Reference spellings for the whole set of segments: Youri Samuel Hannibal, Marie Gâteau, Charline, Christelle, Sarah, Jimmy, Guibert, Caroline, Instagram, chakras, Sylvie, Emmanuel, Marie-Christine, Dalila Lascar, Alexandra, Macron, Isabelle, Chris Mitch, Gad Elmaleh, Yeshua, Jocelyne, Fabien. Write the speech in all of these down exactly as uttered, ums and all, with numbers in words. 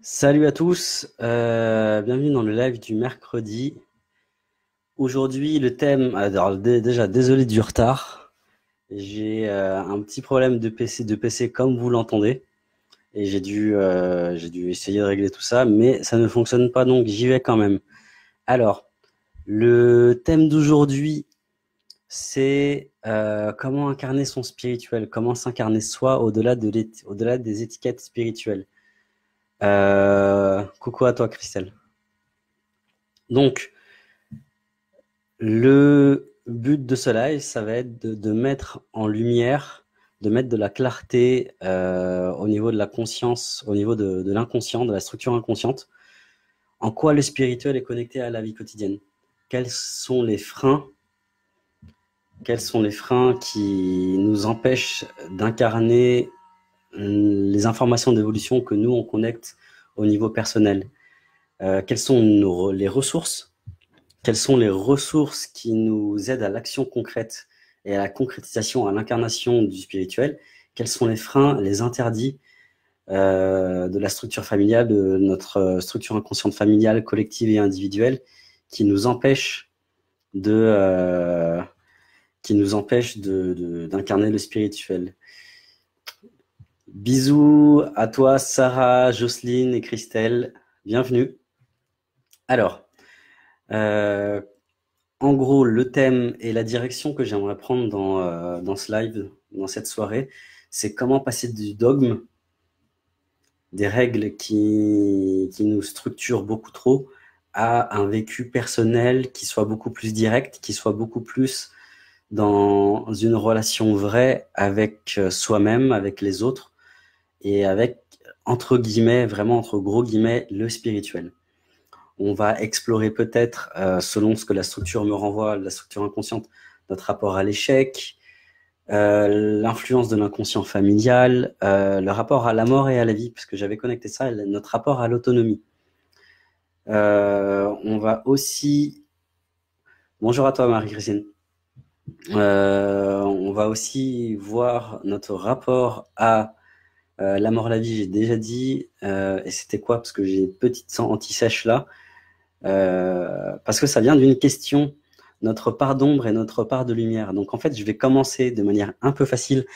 Salut à tous, euh, bienvenue dans le live du mercredi. Aujourd'hui le thème, alors déjà désolé du retard, j'ai euh, un petit problème de P C, de P C comme vous l'entendez, et j'ai dû, euh, j'ai dû essayer de régler tout ça, mais ça ne fonctionne pas, donc j'y vais quand même. Alors, le thème d'aujourd'hui, c'est euh, comment incarner son spirituel, comment s'incarner soi au-delà de au-delà des étiquettes spirituelles. Euh, coucou à toi Christelle. Donc le but de ce live, ça va être de, de mettre en lumière, de mettre de la clarté euh, au niveau de la conscience, au niveau de, de l'inconscient, de la structure inconsciente, en quoi le spirituel est connecté à la vie quotidienne, quels sont les freins quels sont les freins qui nous empêchent d'incarner les informations d'évolution que nous on connecte au niveau personnel. Euh, quelles sont nos, les ressources Quelles sont les ressources qui nous aident à l'action concrète et à la concrétisation, à l'incarnation du spirituel? Quels sont les freins, les interdits euh, de la structure familiale, de notre structure inconsciente familiale, collective et individuelle, qui nous empêchent de, euh, qui nous empêchent de, de, d'incarner le spirituel? Bisous à toi Sarah, Jocelyne et Christelle, bienvenue. Alors, euh, en gros, le thème et la direction que j'aimerais prendre dans, euh, dans ce live, dans cette soirée, c'est comment passer du dogme, des règles qui, qui nous structurent beaucoup trop, à un vécu personnel qui soit beaucoup plus direct, qui soit beaucoup plus dans une relation vraie avec soi-même, avec les autres, et avec, entre guillemets, vraiment entre gros guillemets, le spirituel. On va explorer peut-être, euh, selon ce que la structure me renvoie, la structure inconsciente, notre rapport à l'échec, euh, l'influence de l'inconscient familial, euh, le rapport à la mort et à la vie, parce que j'avais connecté ça, notre rapport à l'autonomie. Euh, on va aussi... Bonjour à toi Marie-Christine. Euh, on va aussi voir notre rapport à Euh, la mort, la vie, j'ai déjà dit, euh, et c'était quoi? Parce que j'ai une petite sang anti-sèche là, euh, parce que ça vient d'une question, notre part d'ombre et notre part de lumière. Donc en fait, je vais commencer de manière un peu facile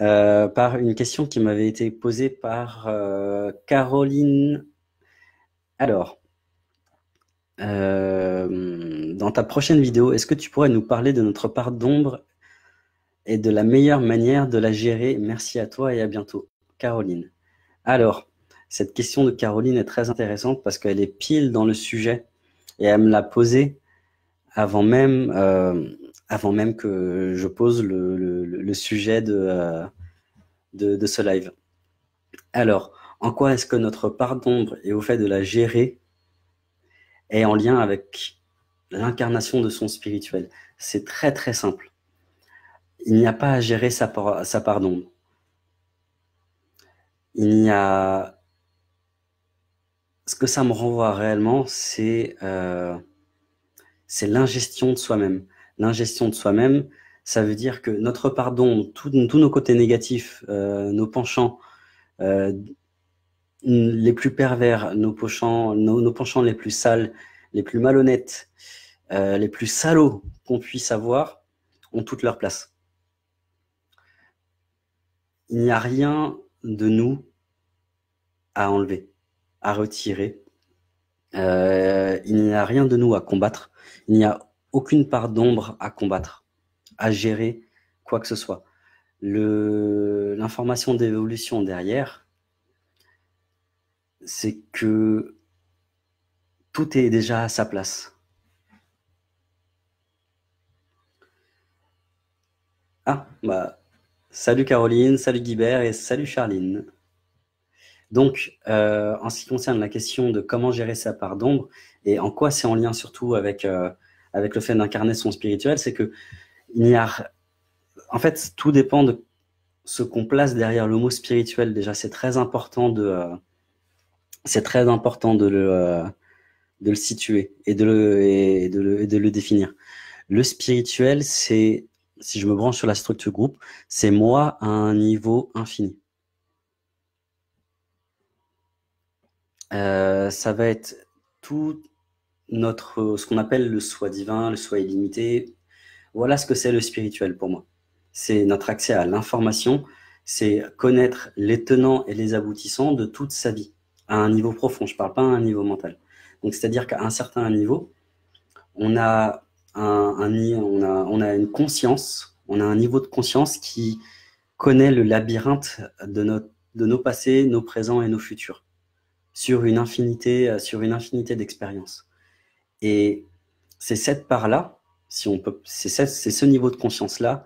euh, par une question qui m'avait été posée par euh, Caroline. Alors, euh, dans ta prochaine vidéo, est-ce que tu pourrais nous parler de notre part d'ombre et de la meilleure manière de la gérer? Merci à toi et à bientôt. Caroline. Alors, cette question de Caroline est très intéressante parce qu'elle est pile dans le sujet et elle me l'a posée avant même, euh, avant même que je pose le, le, le sujet de, euh, de, de ce live. Alors, en quoi est-ce que notre part d'ombre et au fait de la gérer est en lien avec l'incarnation de son spirituel? C'est très très simple. Il n'y a pas à gérer sa part, sa part d'ombre. Il y a... Ce que ça me renvoie réellement, c'est euh, c'est l'ingestion de soi-même. L'ingestion de soi-même, ça veut dire que notre part d'ombre, tous nos côtés négatifs, euh, nos penchants euh, les plus pervers, nos penchants, nos, nos penchants les plus sales, les plus malhonnêtes, euh, les plus salauds qu'on puisse avoir, ont toute leur place. Il n'y a rien de nous à enlever, à retirer. Euh, il n'y a rien de nous à combattre. Il n'y a aucune part d'ombre à combattre, à gérer quoi que ce soit. Le, l'information d'évolution derrière, c'est que tout est déjà à sa place. Ah, bah... Salut Caroline, salut Guibert et salut Charline. Donc, euh, en ce qui concerne la question de comment gérer sa part d'ombre et en quoi c'est en lien surtout avec, euh, avec le fait d'incarner son spirituel, c'est que il n'y a... En fait, tout dépend de ce qu'on place derrière le mot spirituel. Déjà, c'est très important de, euh, c'est très important de le, euh, de le situer et de le, et de le, et de le définir. Le spirituel, c'est... Si je me branche sur la structure groupe, c'est moi à un niveau infini. Euh, ça va être tout notre, ce qu'on appelle le soi divin, le soi illimité. Voilà ce que c'est le spirituel pour moi. C'est notre accès à l'information, c'est connaître les tenants et les aboutissants de toute sa vie, à un niveau profond, je ne parle pas à un niveau mental. Donc, c'est-à-dire qu'à un certain niveau, on a, un, un, on, a, on a une conscience, on a un niveau de conscience qui connaît le labyrinthe de, notre, de nos passés, nos présents et nos futurs, sur une infinité, sur une infinité d'expériences. Et c'est cette part-là, si on peut, c'est ce niveau de conscience-là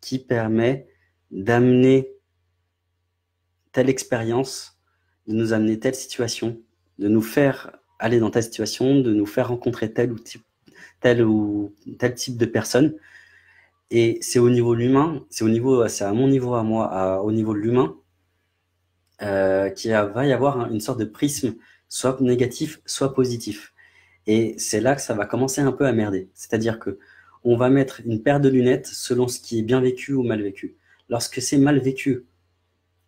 qui permet d'amener telle expérience, de nous amener telle situation, de nous faire aller dans telle situation, de nous faire rencontrer tel ou type, tel ou tel type de personne. Et c'est au niveau de l'humain, c'est au niveau, c'est à mon niveau, à moi, à, au niveau de l'humain, euh, qu'il va y avoir une sorte de prisme, soit négatif, soit positif. Et c'est là que ça va commencer un peu à merder. C'est-à-dire que on va mettre une paire de lunettes selon ce qui est bien vécu ou mal vécu. Lorsque c'est mal vécu,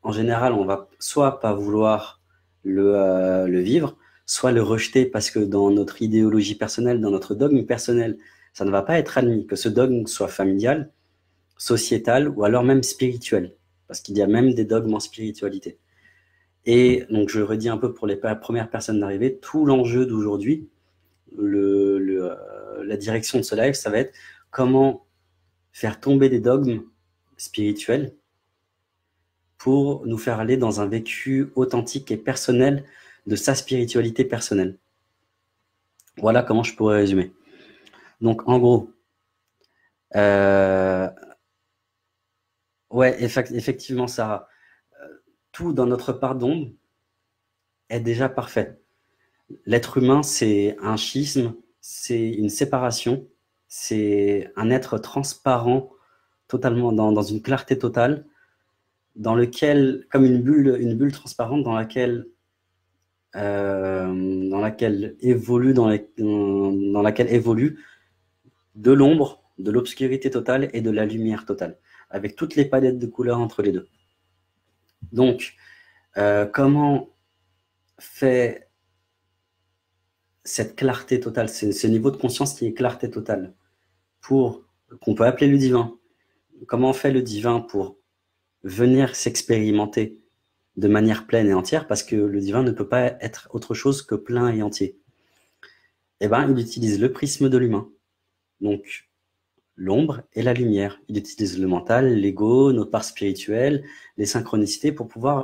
en général, on va soit pas vouloir le, euh, le vivre, soit le rejeter parce que dans notre idéologie personnelle, dans notre dogme personnel, ça ne va pas être admis, que ce dogme soit familial, sociétal ou alors même spirituel, parce qu'il y a même des dogmes en spiritualité. Et donc je redis un peu pour les premières personnes d'arrivée, tout l'enjeu d'aujourd'hui, le, le, la direction de ce live, ça va être comment faire tomber des dogmes spirituels pour nous faire aller dans un vécu authentique et personnel de sa spiritualité personnelle. Voilà comment je pourrais résumer. Donc, en gros, euh, ouais, effa effectivement, Sarah, euh, tout dans notre part d'ombre est déjà parfait. L'être humain, c'est un schisme, c'est une séparation, c'est un être transparent, totalement dans, dans une clarté totale, dans lequel, comme une bulle, une bulle transparente dans laquelle Euh, dans laquelle évolue dans, les, dans laquelle évolue de l'ombre, de l'obscurité totale et de la lumière totale, avec toutes les palettes de couleurs entre les deux. Donc, euh, comment fait cette clarté totale, ce, ce niveau de conscience qui est clarté totale, pour qu'on peut appeler le divin? Comment fait le divin pour venir s'expérimenter de manière pleine et entière, parce que le divin ne peut pas être autre chose que plein et entier? Eh bien, il utilise le prisme de l'humain, donc l'ombre et la lumière. Il utilise le mental, l'ego, nos parts spirituelles, les synchronicités pour pouvoir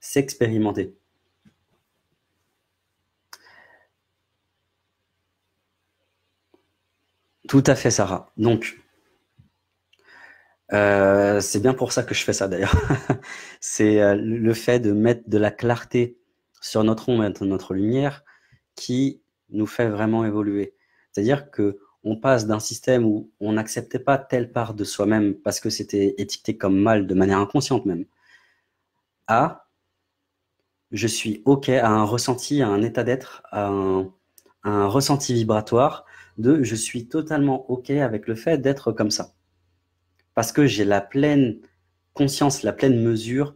s'expérimenter. Tout à fait, Sarah. Donc, Euh, c'est bien pour ça que je fais ça d'ailleurs. C'est euh, le fait de mettre de la clarté sur notre ombre et notre lumière qui nous fait vraiment évoluer. C'est-à-dire qu'on passe d'un système où on n'acceptait pas telle part de soi-même parce que c'était étiqueté comme mal de manière inconsciente même, à je suis OK à un ressenti, à un état d'être, à, à un ressenti vibratoire de je suis totalement OK avec le fait d'être comme ça, parce que j'ai la pleine conscience, la pleine mesure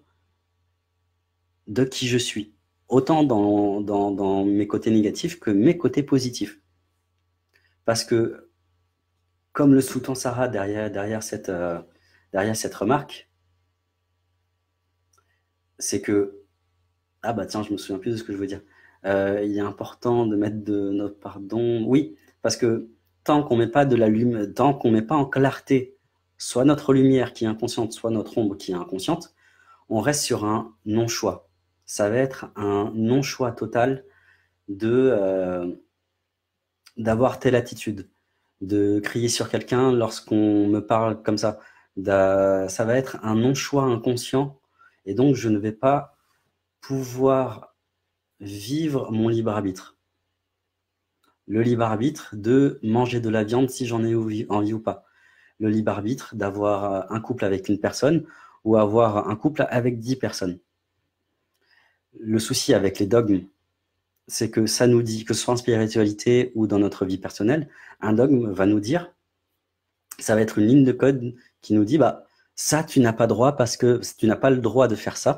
de qui je suis, autant dans, dans, dans mes côtés négatifs que mes côtés positifs. Parce que, comme le sous-tend Sarah derrière, derrière, cette, euh, derrière cette remarque, c'est que, ah bah tiens, je me souviens plus de ce que je veux dire, euh, il est important de mettre de notre pardon, oui, parce que tant qu'on ne met pas de la lumière, tant qu'on ne met pas en clarté soit notre lumière qui est inconsciente, soit notre ombre qui est inconsciente, on reste sur un non-choix. Ça va être un non-choix total de euh, d'avoir telle attitude, de crier sur quelqu'un lorsqu'on me parle comme ça. Ça va être un non-choix inconscient, et donc je ne vais pas pouvoir vivre mon libre-arbitre. Le libre-arbitre de manger de la viande si j'en ai envie ou pas. Le libre-arbitre d'avoir un couple avec une personne ou avoir un couple avec dix personnes. Le souci avec les dogmes, c'est que ça nous dit, que ce soit en spiritualité ou dans notre vie personnelle, un dogme va nous dire, ça va être une ligne de code qui nous dit, bah, ça tu n'as pas droit parce que tu n'as pas le droit de faire ça,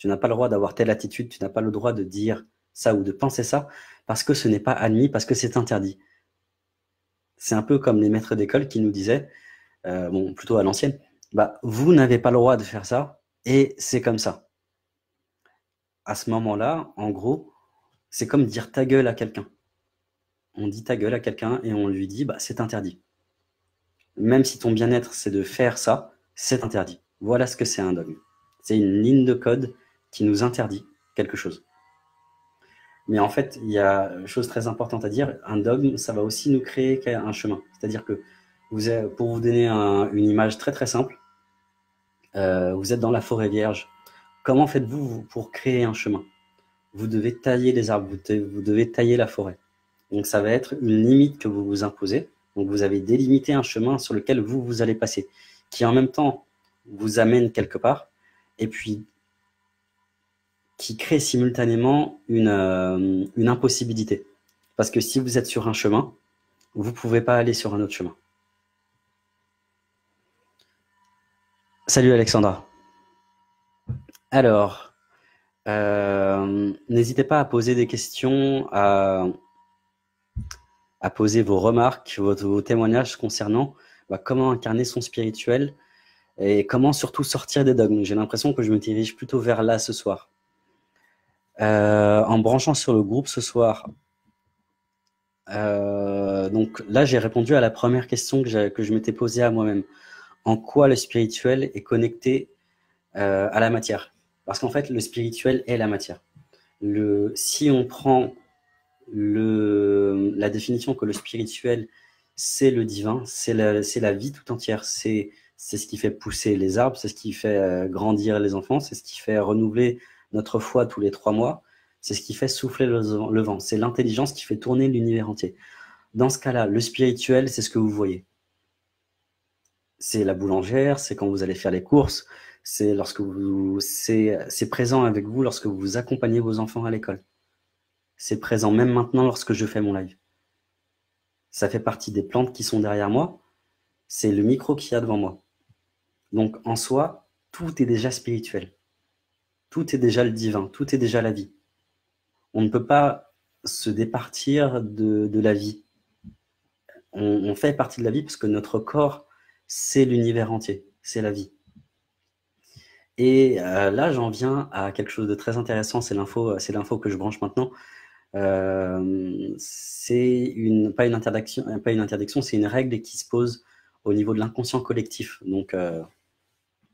tu n'as pas le droit d'avoir telle attitude, tu n'as pas le droit de dire ça ou de penser ça, parce que ce n'est pas admis, parce que c'est interdit. C'est un peu comme les maîtres d'école qui nous disaient, euh, bon, plutôt à l'ancienne, bah, vous n'avez pas le droit de faire ça, et c'est comme ça. À ce moment-là, en gros, c'est comme dire ta gueule à quelqu'un. On dit ta gueule à quelqu'un et on lui dit, bah, c'est interdit. Même si ton bien-être, c'est de faire ça, c'est interdit. Voilà ce que c'est un dogme. C'est une ligne de code qui nous interdit quelque chose. Mais en fait, il y a une chose très importante à dire, un dogme, ça va aussi nous créer un chemin. C'est-à-dire que, vous êtes, pour vous donner un, une image très très simple, euh, vous êtes dans la forêt vierge. Comment faites-vous pour créer un chemin? Vous devez tailler les arbres, vous devez, vous devez tailler la forêt. Donc ça va être une limite que vous vous imposez. Donc vous avez délimité un chemin sur lequel vous, vous allez passer, qui en même temps vous amène quelque part, et puis qui crée simultanément une, euh, une impossibilité. Parce que si vous êtes sur un chemin, vous ne pouvez pas aller sur un autre chemin. Salut Alexandra. Alors, euh, n'hésitez pas à poser des questions, à, à poser vos remarques, vos, vos témoignages concernant bah, comment incarner son spirituel et comment surtout sortir des dogmes. J'ai l'impression que je me dirige plutôt vers là ce soir. Euh, en branchant sur le groupe ce soir, euh, donc là j'ai répondu à la première question que, que je m'étais posée à moi-même. En quoi le spirituel est connecté euh, à la matière? Parce qu'en fait le spirituel est la matière. Le, si on prend le, la définition que le spirituel c'est le divin, c'est la, c'est la vie tout entière, c'est ce qui fait pousser les arbres, c'est ce qui fait grandir les enfants, c'est ce qui fait renouveler notre foi tous les trois mois, c'est ce qui fait souffler le vent. C'est l'intelligence qui fait tourner l'univers entier. Dans ce cas-là, le spirituel, c'est ce que vous voyez. C'est la boulangère, c'est quand vous allez faire les courses, c'est lorsque vous, c'est présent avec vous lorsque vous accompagnez vos enfants à l'école. C'est présent même maintenant lorsque je fais mon live. Ça fait partie des plantes qui sont derrière moi, c'est le micro qu'il y a devant moi. Donc en soi, tout est déjà spirituel. Tout est déjà le divin, tout est déjà la vie. On ne peut pas se départir de, de la vie. On, on fait partie de la vie parce que notre corps, c'est l'univers entier, c'est la vie. Et euh, là, j'en viens à quelque chose de très intéressant, c'est l'info que je branche maintenant. Euh, c'est une, pas une interdiction, pas une interdiction, c'est une règle qui se pose au niveau de l'inconscient collectif. Donc... Euh,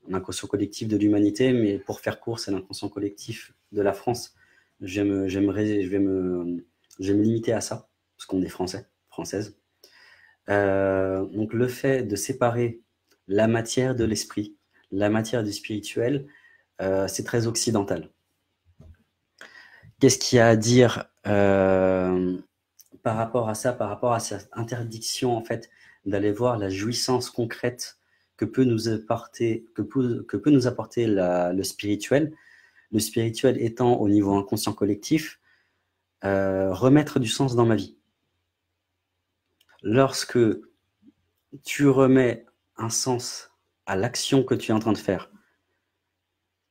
l'inconscient collectif de l'humanité, mais pour faire court, c'est l'inconscient collectif de la France. Je vais me, je vais me, je vais me limiter à ça, parce qu'on est français, française. Euh, donc le fait de séparer la matière de l'esprit, la matière du spirituel, euh, c'est très occidental. Qu'est-ce qu'il y a à dire euh, par rapport à ça, par rapport à cette interdiction en fait, d'aller voir la jouissance concrète que peut nous apporter, que peut, que peut nous apporter la, le spirituel, le spirituel étant au niveau inconscient collectif, euh, remettre du sens dans ma vie. Lorsque tu remets un sens à l'action que tu es en train de faire,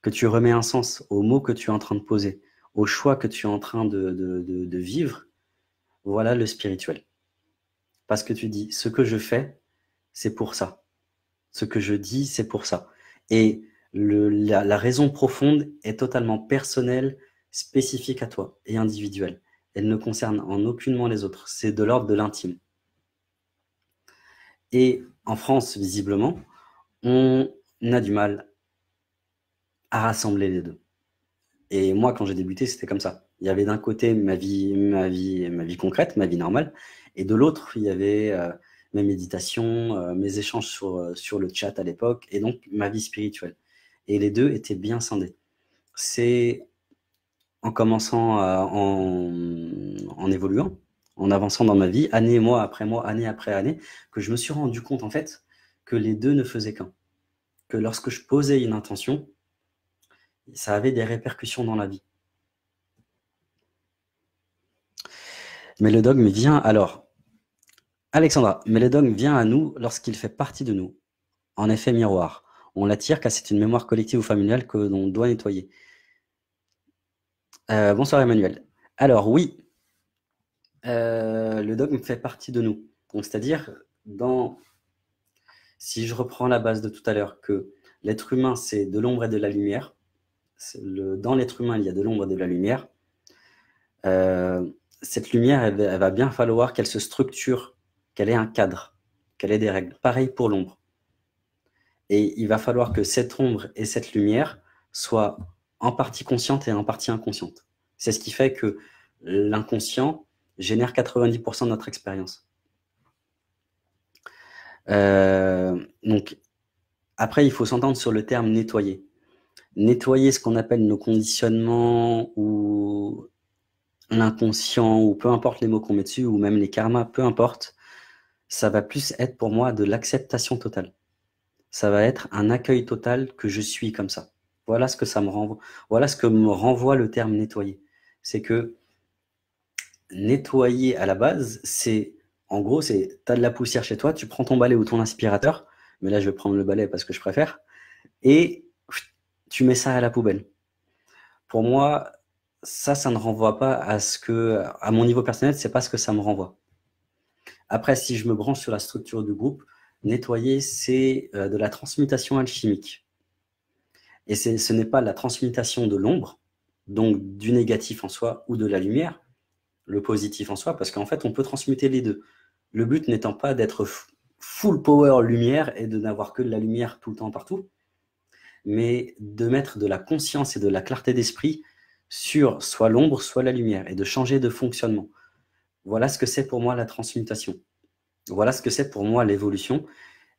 que tu remets un sens aux mots que tu es en train de poser, aux choix que tu es en train de, de, de, de vivre, voilà le spirituel. Parce que tu dis, ce que je fais, c'est pour ça. Ce que je dis, c'est pour ça. Et le, la, la raison profonde est totalement personnelle, spécifique à toi et individuelle. Elle ne concerne en aucunement les autres. C'est de l'ordre de l'intime. Et en France, visiblement, on a du mal à rassembler les deux. Et moi, quand j'ai débuté, c'était comme ça. Il y avait d'un côté ma vie, ma vie, ma vie concrète, ma vie normale, et de l'autre, il y avait... Euh, mes méditations, euh, mes échanges sur, euh, sur le chat à l'époque, et donc ma vie spirituelle. Et les deux étaient bien scindés. C'est en commençant, à, en, en évoluant, en avançant dans ma vie, année, mois après mois, année après année, que je me suis rendu compte en fait que les deux ne faisaient qu'un. Que lorsque je posais une intention, ça avait des répercussions dans la vie. Mais le dogme vient alors... Alexandra, mais le dogme vient à nous lorsqu'il fait partie de nous. En effet, miroir. On l'attire car c'est une mémoire collective ou familiale que l'on doit nettoyer. Euh, bonsoir Emmanuel. Alors oui, euh, le dogme fait partie de nous. Donc c'est-à-dire, dans... si je reprends la base de tout à l'heure, que l'être humain, c'est de l'ombre et de la lumière. Le... Dans l'être humain, il y a de l'ombre et de la lumière. Euh, cette lumière, elle, elle va bien falloir qu'elle se structure, qu'elle ait un cadre, qu'elle ait des règles. Pareil pour l'ombre. Et il va falloir que cette ombre et cette lumière soient en partie conscientes et en partie inconscientes. C'est ce qui fait que l'inconscient génère quatre-vingt-dix pour cent de notre expérience. Euh, donc, après, il faut s'entendre sur le terme nettoyer. Nettoyer ce qu'on appelle nos conditionnements ou l'inconscient, ou peu importe les mots qu'on met dessus, ou même les karmas, peu importe, ça va plus être pour moi de l'acceptation totale. Ça va être un accueil total que je suis comme ça. Voilà ce que ça me renvoie. Voilà ce que me renvoie le terme nettoyer. C'est que nettoyer à la base, c'est en gros, c'est tu as de la poussière chez toi, tu prends ton balai ou ton aspirateur, mais là je vais prendre le balai parce que je préfère, et tu mets ça à la poubelle. Pour moi, ça, ça ne renvoie pas à ce que, à mon niveau personnel, c'est pas ce que ça me renvoie. Après, si je me branche sur la structure du groupe, nettoyer, c'est de la transmutation alchimique. Et ce n'est pas la transmutation de l'ombre, donc du négatif en soi, ou de la lumière, le positif en soi, parce qu'en fait, on peut transmuter les deux. Le but n'étant pas d'être full power lumière et de n'avoir que de la lumière tout le temps partout, mais de mettre de la conscience et de la clarté d'esprit sur soit l'ombre, soit la lumière, et de changer de fonctionnement. Voilà ce que c'est pour moi la transmutation. Voilà ce que c'est pour moi l'évolution,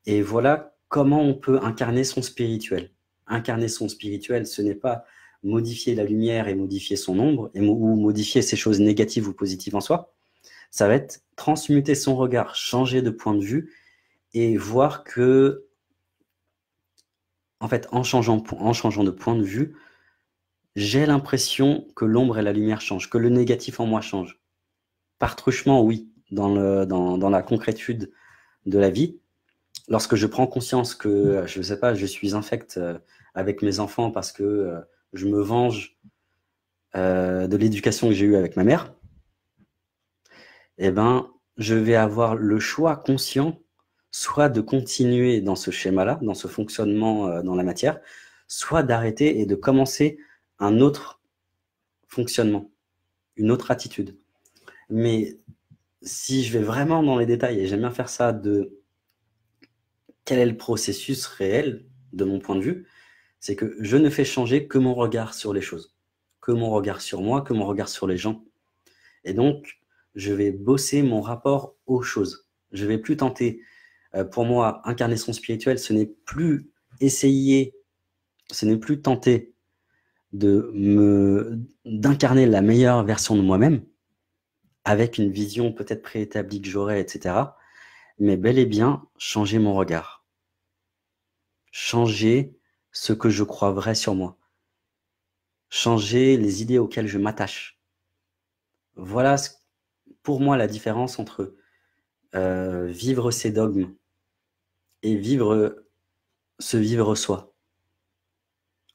et voilà comment on peut incarner son spirituel. Incarner son spirituel, ce n'est pas modifier la lumière et modifier son ombre, et mo ou modifier ces choses négatives ou positives en soi. Ça va être transmuter son regard, changer de point de vue, et voir que, en fait, en changeant, en changeant de point de vue, j'ai l'impression que l'ombre et la lumière changent, que le négatif en moi change. Par truchement, oui. Dans, le, dans, dans la concrétude de la vie, lorsque je prends conscience que, je ne sais pas, je suis infect avec mes enfants parce que je me venge euh, de l'éducation que j'ai eue avec ma mère, eh ben, je vais avoir le choix conscient, soit de continuer dans ce schéma-là, dans ce fonctionnement euh, dans la matière, soit d'arrêter et de commencer un autre fonctionnement, une autre attitude. Mais si je vais vraiment dans les détails, et j'aime bien faire ça, de quel est le processus réel de mon point de vue, c'est que je ne fais changer que mon regard sur les choses, que mon regard sur moi, que mon regard sur les gens. Et donc, je vais bosser mon rapport aux choses. Je ne vais plus tenter, pour moi, incarner son spirituel, ce n'est plus essayer, ce n'est plus tenter de me, d'incarner la meilleure version de moi-même, avec une vision peut-être préétablie que j'aurais, et cetera. Mais bel et bien, changer mon regard. Changer ce que je crois vrai sur moi. Changer les idées auxquelles je m'attache. Voilà, ce, pour moi, la différence entre euh, vivre ses dogmes et vivre se vivre soi.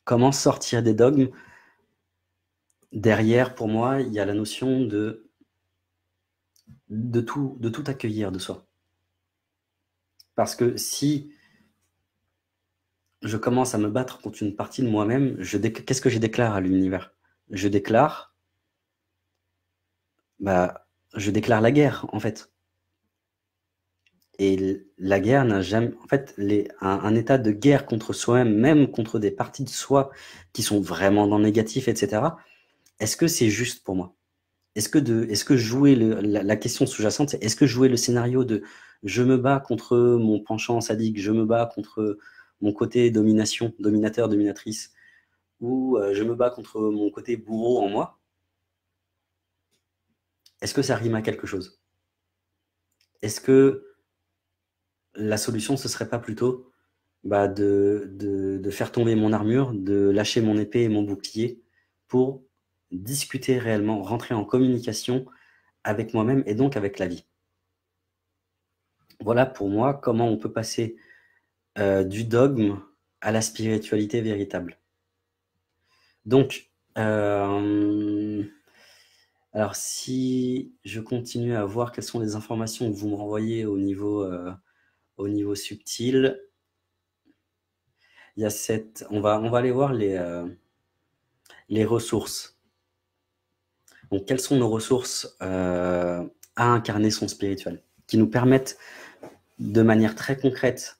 Comment sortir des dogmes? Derrière, pour moi, il y a la notion de De tout, de tout accueillir de soi. Parce que si je commence à me battre contre une partie de moi-même, qu'est-ce que je déclare à l'univers? Je déclare bah, je déclare la guerre, en fait. Et la guerre n'a jamais... En fait, les, un, un état de guerre contre soi-même, même contre des parties de soi qui sont vraiment dans le négatif, et cetera, est-ce que c'est juste pour moi? Est-ce que, de, est-ce que jouer le, la, la question sous-jacente, c'est est-ce que jouer le scénario de je me bats contre mon penchant sadique, je me bats contre mon côté domination, dominateur, dominatrice, ou euh, je me bats contre mon côté bourreau en moi, est-ce que ça rime à quelque chose? Est-ce que la solution, ce serait pas plutôt bah, de, de, de faire tomber mon armure, de lâcher mon épée et mon bouclier pour discuter réellement, rentrer en communication avec moi-même et donc avec la vie. Voilà pour moi comment on peut passer euh, du dogme à la spiritualité véritable. Donc, euh, Alors, si je continue à voir quelles sont les informations que vous me renvoyez au niveau, euh, au niveau subtil, il y a cette... On va, on va aller voir les, euh, les ressources. Donc, quelles sont nos ressources euh, à incarner son spirituel, qui nous permettent de manière très concrète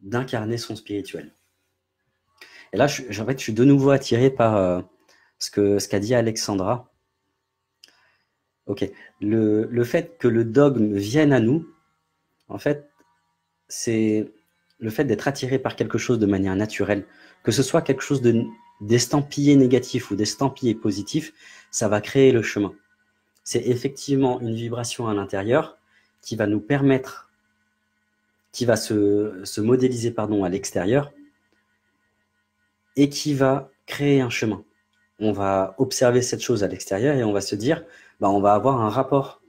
d'incarner son spirituel. Et là, je, je, en fait, je suis de nouveau attiré par euh, ce que, ce qu'a dit Alexandra. Ok, le, le fait que le dogme vienne à nous, en fait, c'est le fait d'être attiré par quelque chose de manière naturelle, que ce soit quelque chose de, d'estampillé négatif ou d'estampillé positif, ça va créer le chemin. C'est effectivement une vibration à l'intérieur qui va nous permettre, qui va se, se modéliser pardon, à l'extérieur et qui va créer un chemin. On va observer cette chose à l'extérieur et on va se dire... Bah, on va avoir un rapport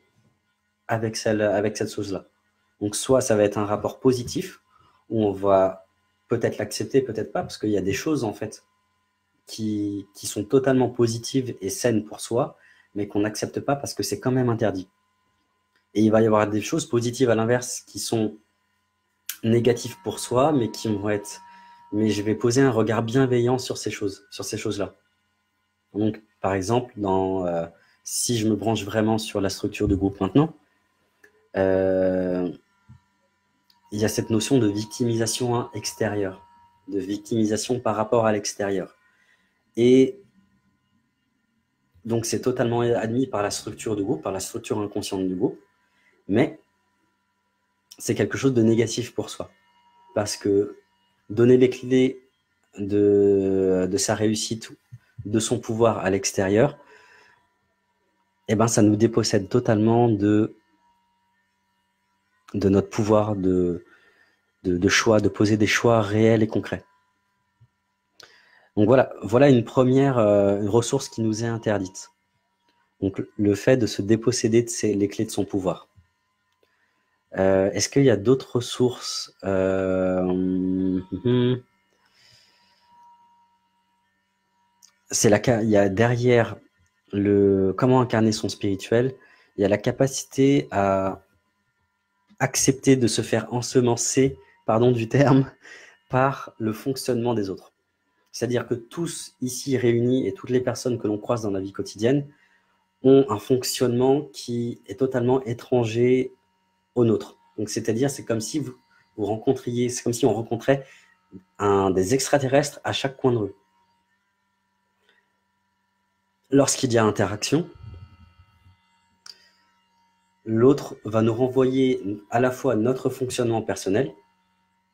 avec, celle, avec cette chose-là. Donc, soit ça va être un rapport positif, où on va peut-être l'accepter, peut-être pas, parce qu'il y a des choses, en fait, qui, qui sont totalement positives et saines pour soi, mais qu'on n'accepte pas parce que c'est quand même interdit. Et il va y avoir des choses positives à l'inverse qui sont négatives pour soi, mais qui vont être... Mais je vais poser un regard bienveillant sur ces choses, sur ces choses-là. Donc, par exemple, dans... Euh, si je me branche vraiment sur la structure du groupe maintenant, euh, il y a cette notion de victimisation extérieure, de victimisation par rapport à l'extérieur. Et donc, c'est totalement admis par la structure du groupe, par la structure inconsciente du groupe, mais c'est quelque chose de négatif pour soi. Parce que donner les clés de, de sa réussite, de son pouvoir à l'extérieur, eh ben, ça nous dépossède totalement de, de notre pouvoir de, de, de choix, de poser des choix réels et concrets. Donc voilà, voilà une première euh, une ressource qui nous est interdite. Donc le fait de se déposséder de ses, les clés de son pouvoir. Euh, Est-ce qu'il y a d'autres ressources euh, hum, hum. C'est la, il y a derrière... Le, comment incarner son spirituel, il y a la capacité à accepter de se faire ensemencer, pardon du terme, par le fonctionnement des autres. C'est-à-dire que tous ici réunis et toutes les personnes que l'on croise dans la vie quotidienne ont un fonctionnement qui est totalement étranger au nôtre. Donc c'est-à-dire c'est comme si vous, vous rencontriez, c'est comme si on rencontrait un, des extraterrestres à chaque coin de rue. Lorsqu'il y a interaction, l'autre va nous renvoyer à la fois notre fonctionnement personnel,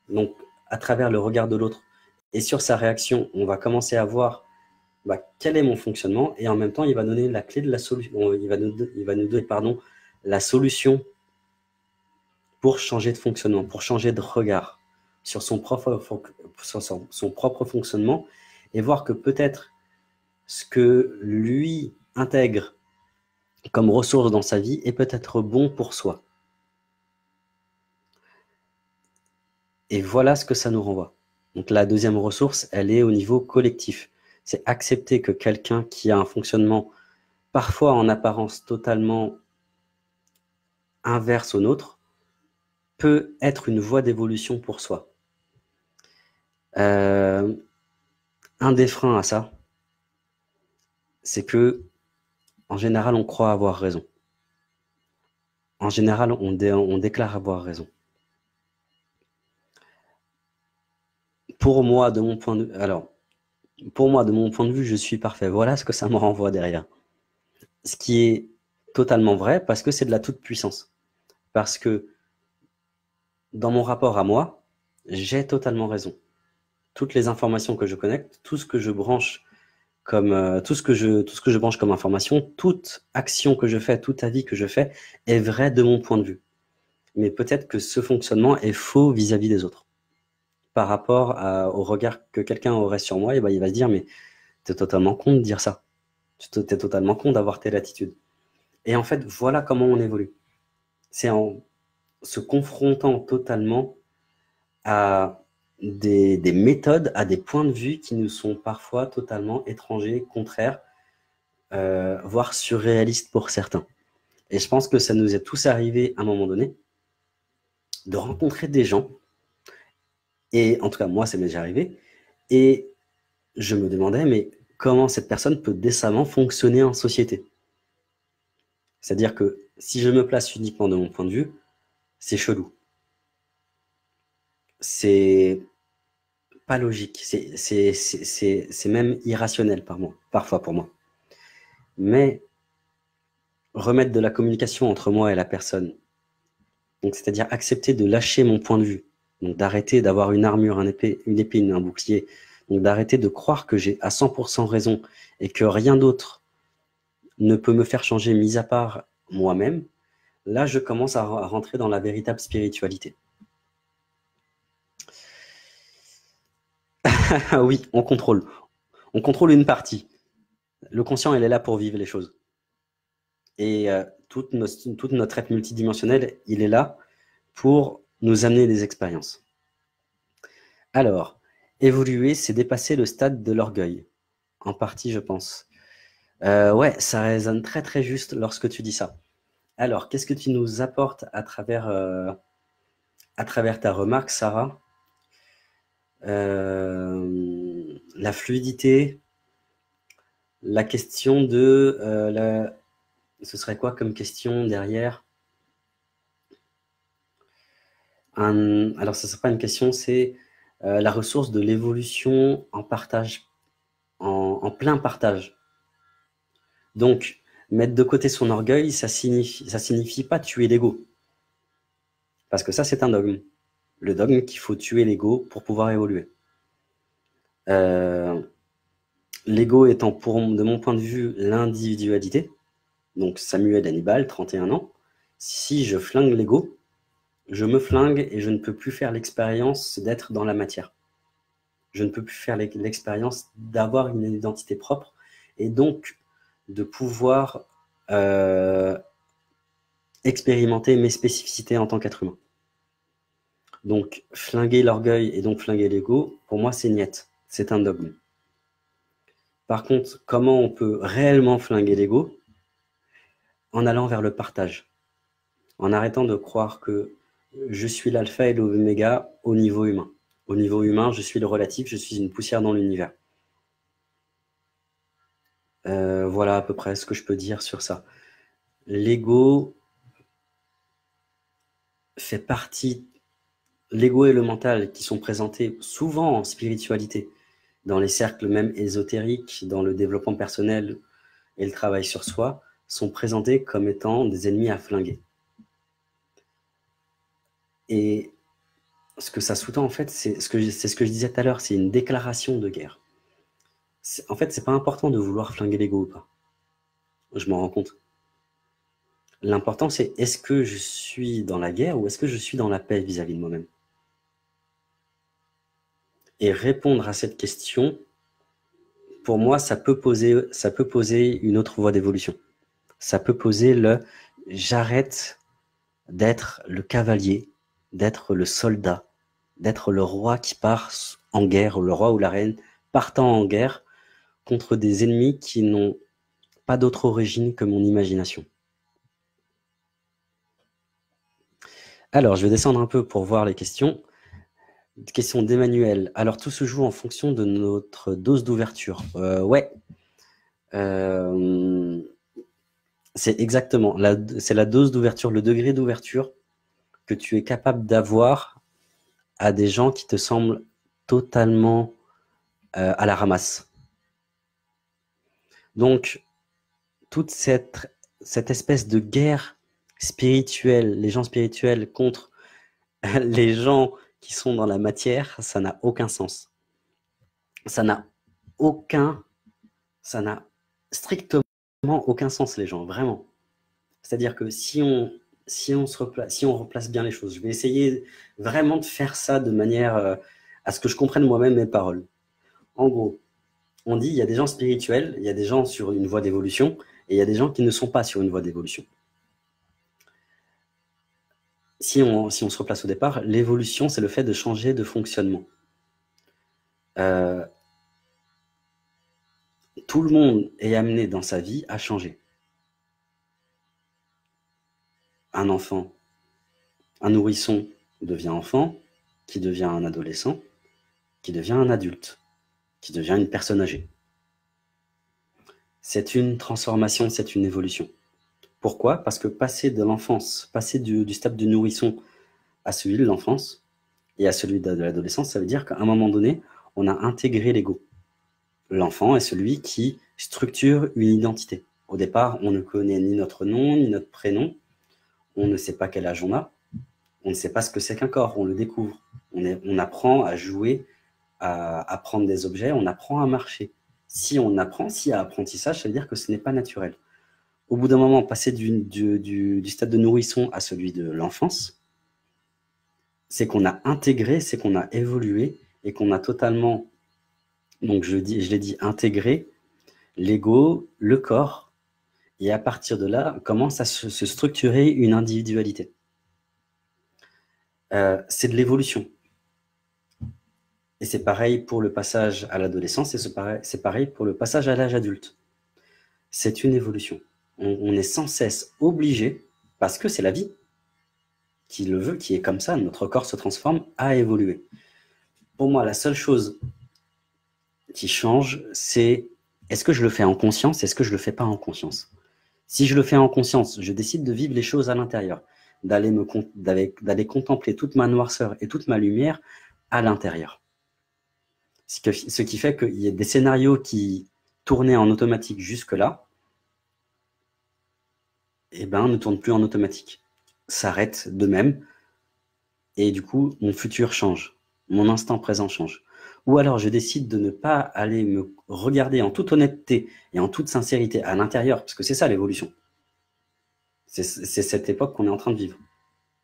donc à travers le regard de l'autre, et sur sa réaction, on va commencer à voir bah, quel est mon fonctionnement, et en même temps, il va donner la clé de la solution, il va nous, il va nous donner pardon, la solution pour changer de fonctionnement, pour changer de regard sur son propre, sur son, son propre fonctionnement, et voir que peut-être ce que lui intègre comme ressource dans sa vie est peut-être bon pour soi. Et voilà ce que ça nous renvoie. Donc la deuxième ressource, elle est au niveau collectif. C'est accepter que quelqu'un qui a un fonctionnement parfois en apparence totalement inverse au nôtre peut être une voie d'évolution pour soi. Euh, un des freins à ça, c'est que, en général, on croit avoir raison. En général, on, dé, on déclare avoir raison. Pour moi, de mon point de vue, alors, pour moi, de mon point de vue, je suis parfait. Voilà ce que ça me renvoie derrière. Ce qui est totalement vrai, parce que c'est de la toute-puissance. Parce que, dans mon rapport à moi, j'ai totalement raison. Toutes les informations que je connecte, tout ce que je branche, Comme, euh, tout, ce que je, tout ce que je branche comme information, toute action que je fais, tout avis que je fais est vrai de mon point de vue. Mais peut-être que ce fonctionnement est faux vis-à-vis des autres. Par rapport à, au regard que quelqu'un aurait sur moi, et ben, il va se dire « mais t'es totalement con de dire ça, t'es totalement con d'avoir telle attitude ». Et en fait, voilà comment on évolue. C'est en se confrontant totalement à... Des, des méthodes, à des points de vue qui nous sont parfois totalement étrangers, contraires, euh, voire surréaliste pour certains. Et je pense que ça nous est tous arrivé à un moment donné de rencontrer des gens, et en tout cas moi ça m'est déjà arrivé, et je me demandais mais comment cette personne peut décemment fonctionner en société? C'est-à-dire que si je me place uniquement de mon point de vue, c'est chelou. C'est pas logique, c'est même irrationnel par moi, parfois pour moi. Mais remettre de la communication entre moi et la personne, c'est-à-dire accepter de lâcher mon point de vue, donc d'arrêter d'avoir une armure, un épée, une épine, un bouclier, donc d'arrêter de croire que j'ai à cent pour cent raison et que rien d'autre ne peut me faire changer, mis à part moi-même, là je commence à rentrer dans la véritable spiritualité. Oui, on contrôle. On contrôle une partie. Le conscient, il est là pour vivre les choses. Et euh, toute, nos, toute notre être multidimensionnel, il est là pour nous amener des expériences. Alors, évoluer, c'est dépasser le stade de l'orgueil. En partie, je pense. Euh, ouais, ça résonne très très juste lorsque tu dis ça. Alors, qu'est-ce que tu nous apportes à travers, euh, à travers ta remarque, Sarah ? Euh, la fluidité, la question de... Euh, la... Ce serait quoi comme question derrière? Un... Alors, ce ne serait pas une question, c'est euh, la ressource de l'évolution en partage, en, en plein partage. Donc, mettre de côté son orgueil, ça signifie, ça signifie pas tuer l'ego. Parce que ça, c'est un dogme. Le dogme qu'il faut tuer l'ego pour pouvoir évoluer. Euh, l'ego étant, pour, de mon point de vue, l'individualité, donc Samuel Hannibal, trente et un ans, si je flingue l'ego, je me flingue et je ne peux plus faire l'expérience d'être dans la matière. Je ne peux plus faire l'expérience d'avoir une identité propre et donc de pouvoir euh, expérimenter mes spécificités en tant qu'être humain. Donc, flinguer l'orgueil et donc flinguer l'ego, pour moi, c'est niette. C'est un dogme. Par contre, comment on peut réellement flinguer l'ego? En allant vers le partage. En arrêtant de croire que je suis l'alpha et l'oméga au niveau humain. Au niveau humain, je suis le relatif, je suis une poussière dans l'univers. Euh, voilà à peu près ce que je peux dire sur ça. L'ego fait partie... L'ego et le mental qui sont présentés souvent en spiritualité, dans les cercles même ésotériques, dans le développement personnel et le travail sur soi, sont présentés comme étant des ennemis à flinguer. Et ce que ça sous-tend, en fait, c'est ce, ce que je disais tout à l'heure, c'est une déclaration de guerre. En fait, c'est pas important de vouloir flinguer l'ego ou pas. Je m'en rends compte. L'important, c'est est-ce que je suis dans la guerre ou est-ce que je suis dans la paix vis-à-vis de moi-même ? Et répondre à cette question, pour moi, ça peut poser, ça peut poser une autre voie d'évolution. Ça peut poser le « j'arrête d'être le cavalier, d'être le soldat, d'être le roi qui part en guerre, le roi ou la reine partant en guerre contre des ennemis qui n'ont pas d'autre origine que mon imagination. » Alors, je vais descendre un peu pour voir les questions. Question d'Emmanuel. Alors, tout se joue en fonction de notre dose d'ouverture. Euh, ouais. Euh, c'est exactement. C'est la dose d'ouverture, le degré d'ouverture que tu es capable d'avoir à des gens qui te semblent totalement euh, à la ramasse. Donc, toute cette, cette espèce de guerre spirituels, les gens spirituels contre les gens qui sont dans la matière, ça n'a aucun sens. Ça n'a aucun, ça n'a strictement aucun sens, les gens, vraiment. C'est-à-dire que si on, si, on se replace, si on replace bien les choses, je vais essayer vraiment de faire ça de manière à ce que je comprenne moi-même mes paroles. En gros, on dit il y a des gens spirituels, il y a des gens sur une voie d'évolution, et il y a des gens qui ne sont pas sur une voie d'évolution. Si on, si on se replace au départ, l'évolution, c'est le fait de changer de fonctionnement. Euh, tout le monde est amené dans sa vie à changer. Un enfant, un nourrisson devient enfant, qui devient un adolescent, qui devient un adulte, qui devient une personne âgée. C'est une transformation, c'est une évolution. Pourquoi? Parce que passer de l'enfance, passer du, du stade du nourrisson à celui de l'enfance et à celui de l'adolescence, ça veut dire qu'à un moment donné, on a intégré l'ego. L'enfant est celui qui structure une identité. Au départ, on ne connaît ni notre nom, ni notre prénom, on ne sait pas quel âge on a, on ne sait pas ce que c'est qu'un corps, on le découvre. On, est, on apprend à jouer, à, à prendre des objets, on apprend à marcher. Si on apprend, s'il y a apprentissage, ça veut dire que ce n'est pas naturel. Au bout d'un moment, passer du, du, du, du stade de nourrisson à celui de l'enfance, c'est qu'on a intégré, c'est qu'on a évolué et qu'on a totalement, donc je, dis, je l'ai dit, intégré l'ego, le corps, et à partir de là, commence à se, se structurer une individualité. Euh, c'est de l'évolution. Et c'est pareil pour le passage à l'adolescence, et c'est pareil, c'est pareil pour le passage à l'âge adulte. C'est une évolution. On, on est sans cesse obligé, parce que c'est la vie qui le veut, qui est comme ça, notre corps se transforme, à évoluer. Pour moi, la seule chose qui change, c'est est-ce que je le fais en conscience, est-ce que je ne le fais pas en conscience? Si je le fais en conscience, je décide de vivre les choses à l'intérieur, d'aller me, d'aller contempler toute ma noirceur et toute ma lumière à l'intérieur. Ce qui fait qu'il y a des scénarios qui tournaient en automatique jusque-là, eh ben, ne tournent plus en automatique, s'arrêtent d'eux-mêmes, et du coup, mon futur change, mon instant présent change. Ou alors, je décide de ne pas aller me regarder en toute honnêteté et en toute sincérité à l'intérieur, parce que c'est ça l'évolution. C'est cette époque qu'on est en train de vivre.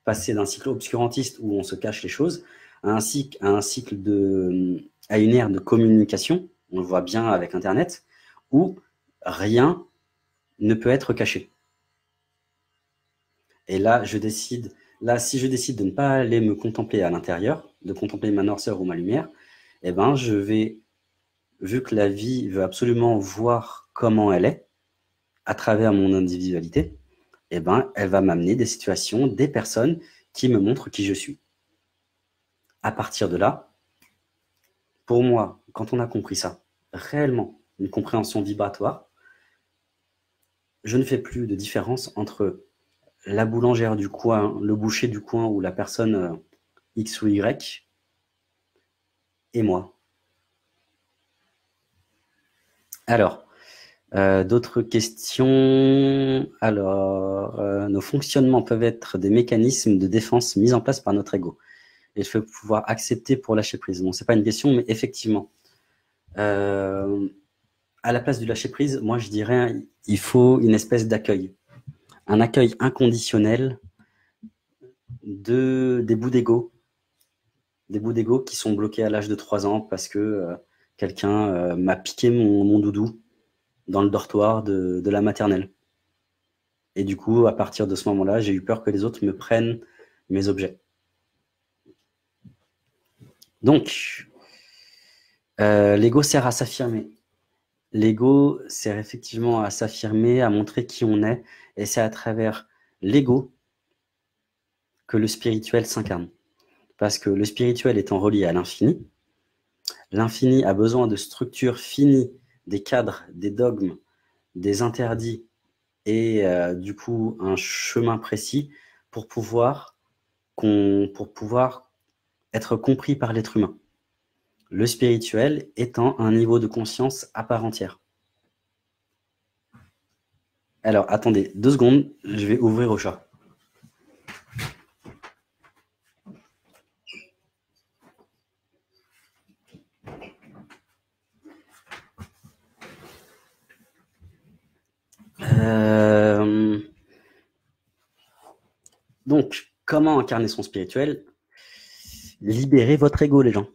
Passer d'un cycle obscurantiste où on se cache les choses, à un cycle, à un cycle de... à une ère de communication, on le voit bien avec Internet, où rien ne peut être caché. Et là, je décide, là, si je décide de ne pas aller me contempler à l'intérieur, de contempler ma noirceur ou ma lumière, eh ben, je vais, vu que la vie veut absolument voir comment elle est, à travers mon individualité, eh ben, elle va m'amener des situations, des personnes qui me montrent qui je suis. À partir de là, pour moi, quand on a compris ça, réellement, une compréhension vibratoire, je ne fais plus de différence entre la boulangère du coin, le boucher du coin ou la personne X ou Y et moi. Alors, euh, d'autres questions. Alors, euh, nos fonctionnements peuvent être des mécanismes de défense mis en place par notre ego. Et il faut pouvoir accepter pour lâcher prise. Bon, ce n'est pas une question, mais effectivement, euh, à la place du lâcher prise, moi je dirais il faut une espèce d'accueil, un accueil inconditionnel de, des bouts d'ego, des bouts d'ego qui sont bloqués à l'âge de trois ans parce que euh, quelqu'un euh, m'a piqué mon, mon doudou dans le dortoir de, de la maternelle. Et du coup, à partir de ce moment-là, j'ai eu peur que les autres me prennent mes objets. Donc, euh, l'ego sert à s'affirmer. L'ego sert effectivement à s'affirmer, à montrer qui on est, et c'est à travers l'ego que le spirituel s'incarne. Parce que le spirituel étant relié à l'infini, l'infini a besoin de structures finies, des cadres, des dogmes, des interdits, et euh, du coup un chemin précis pour pouvoir qu'on, pour pouvoir être compris par l'être humain, le spirituel étant un niveau de conscience à part entière. Alors, attendez, deux secondes, je vais ouvrir au chat. Euh... Donc, comment incarner son spirituel ? Libérez votre ego, les gens.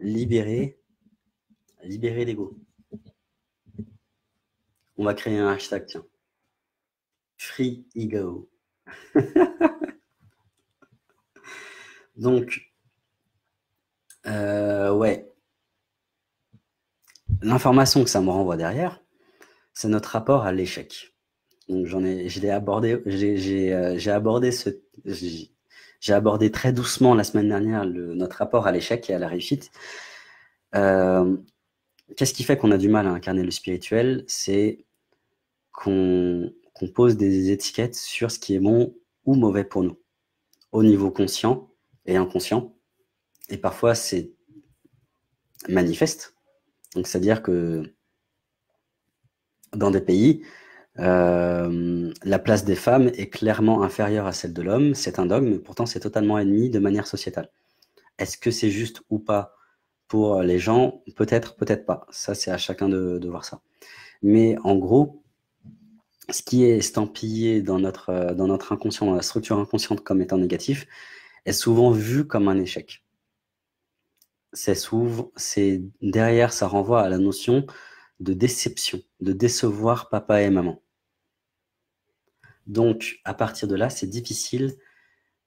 Libérez, libérez l'ego. On va créer un hashtag, tiens. Free ego. Donc, euh, ouais. l'information que ça me renvoie derrière, c'est notre rapport à l'échec. Donc j'en ai, j'ai abordé, j'ai, j'ai, euh, j'ai abordé ce, j'ai, j'ai abordé très doucement la semaine dernière le, notre rapport à l'échec et à la réussite. Euh, Qu'est-ce qui fait qu'on a du mal à incarner le spirituel? C'est qu'on qu'on pose des étiquettes sur ce qui est bon ou mauvais pour nous, au niveau conscient et inconscient. Et parfois, c'est manifeste. Donc, c'est-à-dire que dans des pays, euh, la place des femmes est clairement inférieure à celle de l'homme. C'est un dogme, mais pourtant, c'est totalement admis de manière sociétale. Est-ce que c'est juste ou pas pour les gens? Peut-être, peut-être pas. Ça, c'est à chacun de, de voir ça. Mais en gros, ce qui est estampillé dans notre, dans notre inconscient, dans la structure inconsciente comme étant négatif, est souvent vu comme un échec. C'est souvent, c'est derrière, ça renvoie à la notion de déception, de décevoir papa et maman. Donc, à partir de là, c'est difficile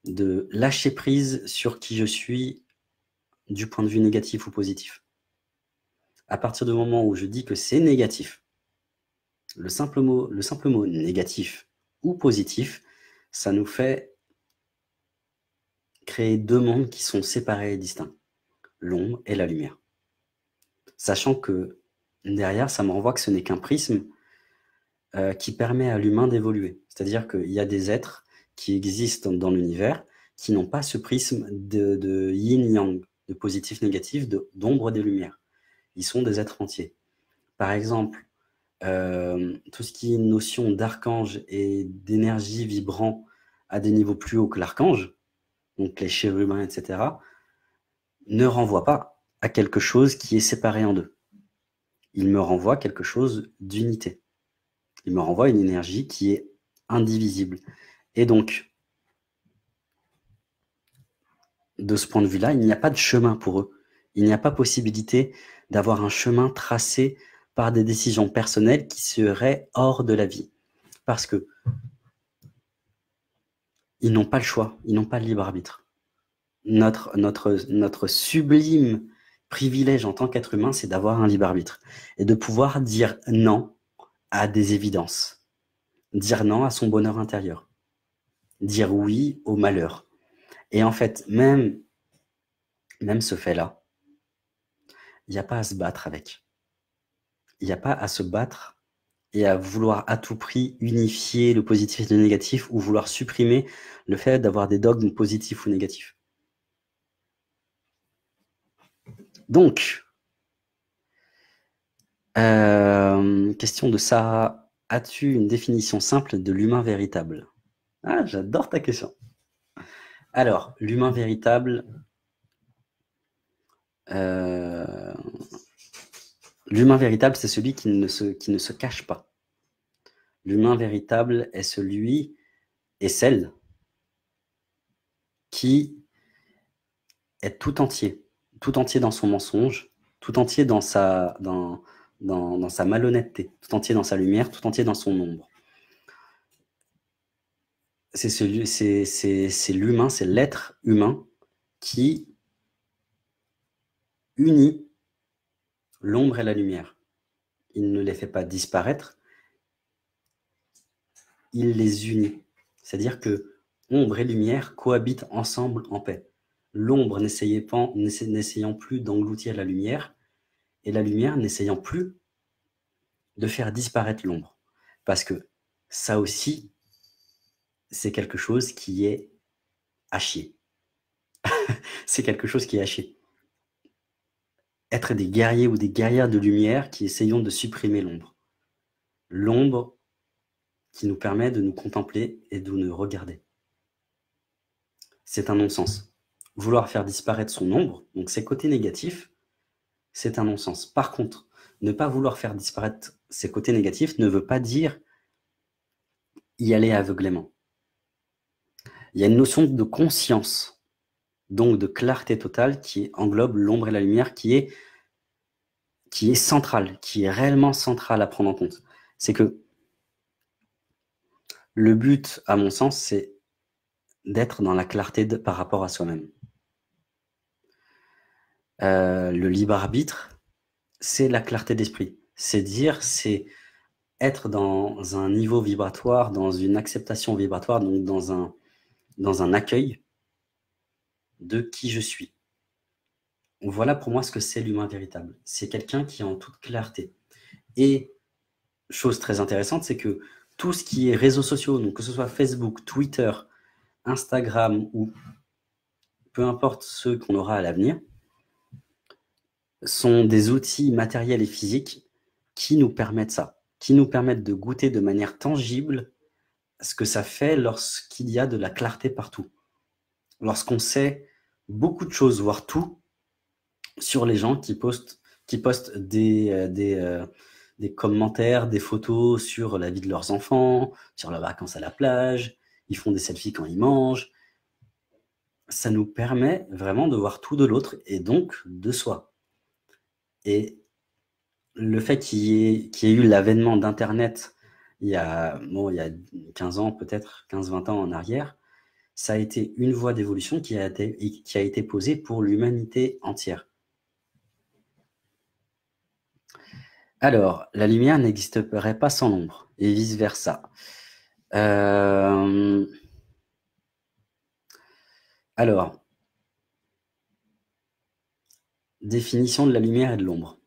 de lâcher prise sur qui je suis du point de vue négatif ou positif. À partir du moment où je dis que c'est négatif, le simple mot, le simple mot négatif ou positif, ça nous fait créer deux mondes qui sont séparés et distincts, l'ombre et la lumière. Sachant que derrière, ça me renvoie que ce n'est qu'un prisme euh, qui permet à l'humain d'évoluer. C'est-à-dire qu'il y a des êtres qui existent dans l'univers qui n'ont pas ce prisme de, de yin-yang, de positif-négatif, d'ombre et de lumière. Ils sont des êtres entiers. Par exemple, euh, tout ce qui est une notion d'archange et d'énergie vibrant à des niveaux plus hauts que l'archange, donc les chérubins, et cetera, ne renvoie pas à quelque chose qui est séparé en deux. Il me renvoie à quelque chose d'unité. Il me renvoie à une énergie qui est indivisible. Et donc, de ce point de vue-là, il n'y a pas de chemin pour eux. Il n'y a pas possibilité d'avoir un chemin tracé par des décisions personnelles qui seraient hors de la vie. Parce que ils n'ont pas le choix, ils n'ont pas le libre arbitre. Notre, notre, notre sublime privilège en tant qu'être humain, c'est d'avoir un libre arbitre et de pouvoir dire non à des évidences, dire non à son bonheur intérieur, dire oui au malheur. Et en fait, même, même ce fait-là, il n'y a pas à se battre avec. Il n'y a pas à se battre et à vouloir à tout prix unifier le positif et le négatif ou vouloir supprimer le fait d'avoir des dogmes positifs ou négatifs. Donc, euh, question de Sarah, as-tu une définition simple de l'humain véritable? Ah, j'adore ta question. Alors, l'humain véritable, euh, l'humain véritable, c'est celui qui ne se, qui ne se cache pas. L'humain véritable est celui et celle qui est tout entier. tout entier dans son mensonge, tout entier dans sa, dans, dans, dans sa malhonnêteté, tout entier dans sa lumière, tout entier dans son ombre. C'est l'humain, c'est l'être humain qui unit l'ombre et la lumière. Il ne les fait pas disparaître, il les unit. C'est-à-dire que ombre et lumière cohabitent ensemble en paix. L'ombre n'essayant plus d'engloutir la lumière et la lumière n'essayant plus de faire disparaître l'ombre. Parce que ça aussi, c'est quelque chose qui est à chier. C'est quelque chose qui est à chier. Être des guerriers ou des guerrières de lumière qui essayons de supprimer l'ombre. L'ombre qui nous permet de nous contempler et de nous regarder. C'est un non-sens. Vouloir faire disparaître son ombre, donc ses côtés négatifs, c'est un non-sens. Par contre, ne pas vouloir faire disparaître ses côtés négatifs ne veut pas dire y aller aveuglément. Il y a une notion de conscience, donc de clarté totale qui englobe l'ombre et la lumière, qui est, qui est centrale, qui est réellement centrale à prendre en compte. C'est que le but, à mon sens, c'est d'être dans la clarté de, par rapport à soi-même. Euh, le libre arbitre, c'est la clarté d'esprit. C'est dire, c'est être dans un niveau vibratoire, dans une acceptation vibratoire, donc dans un, dans un accueil de qui je suis. Voilà pour moi ce que c'est l'humain véritable. C'est quelqu'un qui est en toute clarté. Et chose très intéressante, c'est que tout ce qui est réseaux sociaux, donc que ce soit Facebook, Twitter, Instagram ou peu importe ceux qu'on aura à l'avenir, sont des outils matériels et physiques qui nous permettent ça, qui nous permettent de goûter de manière tangible ce que ça fait lorsqu'il y a de la clarté partout. Lorsqu'on sait beaucoup de choses, voire tout, sur les gens qui postent, qui postent des, des, euh, des commentaires, des photos sur la vie de leurs enfants, sur leurs vacances à la plage, ils font des selfies quand ils mangent. Ça nous permet vraiment de voir tout de l'autre et donc de soi. Et le fait qu'il y, qu'il y ait eu l'avènement d'Internet il y a, bon, il y a quinze ans, peut-être quinze vingt ans en arrière, ça a été une voie d'évolution qui a été, qui a été posée pour l'humanité entière. Alors, la lumière n'existerait pas sans l'ombre, et vice-versa. Euh... Alors, définition de la lumière et de l'ombre.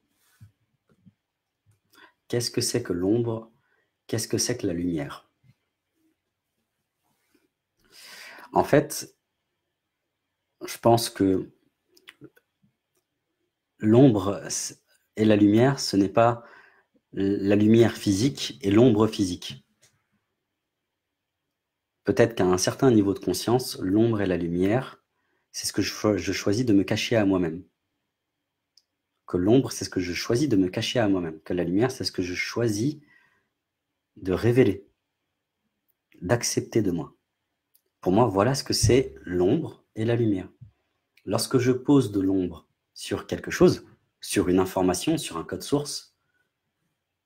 Qu'est-ce que c'est que l'ombre? Qu'est-ce que c'est que la lumière? En fait, je pense que l'ombre et la lumière, ce n'est pas la lumière physique et l'ombre physique. Peut-être qu'à un certain niveau de conscience, l'ombre et la lumière, c'est ce que je, cho- je choisis de me cacher à moi-même. Que l'ombre, c'est ce que je choisis de me cacher à moi-même. Que la lumière, c'est ce que je choisis de révéler, d'accepter de moi. Pour moi, voilà ce que c'est l'ombre et la lumière. Lorsque je pose de l'ombre sur quelque chose, sur une information, sur un code source,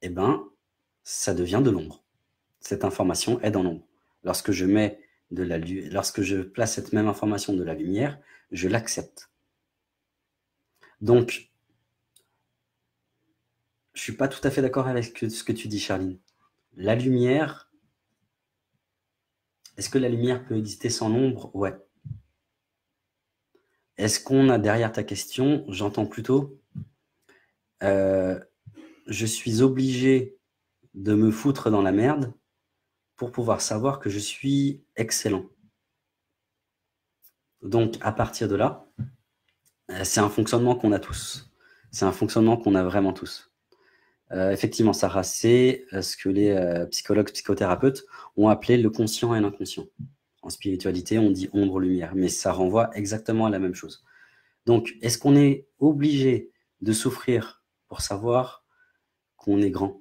eh ben, ça devient de l'ombre. Cette information est dans l'ombre. Lorsque je mets de la lu- lorsque je place cette même information de la lumière, je l'accepte. Donc, je ne suis pas tout à fait d'accord avec ce que tu dis, Charline. La lumière, est-ce que la lumière peut exister sans l'ombre? Ouais. Est-ce qu'on a derrière ta question, j'entends plutôt, euh, je suis obligé de me foutre dans la merde pour pouvoir savoir que je suis excellent. Donc, à partir de là, c'est un fonctionnement qu'on a tous. C'est un fonctionnement qu'on a vraiment tous. Euh, effectivement, Sarah, c'est ce que les euh, psychologues, psychothérapeutes ont appelé le conscient et l'inconscient. En spiritualité, on dit ombre-lumière, mais ça renvoie exactement à la même chose. Donc, est-ce qu'on est obligé de souffrir pour savoir qu'on est grand,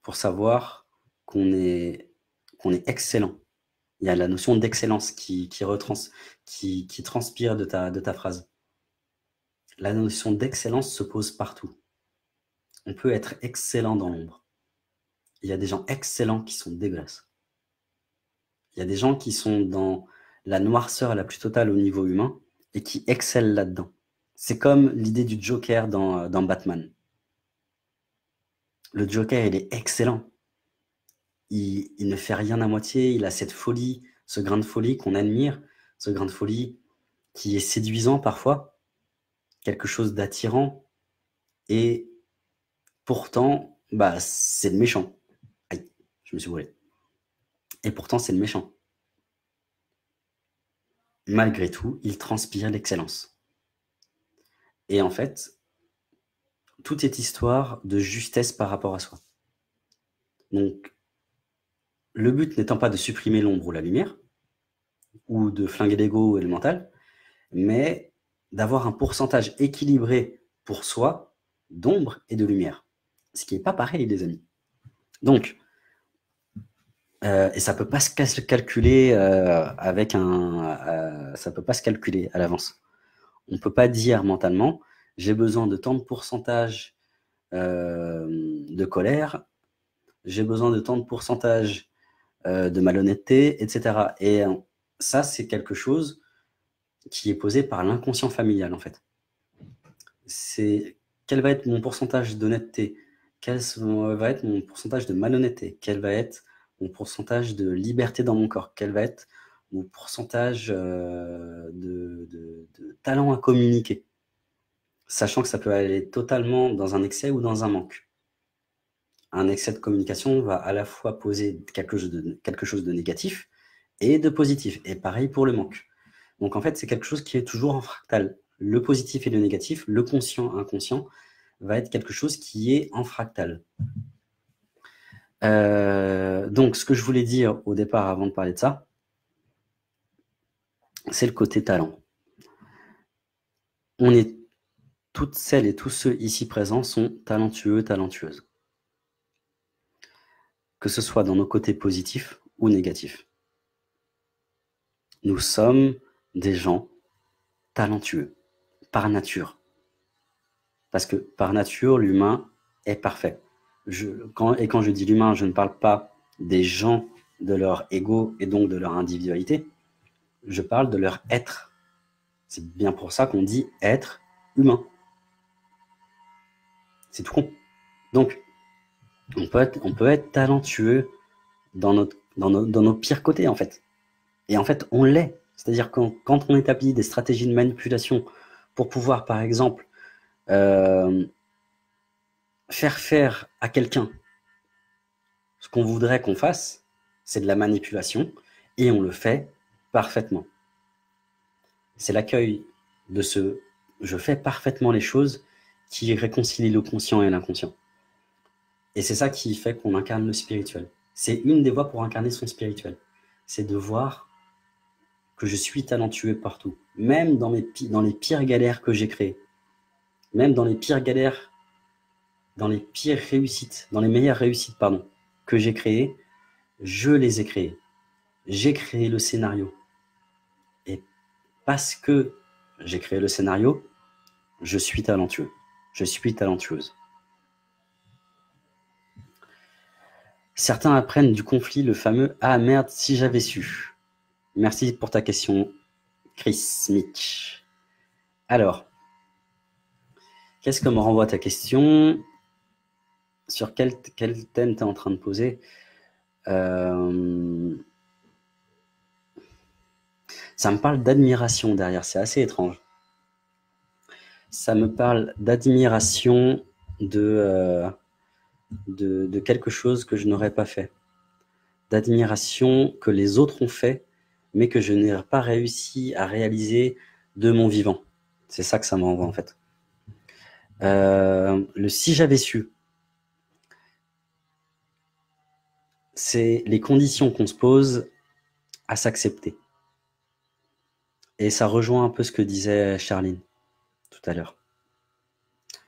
pour savoir qu'on est, qu'on est excellent? Il y a la notion d'excellence qui, qui, retrans, qui, qui transpire de ta, de ta phrase. La notion d'excellence se pose partout. On peut être excellent dans l'ombre. Il y a des gens excellents qui sont dégueulasses. Il y a des gens qui sont dans la noirceur la plus totale au niveau humain et qui excellent là-dedans. C'est comme l'idée du Joker dans, dans Batman. Le Joker, il est excellent. Il, il ne fait rien à moitié, il a cette folie, ce grain de folie qu'on admire, ce grain de folie qui est séduisant parfois, quelque chose d'attirant, et pourtant, bah, c'est le méchant. Aïe, je me suis brûlé. Et pourtant, c'est le méchant. Malgré tout, il transpire l'excellence. Et en fait, tout est histoire de justesse par rapport à soi. Donc, le but n'étant pas de supprimer l'ombre ou la lumière, ou de flinguer l'ego et le mental, mais d'avoir un pourcentage équilibré pour soi d'ombre et de lumière. Ce qui n'est pas pareil, les amis. Donc, euh, et ça ne peut pas se calculer euh, avec un... Euh, ça peut pas se calculer à l'avance. On ne peut pas dire mentalement, j'ai besoin de tant de pourcentage euh, de colère, j'ai besoin de tant de pourcentage de malhonnêteté, et cetera. Et ça, c'est quelque chose qui est posé par l'inconscient familial, en fait. C'est quel va être mon pourcentage d'honnêteté, quel va être mon pourcentage de malhonnêteté, quel va être mon pourcentage de liberté dans mon corps, quel va être mon pourcentage euh, de, de, de talent à communiquer, sachant que ça peut aller totalement dans un excès ou dans un manque. Un excès de communication va à la fois poser quelque chose de, quelque chose de négatif et de positif, et pareil pour le manque. Donc en fait, c'est quelque chose qui est toujours en fractal. Le positif et le négatif, le conscient, inconscient, va être quelque chose qui est en fractal. Euh, donc ce que je voulais dire au départ avant de parler de ça, c'est le côté talent. On est, toutes celles et tous ceux ici présents sont talentueux, talentueuses. Que ce soit dans nos côtés positifs ou négatifs. Nous sommes des gens talentueux, par nature. Parce que par nature, l'humain est parfait. Je, quand, et quand je dis l'humain, je ne parle pas des gens, de leur ego et donc de leur individualité. Je parle de leur être. C'est bien pour ça qu'on dit être humain. C'est tout con. Donc, on peut être, on peut être talentueux dans, notre, dans, nos, dans nos pires côtés, en fait. Et en fait, on l'est. C'est-à-dire que quand on établit des stratégies de manipulation pour pouvoir, par exemple, euh, faire faire à quelqu'un ce qu'on voudrait qu'on fasse, c'est de la manipulation, et on le fait parfaitement. C'est l'accueil de ce « je fais parfaitement les choses » qui réconcilie le conscient et l'inconscient. Et c'est ça qui fait qu'on incarne le spirituel. C'est une des voies pour incarner son spirituel. C'est de voir que je suis talentueux partout, même dans, mes, dans les pires galères que j'ai créées, même dans les pires galères, dans les pires réussites, dans les meilleures réussites, pardon, que j'ai créées, je les ai créées. J'ai créé le scénario. Et parce que j'ai créé le scénario, je suis talentueux. Je suis talentueuse. Certains apprennent du conflit le fameux « Ah merde, si j'avais su ». Merci pour ta question, Chris Mitch. Alors, qu'est-ce que me renvoie ta question? Sur quel, quel thème tu es en train de poser? euh... Ça me parle d'admiration derrière, c'est assez étrange. Ça me parle d'admiration de, euh, de, de quelque chose que je n'aurais pas fait. D'admiration que les autres ont fait, mais que je n'ai pas réussi à réaliser de mon vivant. C'est ça que ça m'envoie en fait. Euh, le « si j'avais su », c'est les conditions qu'on se pose à s'accepter. Et ça rejoint un peu ce que disait Charline tout à l'heure.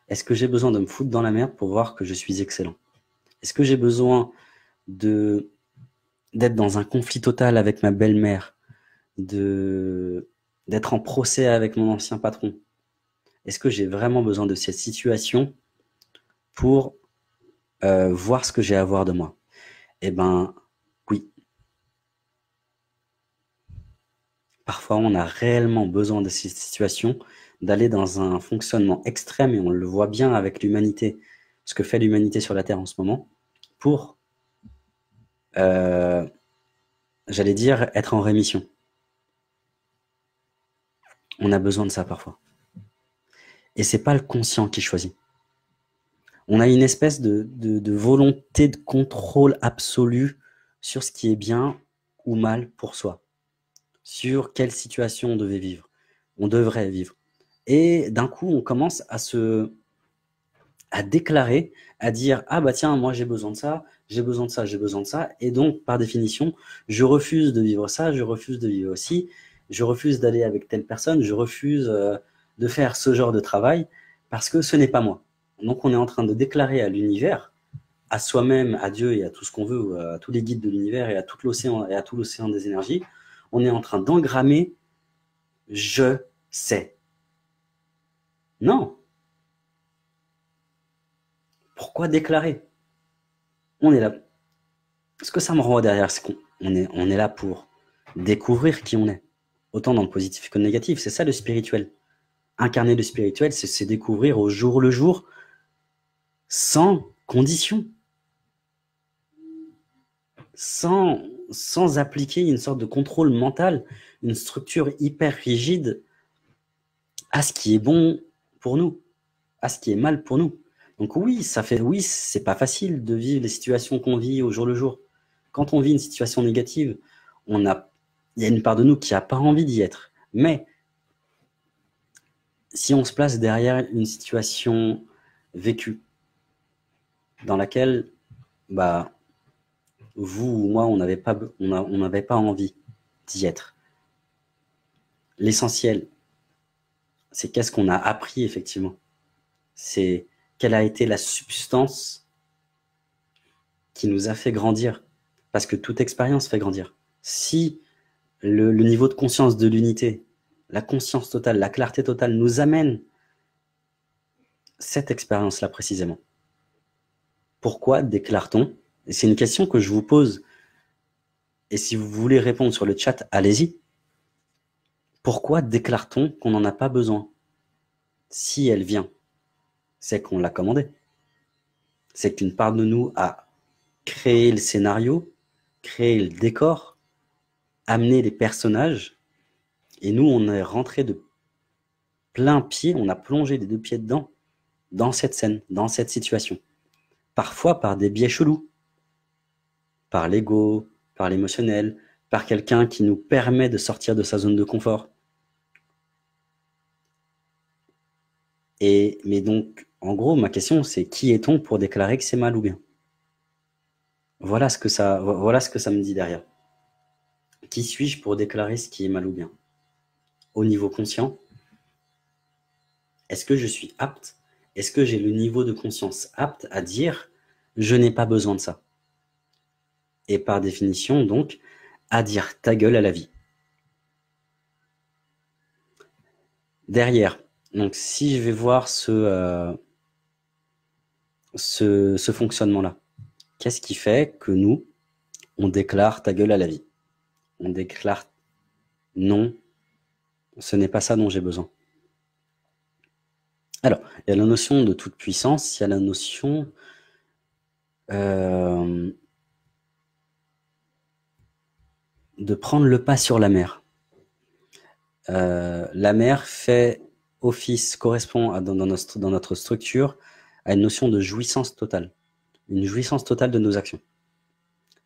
Est-ce que j'ai besoin de me foutre dans la merde pour voir que je suis excellent? Est-ce que j'ai besoin de d'être dans un conflit total avec ma belle-mère, de d'être en procès avec mon ancien patron? Est-ce que j'ai vraiment besoin de cette situation pour euh, voir ce que j'ai à voir de moi? Eh ben, oui. Parfois, on a réellement besoin de ces situations, d'aller dans un fonctionnement extrême, et on le voit bien avec l'humanité, ce que fait l'humanité sur la Terre en ce moment, pour, euh, j'allais dire, être en rémission. On a besoin de ça parfois. Et ce n'est pas le conscient qui choisit. On a une espèce de, de, de volonté de contrôle absolu sur ce qui est bien ou mal pour soi, sur quelle situation on devait vivre, on devrait vivre. Et d'un coup, on commence à se, à déclarer, à dire « Ah bah tiens, moi j'ai besoin de ça, j'ai besoin de ça, j'ai besoin de ça. » Et donc, par définition, je refuse de vivre ça, je refuse de vivre aussi, je refuse d'aller avec telle personne, je refuse euh, de faire ce genre de travail parce que ce n'est pas moi. Donc, on est en train de déclarer à l'univers, à soi-même, à Dieu et à tout ce qu'on veut, à tous les guides de l'univers et à tout l'océan et à tout l'océan des énergies, on est en train d'engrammer « je sais ». Non. Pourquoi déclarer? On est là. Ce que ça me renvoie derrière, c'est qu'on est, on est là pour découvrir qui on est. Autant dans le positif que le négatif. C'est ça le spirituel. incarner le spirituel, c'est découvrir au jour le jour, sans condition, sans, sans appliquer une sorte de contrôle mental, une structure hyper rigide à ce qui est bon pour nous, à ce qui est mal pour nous. Donc oui, ça fait, oui, c'est pas facile de vivre les situations qu'on vit au jour le jour. Quand on vit une situation négative, on a, il y a une part de nous qui n'a pas envie d'y être. Mais si on se place derrière une situation vécue, dans laquelle bah, vous ou moi, on n'avait pas, on a, on n'avait pas envie d'y être, l'essentiel, c'est qu'est-ce qu'on a appris effectivement. C'est quelle a été la substance qui nous a fait grandir. Parce que toute expérience fait grandir. Si le, le niveau de conscience de l'unité, la conscience totale, la clarté totale nous amène cette expérience-là précisément. Pourquoi déclare-t-on? C'est une question que je vous pose. Et si vous voulez répondre sur le chat, allez-y. Pourquoi déclare-t-on qu'on n'en a pas besoin? Si elle vient, c'est qu'on l'a commandée. C'est qu'une part de nous a créé le scénario, créé le décor, amené les personnages. Et nous, on est rentré de plein pied, on a plongé les deux pieds dedans, dans cette scène, dans cette situation. Parfois par des biais chelous, par l'ego, par l'émotionnel, par quelqu'un qui nous permet de sortir de sa zone de confort. Et, mais donc, en gros, ma question, c'est qui est-on pour déclarer que c'est mal ou bien? Voilà ce que ça, voilà ce que ça me dit derrière. Qui suis-je pour déclarer ce qui est mal ou bien? Au niveau conscient, est-ce que je suis apte? Est-ce que j'ai le niveau de conscience apte à dire « je n'ai pas besoin de ça » et par définition, donc, à dire « ta gueule à la vie ». Derrière, donc si je vais voir ce, euh, ce, ce fonctionnement-là, qu'est-ce qui fait que nous, on déclare « ta gueule à la vie », on déclare « non ». Ce n'est pas ça dont j'ai besoin. Alors, il y a la notion de toute puissance, il y a la notion euh, de prendre le pas sur la mer. Euh, la mer fait office, correspond à, dans, dans, notre, dans notre structure à une notion de jouissance totale, une jouissance totale de nos actions.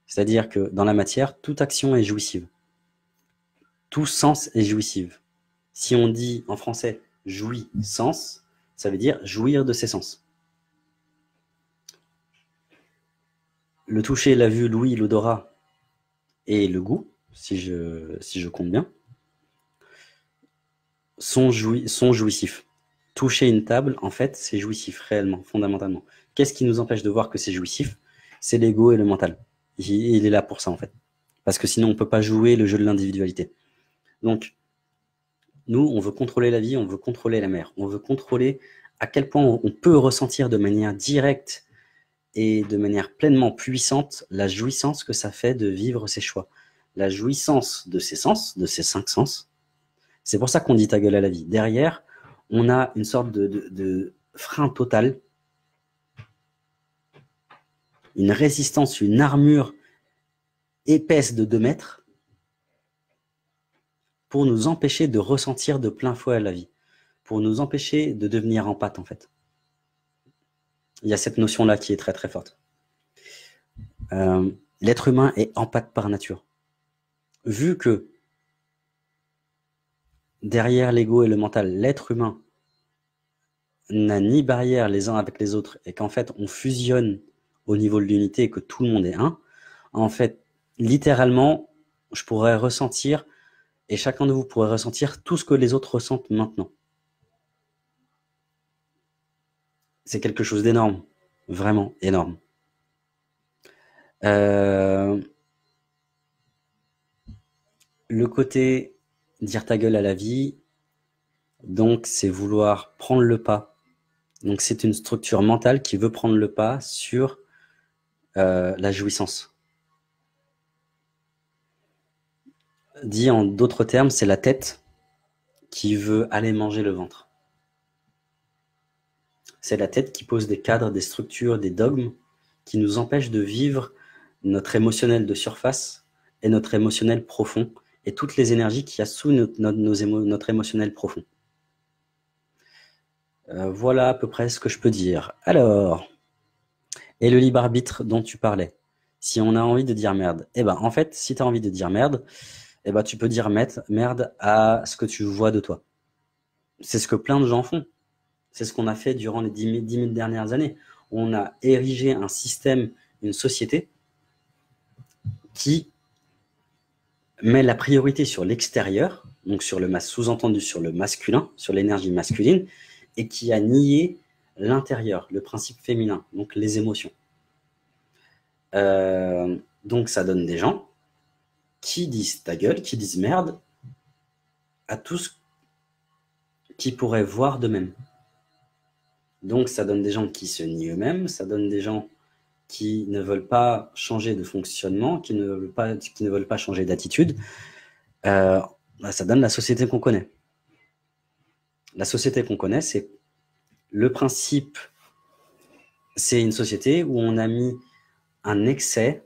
C'est-à-dire que dans la matière, toute action est jouissive, tout sens est jouissive. Si on dit en français « jouis sens », ça veut dire jouir de ses sens. Le toucher, la vue, l'ouïe, l'odorat et le goût, si je, si je compte bien, sont, joui, sont jouissifs. Toucher une table, en fait, c'est jouissif réellement, fondamentalement. Qu'est-ce qui nous empêche de voir que c'est jouissif? C'est l'ego et le mental. Il, il est là pour ça, en fait. Parce que sinon, on ne peut pas jouer le jeu de l'individualité. Donc, nous, on veut contrôler la vie, on veut contrôler la mer, on veut contrôler à quel point on peut ressentir de manière directe et de manière pleinement puissante la jouissance que ça fait de vivre ses choix, la jouissance de ses sens, de ses cinq sens. C'est pour ça qu'on dit ta gueule à la vie. Derrière, on a une sorte de, de, de frein total, une résistance, une armure épaisse de deux mètres, pour nous empêcher de ressentir de plein fouet la vie, pour nous empêcher de devenir en pâte, en fait. Il y a cette notion-là qui est très, très forte. Euh, L'être humain est en pâte par nature. Vu que derrière l'ego et le mental, l'être humain n'a ni barrière les uns avec les autres et qu'en fait, on fusionne au niveau de l'unité et que tout le monde est un, en fait, littéralement, je pourrais ressentir... Et chacun de vous pourrait ressentir tout ce que les autres ressentent maintenant. C'est quelque chose d'énorme, vraiment énorme. Euh, le côté dire ta gueule à la vie, donc c'est vouloir prendre le pas. Donc c'est une structure mentale qui veut prendre le pas sur euh, la jouissance. Dit en d'autres termes, c'est la tête qui veut aller manger le ventre. C'est la tête qui pose des cadres, des structures, des dogmes qui nous empêchent de vivre notre émotionnel de surface et notre émotionnel profond et toutes les énergies qu'il y a sous notre, notre, nos émo, notre émotionnel profond. Euh, voilà à peu près ce que je peux dire. Alors, et le libre arbitre dont tu parlais. Si on a envie de dire merde, eh ben, en fait, si tu as envie de dire merde, eh ben, tu peux dire merde à ce que tu vois de toi. C'est ce que plein de gens font. C'est ce qu'on a fait durant les dix mille dernières années. On a érigé un système, une société qui met la priorité sur l'extérieur, donc sur le sous-entendu sur le masculin, sur l'énergie masculine, et qui a nié l'intérieur, le principe féminin, donc les émotions. Euh, donc ça donne des gens qui disent ta gueule, qui disent merde à tous qui pourraient voir d'eux-mêmes. Donc ça donne des gens qui se nient eux-mêmes, ça donne des gens qui ne veulent pas changer de fonctionnement, qui ne veulent pas, qui ne veulent pas changer d'attitude. Euh, ça donne la société qu'on connaît. La société qu'on connaît, c'est le principe, c'est une société où on a mis un excès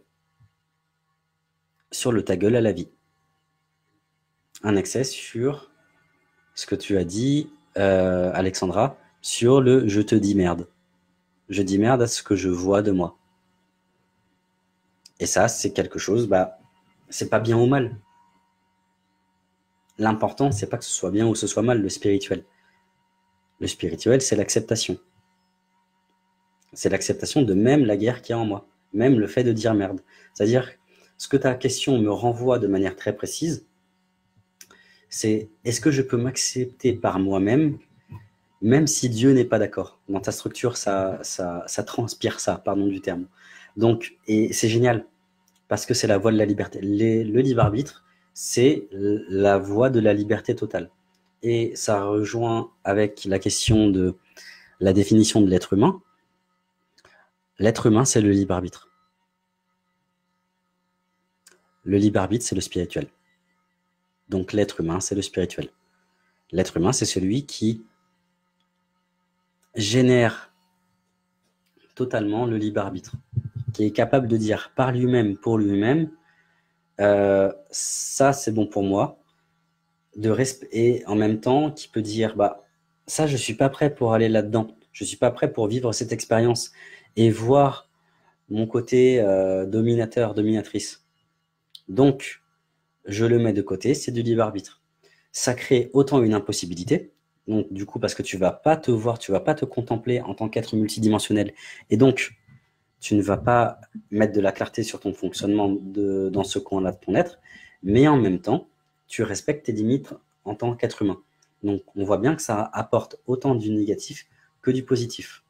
sur le ta gueule à la vie. Un excès sur ce que tu as dit, euh, Alexandra, sur le « je te dis merde ». Je dis merde à ce que je vois de moi. Et ça, c'est quelque chose, bah, c'est pas bien ou mal. L'important, c'est pas que ce soit bien ou que ce soit mal, le spirituel. Le spirituel, c'est l'acceptation. C'est l'acceptation de même la guerre qu'il y a en moi, même le fait de dire merde. C'est-à-dire, ce que ta question me renvoie de manière très précise, c'est est-ce que je peux m'accepter par moi-même, même si Dieu n'est pas d'accord. Dans ta structure, ça, ça, ça transpire ça, pardon du terme. Donc, et c'est génial, parce que c'est la voie de la liberté. Les, le libre-arbitre, c'est la voie de la liberté totale. Et ça rejoint avec la question de la définition de l'être humain. L'être humain, c'est le libre-arbitre. Le libre-arbitre, c'est le spirituel. Donc l'être humain, c'est le spirituel. L'être humain, c'est celui qui génère totalement le libre-arbitre, qui est capable de dire par lui-même, pour lui-même, euh, ça, c'est bon pour moi, de resp- et en même temps, qui peut dire, bah, ça, je ne suis pas prêt pour aller là-dedans, je ne suis pas prêt pour vivre cette expérience et voir mon côté euh, dominateur, dominatrice. Donc, je le mets de côté, c'est du libre-arbitre. Ça crée autant une impossibilité, donc du coup, parce que tu ne vas pas te voir, tu ne vas pas te contempler en tant qu'être multidimensionnel, et donc, tu ne vas pas mettre de la clarté sur ton fonctionnement de, dans ce coin-là de ton être, mais en même temps, tu respectes tes limites en tant qu'être humain. Donc, on voit bien que ça apporte autant du négatif que du positif.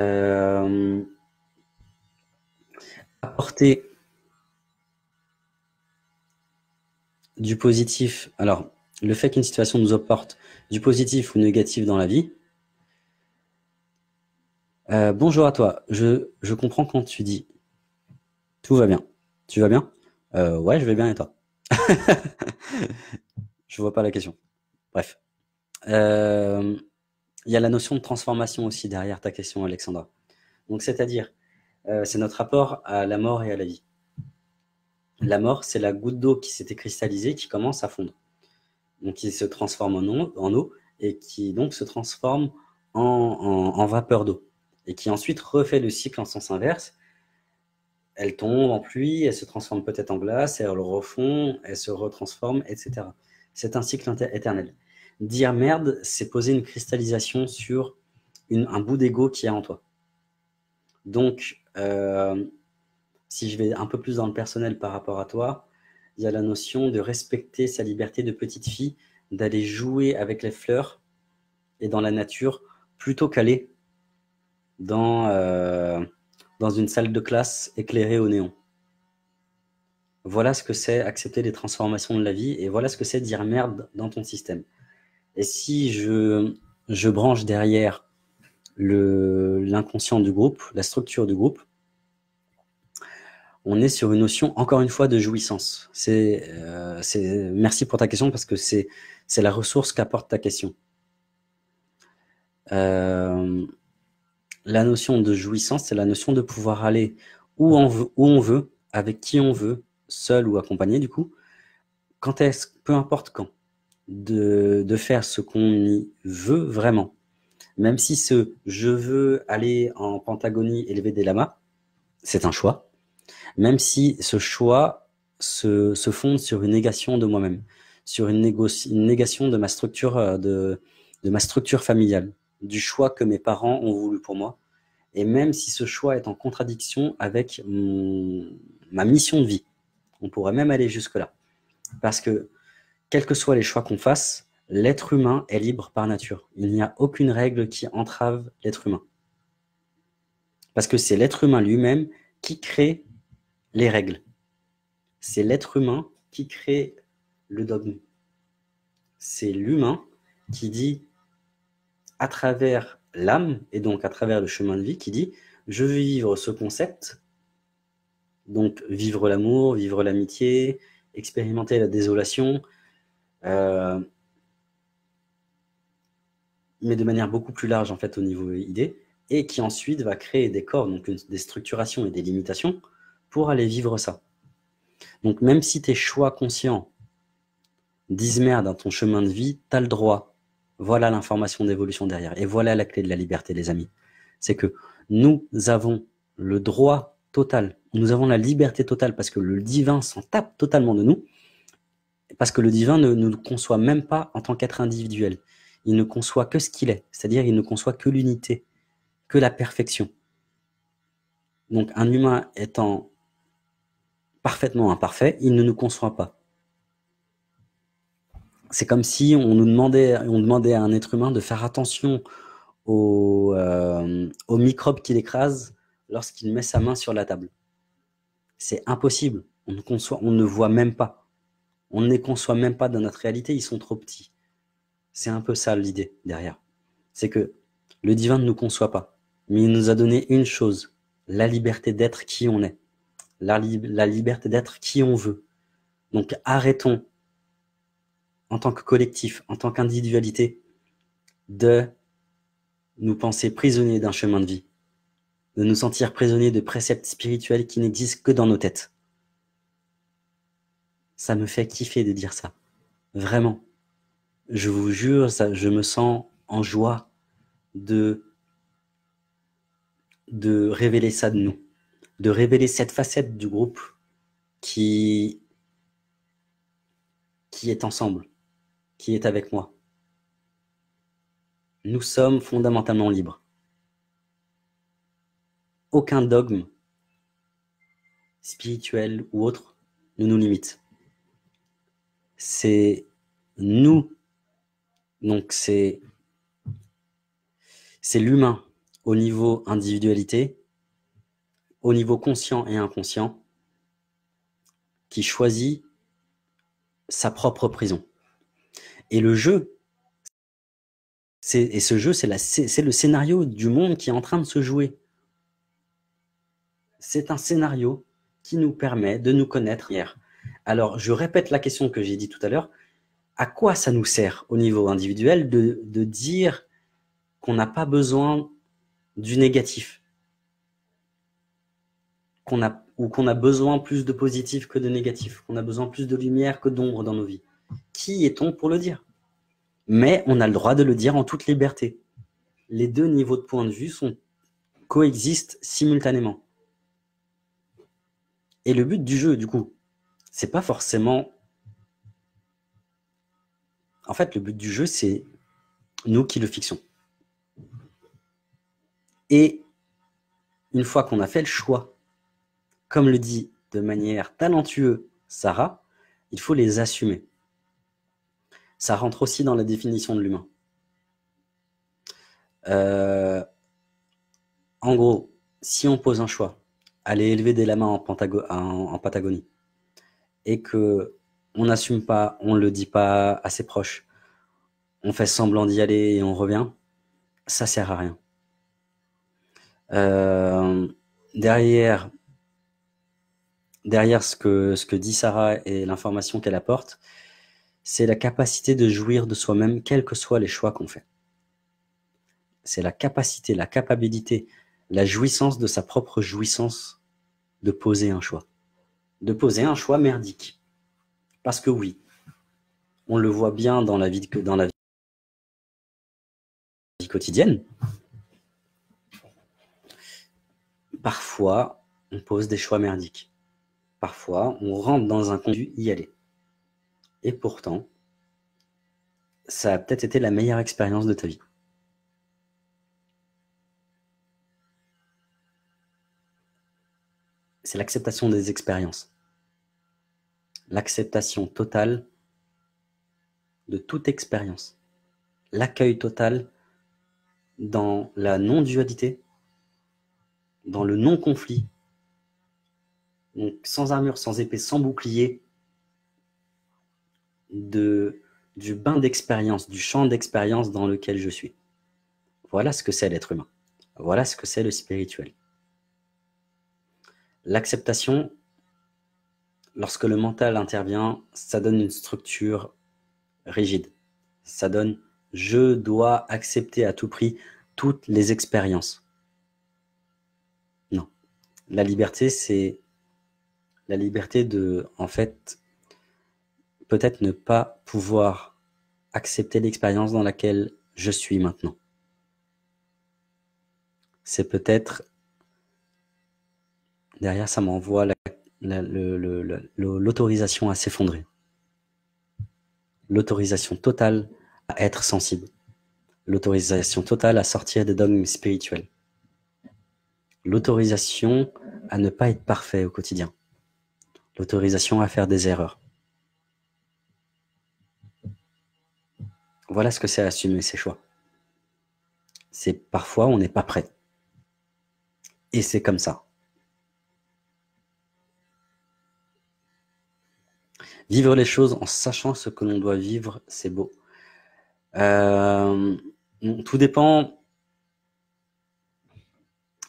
Euh... Apporter du positif, alors le fait qu'une situation nous apporte du positif ou négatif dans la vie. Euh, bonjour à toi, je, je comprends quand tu dis tout va bien. Tu vas bien? euh, Ouais, je vais bien et toi? Je vois pas la question. Bref. Euh, y a la notion de transformation aussi derrière ta question, Alexandra. Donc c'est-à-dire, euh, c'est notre rapport à la mort et à la vie. La mort, c'est la goutte d'eau qui s'était cristallisée, qui commence à fondre. Donc, qui se transforme en eau et qui donc se transforme en, en, en vapeur d'eau. Et qui ensuite refait le cycle en sens inverse. Elle tombe en pluie, elle se transforme peut-être en glace, elle le refond, elle se retransforme, et cetera. C'est un cycle éternel. Dire merde, c'est poser une cristallisation sur une, un bout d'ego qu'il y a en toi. Donc, euh, si je vais un peu plus dans le personnel par rapport à toi, il y a la notion de respecter sa liberté de petite fille, d'aller jouer avec les fleurs et dans la nature, plutôt qu'aller dans, euh, dans une salle de classe éclairée au néon. Voilà ce que c'est accepter les transformations de la vie et voilà ce que c'est dire merde dans ton système. Et si je, je branche derrière l'inconscient du groupe, la structure du groupe, on est sur une notion, encore une fois, de jouissance. C'est, euh, c'est, merci pour ta question, parce que c'est la ressource qu'apporte ta question. euh, la notion de jouissance, c'est la notion de pouvoir aller où on veut, où on veut, avec qui on veut, seul ou accompagné du coup, quand est-ce, peu importe quand, de, de faire ce qu'on y veut vraiment. Même si ce « je veux aller en Pentagonie élever des lamas », c'est un choix, même si ce choix se, se fonde sur une négation de moi-même, sur une, une négation de ma, structure, de, de ma structure familiale, du choix que mes parents ont voulu pour moi, et même si ce choix est en contradiction avec mon, ma mission de vie. On pourrait même aller jusque-là. Parce que, quels que soient les choix qu'on fasse, l'être humain est libre par nature. Il n'y a aucune règle qui entrave l'être humain. Parce que c'est l'être humain lui-même qui crée les règles. C'est l'être humain qui crée le dogme. C'est l'humain qui dit, à travers l'âme, et donc à travers le chemin de vie, qui dit « je veux vivre ce concept », donc vivre l'amour, vivre l'amitié, expérimenter la désolation, euh, mais de manière beaucoup plus large en fait au niveau idée, et qui ensuite va créer des corps, donc une, des structurations et des limitations pour aller vivre ça. Donc même si tes choix conscients disent merde dans ton chemin de vie, tu as le droit. Voilà l'information d'évolution derrière. Et voilà la clé de la liberté, les amis. C'est que nous avons le droit total, nous avons la liberté totale parce que le divin s'en tape totalement de nous, parce que le divin ne nous conçoit même pas en tant qu'être individuel. Il ne conçoit que ce qu'il est, c'est-à-dire il ne conçoit que l'unité, que la perfection. Donc un humain étant parfaitement imparfait, il ne nous conçoit pas. C'est comme si on nous demandait, on demandait à un être humain de faire attention aux, euh, aux microbes qu'il écrase lorsqu'il met sa main sur la table. C'est impossible, on ne conçoit, on ne voit même pas. On ne les conçoit même pas dans notre réalité, ils sont trop petits. C'est un peu ça l'idée derrière. C'est que le divin ne nous conçoit pas, mais il nous a donné une chose, la liberté d'être qui on est, la, lib la liberté d'être qui on veut. Donc arrêtons, en tant que collectif, en tant qu'individualité, de nous penser prisonniers d'un chemin de vie, de nous sentir prisonniers de préceptes spirituels qui n'existent que dans nos têtes. Ça me fait kiffer de dire ça, vraiment. Je vous jure, ça, je me sens en joie de, de révéler ça de nous, de révéler cette facette du groupe qui, qui est ensemble, qui est avec moi. Nous sommes fondamentalement libres. Aucun dogme spirituel ou autre ne nous limite. C'est nous. Donc, c'est l'humain au niveau individualité, au niveau conscient et inconscient, qui choisit sa propre prison. Et le jeu, et ce jeu, c'est le scénario du monde qui est en train de se jouer. C'est un scénario qui nous permet de nous connaître hier. Alors, je répète la question que j'ai dit tout à l'heure. À quoi ça nous sert au niveau individuel de, de dire qu'on n'a pas besoin du négatif, qu'on a, ou qu'on a besoin plus de positif que de négatif, qu'on a besoin plus de lumière que d'ombre dans nos vies? Qui est-on pour le dire? Mais on a le droit de le dire en toute liberté. Les deux niveaux de point de vue sont, coexistent simultanément. Et le but du jeu, du coup, c'est pas forcément... En fait, le but du jeu, c'est nous qui le fixons. Et une fois qu'on a fait le choix, comme le dit de manière talentueuse Sarah, il faut les assumer. Ça rentre aussi dans la définition de l'humain. Euh, en gros, si on pose un choix, aller élever des lamas en, Pentago en, en Patagonie, et que... on n'assume pas, on ne le dit pas à ses proches, on fait semblant d'y aller et on revient, ça ne sert à rien. Euh, derrière derrière ce, que, ce que dit Sarah et l'information qu'elle apporte, c'est la capacité de jouir de soi-même, quels que soient les choix qu'on fait. c'est la capacité, la capacité, la jouissance de sa propre jouissance de poser un choix. De poser un choix merdique. Parce que oui, on le voit bien dans la vie, dans la vie quotidienne. Parfois, on pose des choix merdiques. Parfois, on rentre dans un conduit y aller. Et pourtant, ça a peut-être été la meilleure expérience de ta vie. C'est l'acceptation des expériences. L'acceptation totale de toute expérience. L'accueil total dans la non-dualité, dans le non-conflit. Donc sans armure, sans épée, sans bouclier, de, du bain d'expérience, du champ d'expérience dans lequel je suis. Voilà ce que c'est l'être humain. Voilà ce que c'est le spirituel. L'acceptation, lorsque le mental intervient, ça donne une structure rigide. Ça donne « je dois accepter à tout prix toutes les expériences ». Non. La liberté, c'est la liberté de, en fait, peut-être ne pas pouvoir accepter l'expérience dans laquelle je suis maintenant. C'est peut-être... Derrière, ça m'envoie la... l'autorisation à s'effondrer, l'autorisation totale à être sensible, l'autorisation totale à sortir des dogmes spirituels, l'autorisation à ne pas être parfait au quotidien, l'autorisation à faire des erreurs. Voilà ce que c'est assumer ses choix. C'est parfois on n'est pas prêt. Et c'est comme ça. Vivre les choses en sachant ce que l'on doit vivre, c'est beau. Euh, tout dépend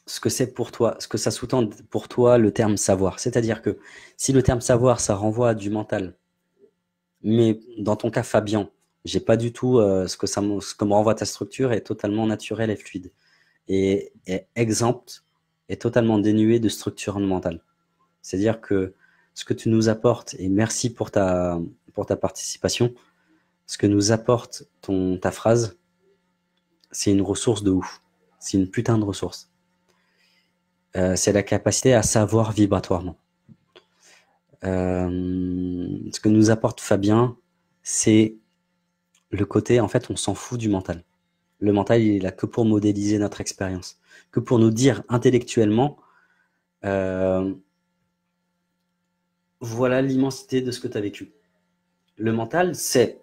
ce que c'est pour toi, ce que ça sous-tend pour toi le terme savoir. C'est-à-dire que si le terme savoir, ça renvoie à du mental, mais dans ton cas, Fabien, j'ai pas du tout euh, ce que ça me, ce que me renvoie ta structure est totalement naturelle et fluide, et est exempte, est totalement dénuée de structure mentale. C'est-à-dire que ce que tu nous apportes, et merci pour ta, pour ta participation, ce que nous apporte ton, ta phrase, c'est une ressource de ouf. C'est une putain de ressource. Euh, c'est la capacité à savoir vibratoirement. Euh, ce que nous apporte Fabien, c'est le côté, en fait, on s'en fout du mental. Le mental, il est là que pour modéliser notre expérience, que pour nous dire intellectuellement... Euh, voilà l'immensité de ce que tu as vécu. Le mental, c'est...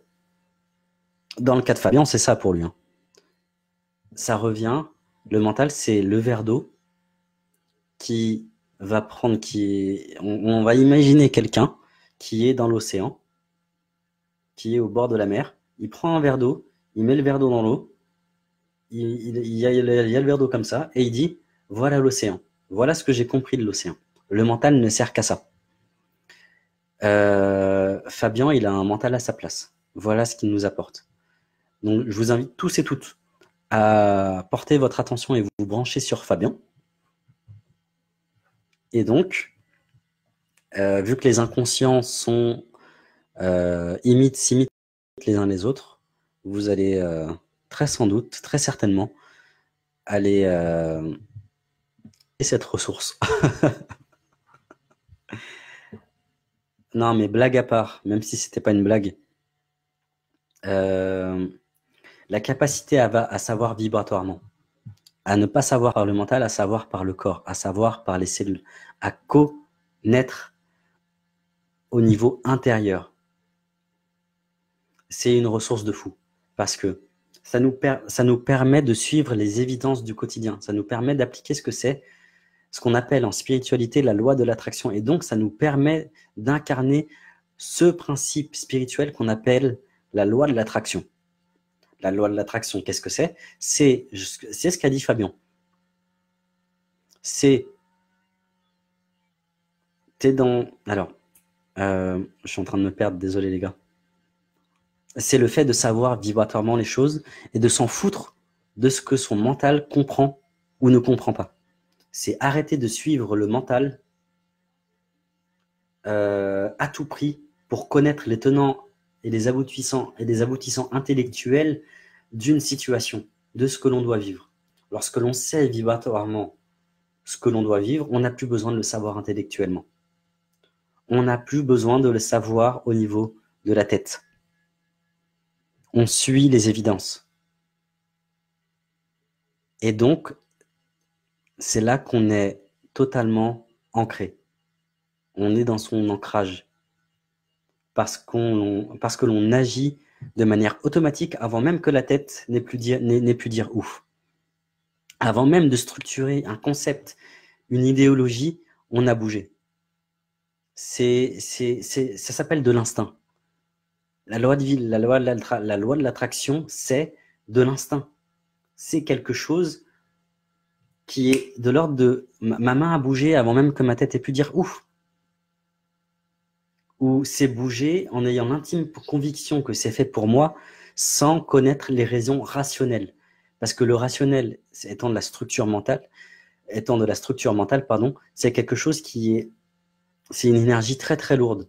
Dans le cas de Fabien, c'est ça pour lui. Hein. Ça revient. Le mental, c'est le verre d'eau qui va prendre... qui on, on va imaginer quelqu'un qui est dans l'océan, qui est au bord de la mer. Il prend un verre d'eau, il met le verre d'eau dans l'eau, il, il, il, y a, il y a le verre d'eau comme ça, et il dit, voilà l'océan. Voilà ce que j'ai compris de l'océan. Le mental ne sert qu'à ça. Euh, Fabien, il a un mental à sa place. Voilà ce qu'il nous apporte. Donc, je vous invite tous et toutes à porter votre attention et vous brancher sur Fabien. Et donc, euh, vu que les inconscients sont euh, imitent, s'imitent les uns les autres, vous allez euh, très sans doute, très certainement, aller euh, et cette ressource. Non, mais blague à part, même si ce n'était pas une blague, euh, la capacité à, à savoir vibratoirement, à ne pas savoir par le mental, à savoir par le corps, à savoir par les cellules, à connaître au niveau intérieur, c'est une ressource de fou, parce que ça nous, per ça nous permet de suivre les évidences du quotidien, ça nous permet d'appliquer ce que c'est, ce qu'on appelle en spiritualité la loi de l'attraction. Et donc, ça nous permet d'incarner ce principe spirituel qu'on appelle la loi de l'attraction. La loi de l'attraction, qu'est-ce que c'est? C'est ce qu'a dit Fabien. C'est... T'es dans... Alors, euh, je suis en train de me perdre, désolé les gars. C'est le fait de savoir vibratoirement les choses et de s'en foutre de ce que son mental comprend ou ne comprend pas. C'est arrêter de suivre le mental euh, à tout prix pour connaître les tenants et les aboutissants, et les aboutissants intellectuels d'une situation, de ce que l'on doit vivre. Lorsque l'on sait vibratoirement ce que l'on doit vivre, on n'a plus besoin de le savoir intellectuellement. On n'a plus besoin de le savoir au niveau de la tête. On suit les évidences. Et donc, c'est là qu'on est totalement ancré. On est dans son ancrage. Parce qu'on, parce que l'on agit de manière automatique avant même que la tête n'ait plus dire, n'ait plus dire ouf. Avant même de structurer un concept, une idéologie, on a bougé. C'est, c'est, c'est, ça s'appelle de l'instinct. La loi de vie, la loi de l'attraction, c'est de l'instinct. C'est quelque chose qui est de l'ordre de ma main a bougé avant même que ma tête ait pu dire ouf. Ou c'est bouger en ayant l'intime conviction que c'est fait pour moi sans connaître les raisons rationnelles. Parce que le rationnel, étant de la structure mentale, étant de la structure mentale, pardon, c'est quelque chose qui est, c'est une énergie très très lourde,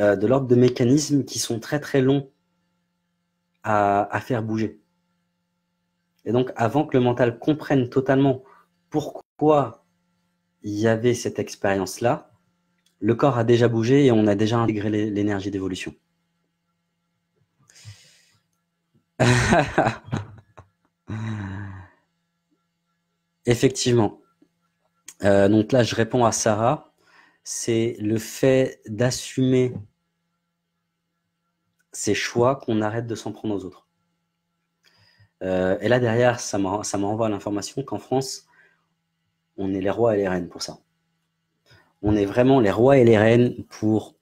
euh, de l'ordre de mécanismes qui sont très très longs à, à faire bouger. Et donc, avant que le mental comprenne totalement pourquoi il y avait cette expérience-là, le corps a déjà bougé et on a déjà intégré l'énergie d'évolution. Effectivement. Euh, donc là, je réponds à Sarah. C'est le fait d'assumer ses choix qu'on arrête de s'en prendre aux autres. Euh, et là, derrière, ça me, ça me renvoie à l'information qu'en France, on est les rois et les reines pour ça. On est vraiment les rois et les reines pour,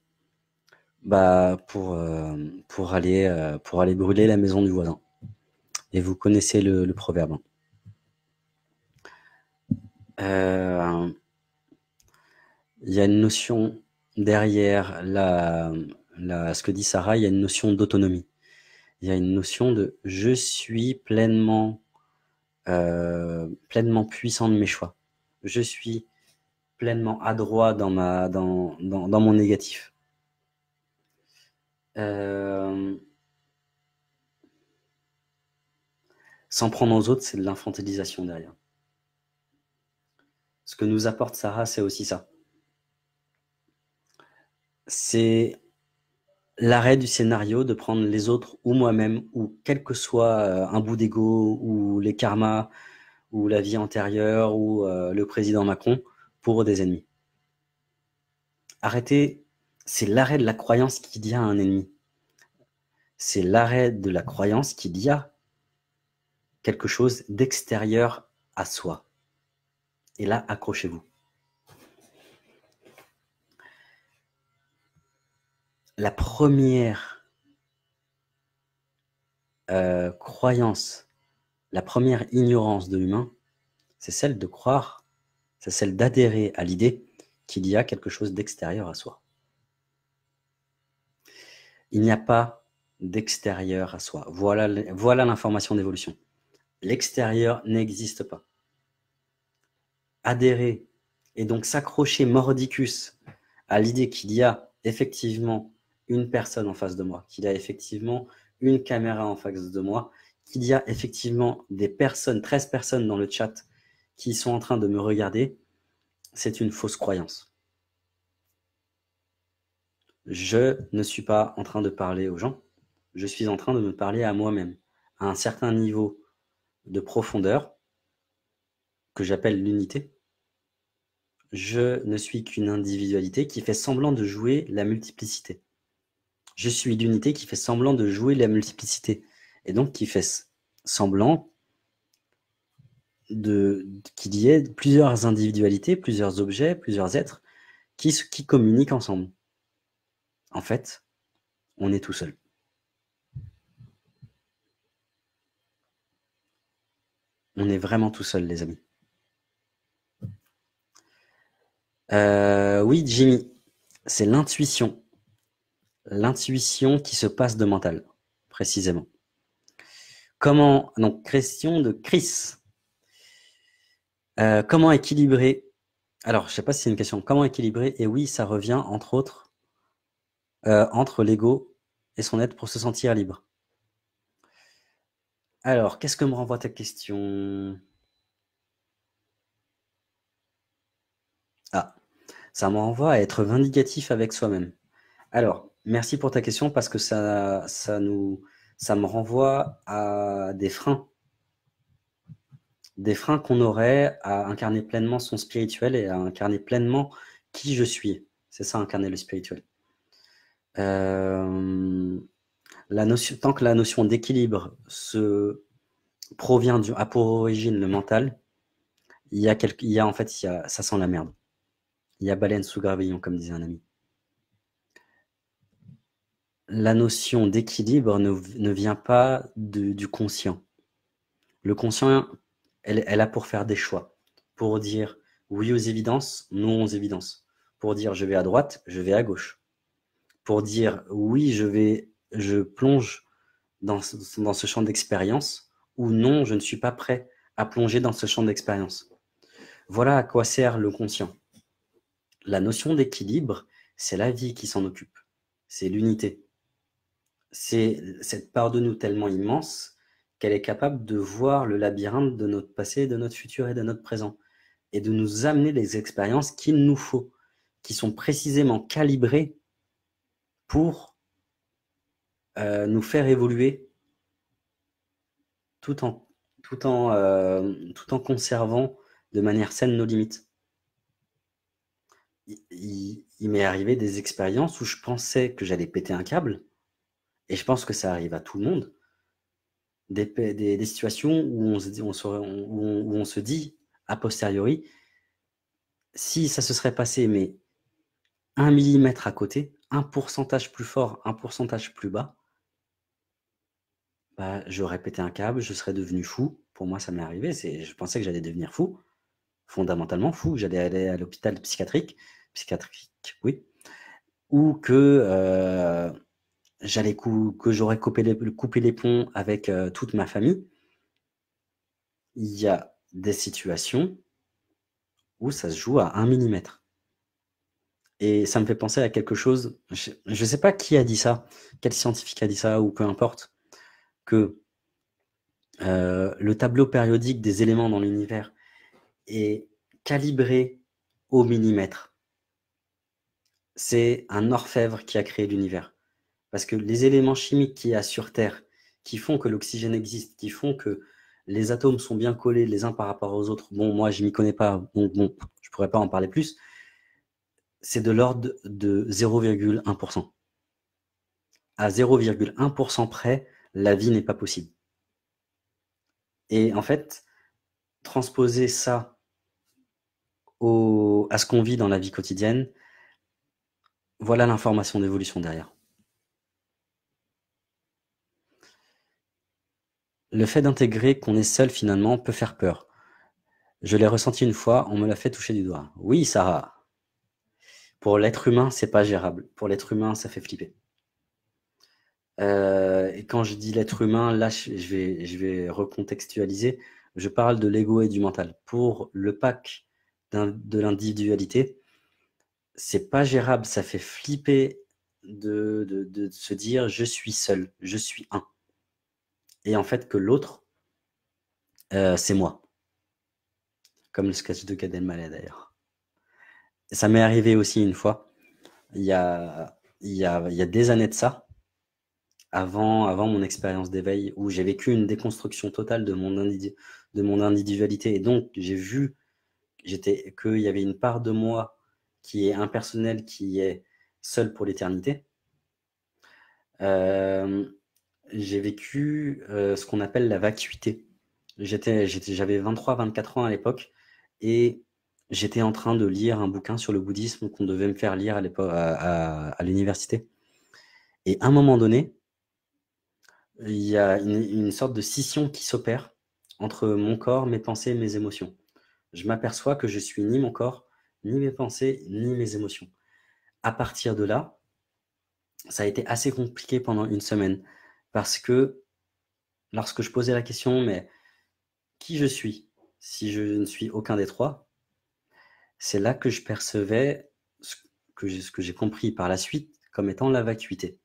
bah, pour, euh, pour, aller, euh, pour aller brûler la maison du voisin. Et vous connaissez le, le proverbe. Euh, il y a une notion derrière la, la, ce que dit Sarah, il y a une notion d'autonomie. Il y a une notion de « je suis pleinement, euh, pleinement puissant de mes choix ». Je suis pleinement adroit dans, ma, dans, dans, dans mon négatif. Euh... S'en prendre aux autres, c'est de l'infantilisation derrière. Ce que nous apporte Sarah, c'est aussi ça. C'est l'arrêt du scénario de prendre les autres ou moi-même, ou quel que soit un bout d'ego, ou les karmas, ou la vie antérieure, ou euh, le président Macron, pour des ennemis. Arrêter, c'est l'arrêt de la croyance qu'il y a un ennemi. C'est l'arrêt de la croyance qu'il y a quelque chose d'extérieur à soi. Et là, accrochez-vous. La première euh, croyance, la première ignorance de l'humain, c'est celle de croire, c'est celle d'adhérer à l'idée qu'il y a quelque chose d'extérieur à soi. Il n'y a pas d'extérieur à soi. Voilà l'information voilà d'évolution. L'extérieur n'existe pas. Adhérer et donc s'accrocher mordicus à l'idée qu'il y a effectivement une personne en face de moi, qu'il y a effectivement une caméra en face de moi, qu'il y a effectivement des personnes, treize personnes dans le chat qui sont en train de me regarder, c'est une fausse croyance. Je ne suis pas en train de parler aux gens, je suis en train de me parler à moi-même, à un certain niveau de profondeur, que j'appelle l'unité. Je ne suis qu'une individualité qui fait semblant de jouer la multiplicité. Je suis l'unité qui fait semblant de jouer la multiplicité, et donc qui fait semblant De, de, qu'il y ait plusieurs individualités, plusieurs objets, plusieurs êtres qui, qui communiquent ensemble. En fait, on est tout seul. On est vraiment tout seul, les amis. Euh, oui, Jimmy, c'est l'intuition. L'intuition qui se passe de mental, précisément. Comment, donc question de Chris. Euh, comment équilibrer? Alors, je ne sais pas si c'est une question. Comment équilibrer? Et oui, ça revient, entre autres, euh, entre l'ego et son être pour se sentir libre. Alors, qu'est-ce que me renvoie ta question? Ah, ça me renvoie à être vindicatif avec soi-même. Alors, merci pour ta question parce que ça, ça, nous, ça me renvoie à des freins. Des freins qu'on aurait à incarner pleinement son spirituel et à incarner pleinement qui je suis. C'est ça, incarner le spirituel. Euh, la notion, tant que la notion d'équilibre se provient du, a pour origine le mental, il y a, quelque, il y a en fait, il y a, ça sent la merde. Il y a baleine sous gravillon, comme disait un ami. La notion d'équilibre ne, ne vient pas de, du conscient. Le conscient... Elle, elle a pour faire des choix, pour dire oui aux évidences, non aux évidences, pour dire je vais à droite, je vais à gauche, pour dire oui, je vais, je plonge dans ce, dans ce champ d'expérience, ou non, je ne suis pas prêt à plonger dans ce champ d'expérience. Voilà à quoi sert le conscient. La notion d'équilibre, c'est la vie qui s'en occupe, c'est l'unité. C'est cette part de nous tellement immense qu'elle est capable de voir le labyrinthe de notre passé, de notre futur et de notre présent, et de nous amener les expériences qu'il nous faut, qui sont précisément calibrées pour euh, nous faire évoluer tout en, tout, en, euh, tout en conservant de manière saine nos limites. Il, il, il m'est arrivé des expériences où je pensais que j'allais péter un câble, et je pense que ça arrive à tout le monde, Des, des, des situations où on, se dit, on se, où, on, où on se dit a posteriori si ça se serait passé mais un millimètre à côté, un pourcentage plus fort, un pourcentage plus bas, bah, j'aurais pété un câble, je serais devenu fou. Pour moi, ça m'est arrivé, je pensais que j'allais devenir fou, fondamentalement fou, j'allais aller à l'hôpital psychiatrique, psychiatrique, oui, ou que... Euh, j'allais cou que j'aurais coupé les, coupé les ponts avec euh, toute ma famille. Il y a des situations où ça se joue à un millimètre. Et ça me fait penser à quelque chose, je ne sais pas qui a dit ça, quel scientifique a dit ça, ou peu importe, que euh, le tableau périodique des éléments dans l'univers est calibré au millimètre. C'est un orfèvre qui a créé l'univers. Parce que les éléments chimiques qu'il y a sur Terre, qui font que l'oxygène existe, qui font que les atomes sont bien collés les uns par rapport aux autres, bon, moi, je ne m'y connais pas, donc bon, je ne pourrais pas en parler plus, c'est de l'ordre de zéro virgule un pour cent. À zéro virgule un pour cent près, la vie n'est pas possible. Et en fait, transposer ça au, à ce qu'on vit dans la vie quotidienne, voilà l'information d'évolution derrière. Le fait d'intégrer qu'on est seul, finalement, peut faire peur. Je l'ai ressenti une fois, on me l'a fait toucher du doigt. Oui, Sarah. Pour l'être humain, c'est pas gérable. Pour l'être humain, ça fait flipper. Euh, et quand je dis l'être humain, là, je vais, je vais recontextualiser. Je parle de l'ego et du mental. Pour le pack de l'individualité, c'est pas gérable. Ça fait flipper de, de, de se dire « je suis seul, je suis un ». Et en fait, que l'autre, euh, c'est moi. Comme le sketch de Gad Elmaleh, d'ailleurs. Ça m'est arrivé aussi une fois, il y a, il y a, il y a des années de ça, avant, avant mon expérience d'éveil, où j'ai vécu une déconstruction totale de mon, individu de mon individualité. Et donc, j'ai vu qu'il y avait une part de moi qui est impersonnelle, qui est seule pour l'éternité. Euh... j'ai vécu euh, ce qu'on appelle la vacuité. J'avais vingt-trois vingt-quatre ans à l'époque et j'étais en train de lire un bouquin sur le bouddhisme qu'on devait me faire lire à à, à, à l'université. Et à un moment donné, il y a une, une sorte de scission qui s'opère entre mon corps, mes pensées et mes émotions. Je m'aperçois que je suis ni mon corps, ni mes pensées, ni mes émotions. À partir de là, ça a été assez compliqué pendant une semaine. Parce que lorsque je posais la question, mais qui je suis si je ne suis aucun des trois, c'est là que je percevais ce que j'ai compris par la suite comme étant la vacuité.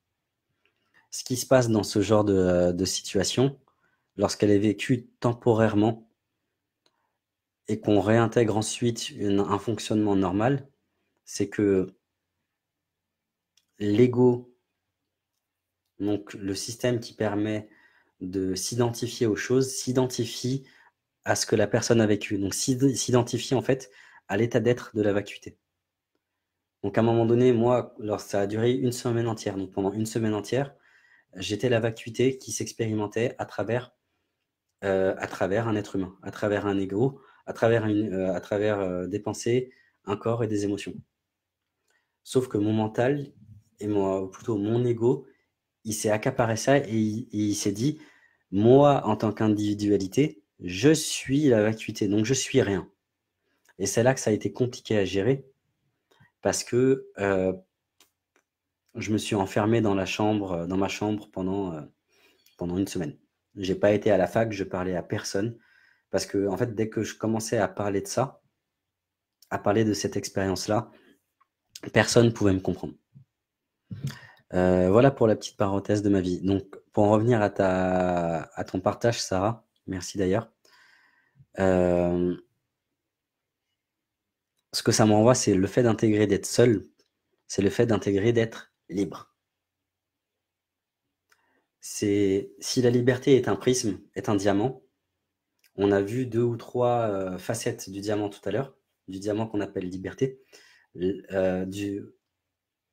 Ce qui se passe dans ce genre de, de situation, lorsqu'elle est vécue temporairement et qu'on réintègre ensuite une, un fonctionnement normal, c'est que l'ego, donc le système qui permet de s'identifier aux choses, s'identifie à ce que la personne a vécu, donc s'identifie en fait à l'état d'être de la vacuité. Donc à un moment donné, moi, alors ça a duré une semaine entière, donc pendant une semaine entière, j'étais la vacuité qui s'expérimentait à travers, euh, à travers un être humain, à travers un ego, à travers, une, euh, à travers euh, des pensées, un corps et des émotions. Sauf que mon mental, et moi, plutôt mon ego, il s'est accaparé ça et il, il s'est dit, moi, en tant qu'individualité, je suis la vacuité, donc je suis rien. Et c'est là que ça a été compliqué à gérer, parce que... Euh, je me suis enfermé dans la chambre, dans ma chambre pendant, euh, pendant une semaine. Je n'ai pas été à la fac, je parlais à personne. Parce que, en fait, dès que je commençais à parler de ça, à parler de cette expérience-là, personne ne pouvait me comprendre. Euh, voilà pour la petite parenthèse de ma vie. Donc, pour en revenir à, ta, à ton partage, Sarah, merci d'ailleurs. Euh, ce que ça m'envoie, c'est le fait d'intégrer d'être seul, c'est le fait d'intégrer d'être libre. Si la liberté est un prisme, est un diamant, on a vu deux ou trois euh, facettes du diamant tout à l'heure, du diamant qu'on appelle liberté, euh, du,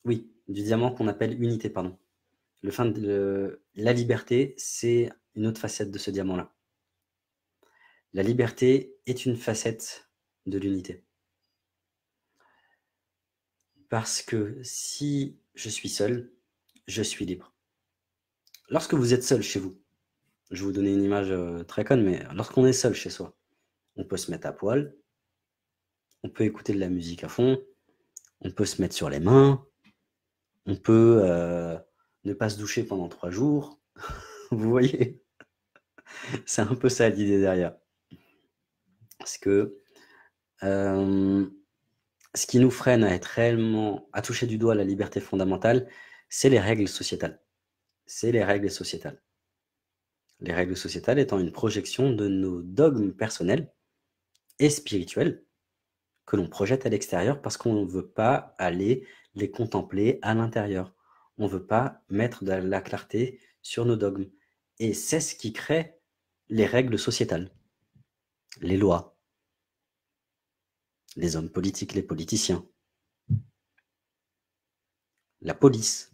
oui, du diamant qu'on appelle unité, pardon. Le fin de, le, la liberté, c'est une autre facette de ce diamant-là. La liberté est une facette de l'unité. Parce que si je suis seul, je suis libre. Lorsque vous êtes seul chez vous, je vais vous donner une image très conne, mais lorsqu'on est seul chez soi, on peut se mettre à poil, on peut écouter de la musique à fond, on peut se mettre sur les mains, on peut euh, ne pas se doucher pendant trois jours. Vous voyez, c'est un peu ça l'idée derrière. Parce que... Euh, ce qui nous freine à être réellement, à toucher du doigt la liberté fondamentale, c'est les règles sociétales. C'est les règles sociétales. Les règles sociétales étant une projection de nos dogmes personnels et spirituels que l'on projette à l'extérieur parce qu'on ne veut pas aller les contempler à l'intérieur. On ne veut pas mettre de la clarté sur nos dogmes. Et c'est ce qui crée les règles sociétales, les lois, les hommes politiques, les politiciens, la police,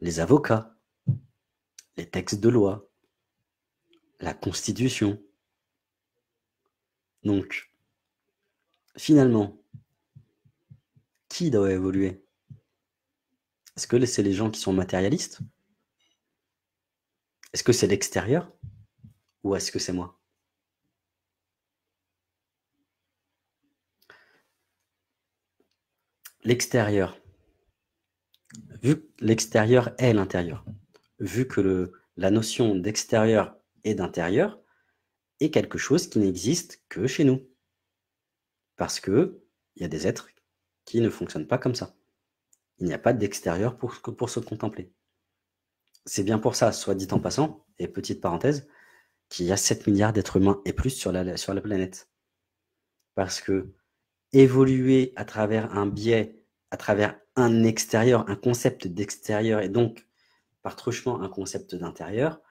les avocats, les textes de loi, la Constitution. Donc, finalement, qui doit évoluer? Est-ce que c'est les gens qui sont matérialistes? Est-ce que c'est l'extérieur? Ou est-ce que c'est moi? L'extérieur, vu que l'extérieur est l'intérieur, vu que le, la notion d'extérieur et d'intérieur est quelque chose qui n'existe que chez nous. Parce qu'il y a des êtres qui ne fonctionnent pas comme ça. Il n'y a pas d'extérieur pour, pour se contempler. C'est bien pour ça, soit dit en passant, et petite parenthèse, qu'il y a sept milliards d'êtres humains et plus sur la, sur la planète. Parce que évoluer à travers un biais, à travers un extérieur, un concept d'extérieur et donc par truchement un concept d'intérieur,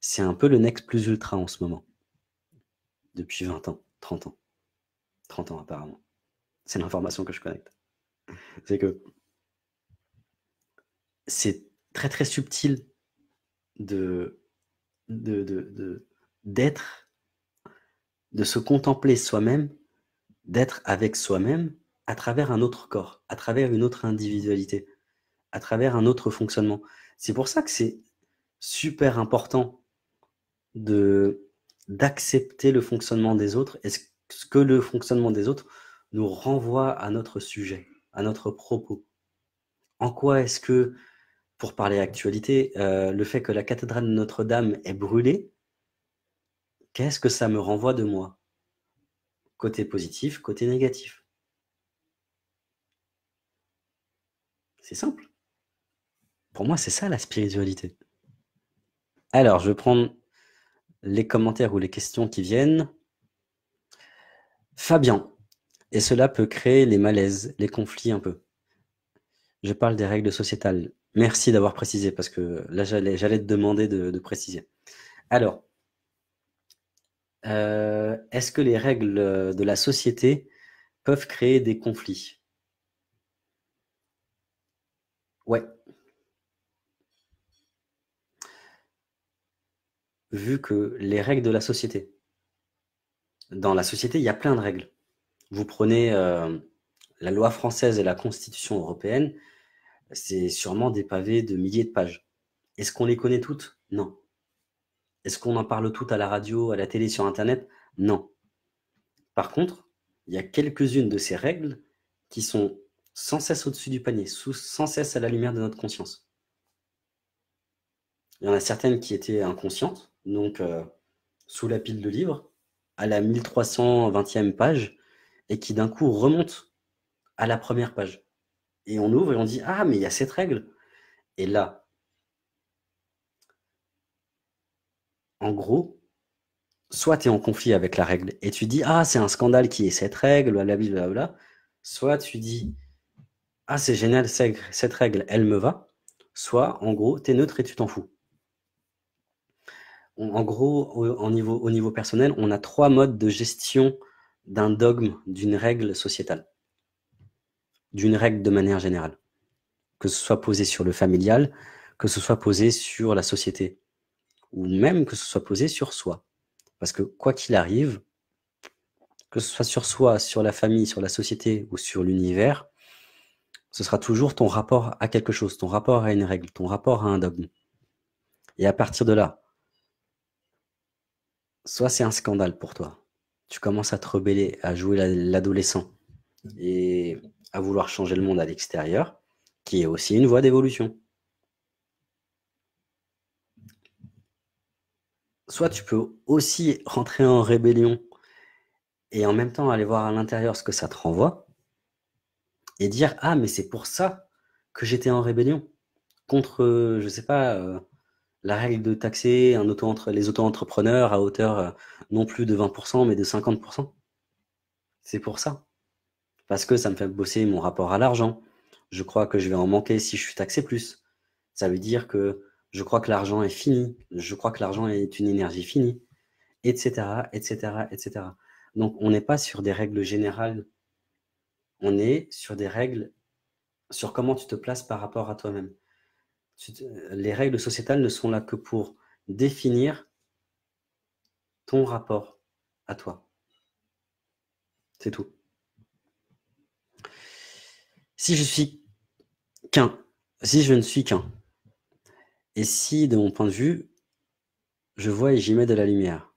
c'est un peu le next plus ultra en ce moment. Depuis vingt ans, trente ans. trente ans apparemment. C'est l'information que je connecte. C'est que c'est très très subtil de, de, de, de, d'être, de se contempler soi-même, d'être avec soi-même à travers un autre corps, à travers une autre individualité, à travers un autre fonctionnement. C'est pour ça que c'est super important de, d'accepter le fonctionnement des autres et ce que le fonctionnement des autres nous renvoie à notre sujet, à notre propos. En quoi est-ce que pour parler actualité, euh, le fait que la cathédrale de Notre-Dame est brûlée, qu'est-ce que ça me renvoie de moi? Côté positif, côté négatif. C'est simple. Pour moi, c'est ça la spiritualité. Alors, je vais prendre les commentaires ou les questions qui viennent. Fabien, et cela peut créer les malaises, les conflits un peu. Je parle des règles sociétales. Merci d'avoir précisé, parce que là, j'allais te demander de, de préciser. Alors, euh, est-ce que les règles de la société peuvent créer des conflits? Ouais. Vu que les règles de la société, dans la société, il y a plein de règles. Vous prenez euh, la loi française et la constitution européenne, c'est sûrement des pavés de milliers de pages. Est-ce qu'on les connaît toutes? Non. Est-ce qu'on en parle toutes à la radio, à la télé, sur Internet? Non. Par contre, il y a quelques-unes de ces règles qui sont sans cesse au-dessus du panier, sous, sans cesse à la lumière de notre conscience. Il y en a certaines qui étaient inconscientes, donc euh, sous la pile de livres, à la mille trois cent vingtième page, et qui d'un coup remontent à la première page. Et on ouvre et on dit « Ah, mais il y a cette règle !» Et là, en gros, soit tu es en conflit avec la règle, et tu dis « Ah, c'est un scandale qui est cette règle, blablabla, blablabla », soit tu dis « Ah, c'est génial, cette règle, elle me va », soit, en gros, tu es neutre et tu t'en fous. En gros, au niveau, au niveau personnel, on a trois modes de gestion d'un dogme, d'une règle sociétale, d'une règle de manière générale. Que ce soit posé sur le familial, que ce soit posé sur la société, ou même que ce soit posé sur soi. Parce que quoi qu'il arrive, que ce soit sur soi, sur la famille, sur la société ou sur l'univers, ce sera toujours ton rapport à quelque chose, ton rapport à une règle, ton rapport à un dogme. Et à partir de là, soit c'est un scandale pour toi, tu commences à te rebeller, à jouer l'adolescent et à vouloir changer le monde à l'extérieur, qui est aussi une voie d'évolution. Soit tu peux aussi rentrer en rébellion et en même temps aller voir à l'intérieur ce que ça te renvoie et dire « Ah, mais c'est pour ça que j'étais en rébellion contre, je ne sais pas, euh, la règle de taxer un auto entre, les auto-entrepreneurs à hauteur euh, non plus de vingt pour cent, mais de cinquante pour cent. C'est pour ça. Parce que ça me fait bosser mon rapport à l'argent. Je crois que je vais en manquer si je suis taxé plus. Ça veut dire que je crois que l'argent est fini. Je crois que l'argent est une énergie finie. Etc. Etc. Etc. Donc, on n'est pas sur des règles générales. On est sur des règles, sur comment tu te places par rapport à toi-même. Les règles sociétales ne sont là que pour définir ton rapport à toi. C'est tout. Si je suis qu'un, si je ne suis qu'un, et si, de mon point de vue, je vois et j'y mets de la lumière,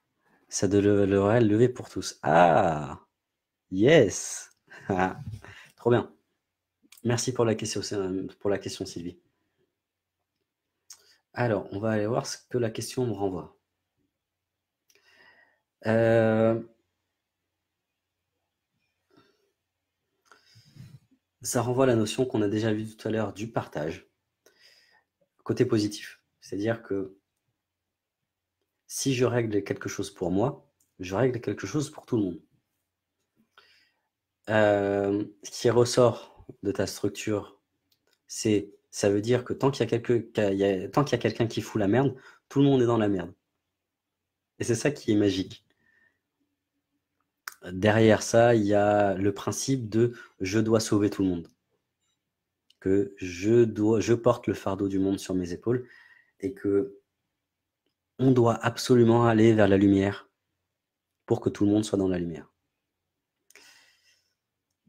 ça devrait le lever pour tous. Ah, yes. Trop bien. Merci pour la question, pour la question, Sylvie. Alors, on va aller voir ce que la question me renvoie. Euh... Ça renvoie à la notion qu'on a déjà vue tout à l'heure du partage, côté positif. C'est-à-dire que si je règle quelque chose pour moi, je règle quelque chose pour tout le monde. Euh, ce qui ressort de ta structure, c'est... Ça veut dire que tant qu'il y a quelqu'un qu quelqu qui fout la merde, tout le monde est dans la merde. Et c'est ça qui est magique. Derrière ça, il y a le principe de « je dois sauver tout le monde ». Que je, dois, je porte le fardeau du monde sur mes épaules et que on doit absolument aller vers la lumière pour que tout le monde soit dans la lumière.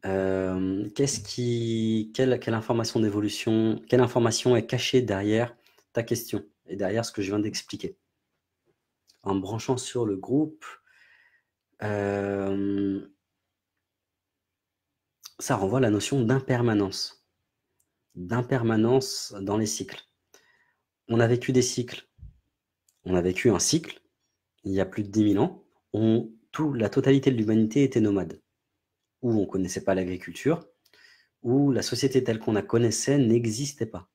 Euh, qu'est-ce qui, quelle, quelle information d'évolution, quelle information est cachée derrière ta question et derrière ce que je viens d'expliquer? En me branchant sur le groupe, euh, ça renvoie à la notion d'impermanence, d'impermanence dans les cycles. on a vécu des cycles. On a vécu un cycle, il y a plus de dix mille ans, où tout, la totalité de l'humanité était nomade, où on ne connaissait pas l'agriculture, où la société telle qu'on la connaissait n'existait pas.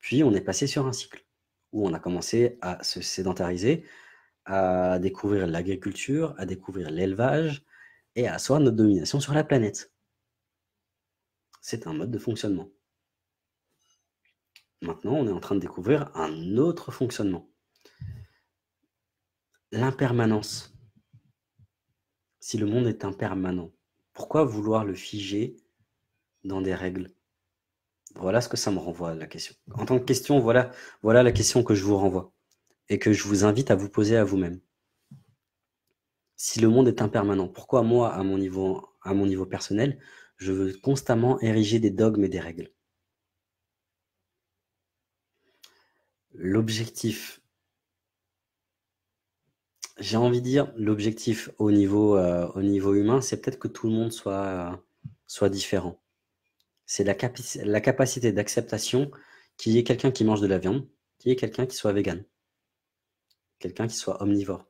Puis on est passé sur un cycle, où on a commencé à se sédentariser, à découvrir l'agriculture, à découvrir l'élevage, et à asseoir notre domination sur la planète. C'est un mode de fonctionnement. Maintenant, on est en train de découvrir un autre fonctionnement. L'impermanence. Si le monde est impermanent, pourquoi vouloir le figer dans des règles? Voilà ce que ça me renvoie à la question. En tant que question, voilà, voilà la question que je vous renvoie et que je vous invite à vous poser à vous-même. Si le monde est impermanent, pourquoi moi, à mon niveau, à mon niveau personnel, je veux constamment ériger des dogmes et des règles? L'objectif, j'ai envie de dire, l'objectif au niveau, euh, au niveau humain, c'est peut-être que tout le monde soit, euh, soit différent. C'est la, capaci- la capacité d'acceptation qu'il y ait quelqu'un qui mange de la viande, qu'il y ait quelqu'un qui soit vegan, quelqu'un qui soit omnivore,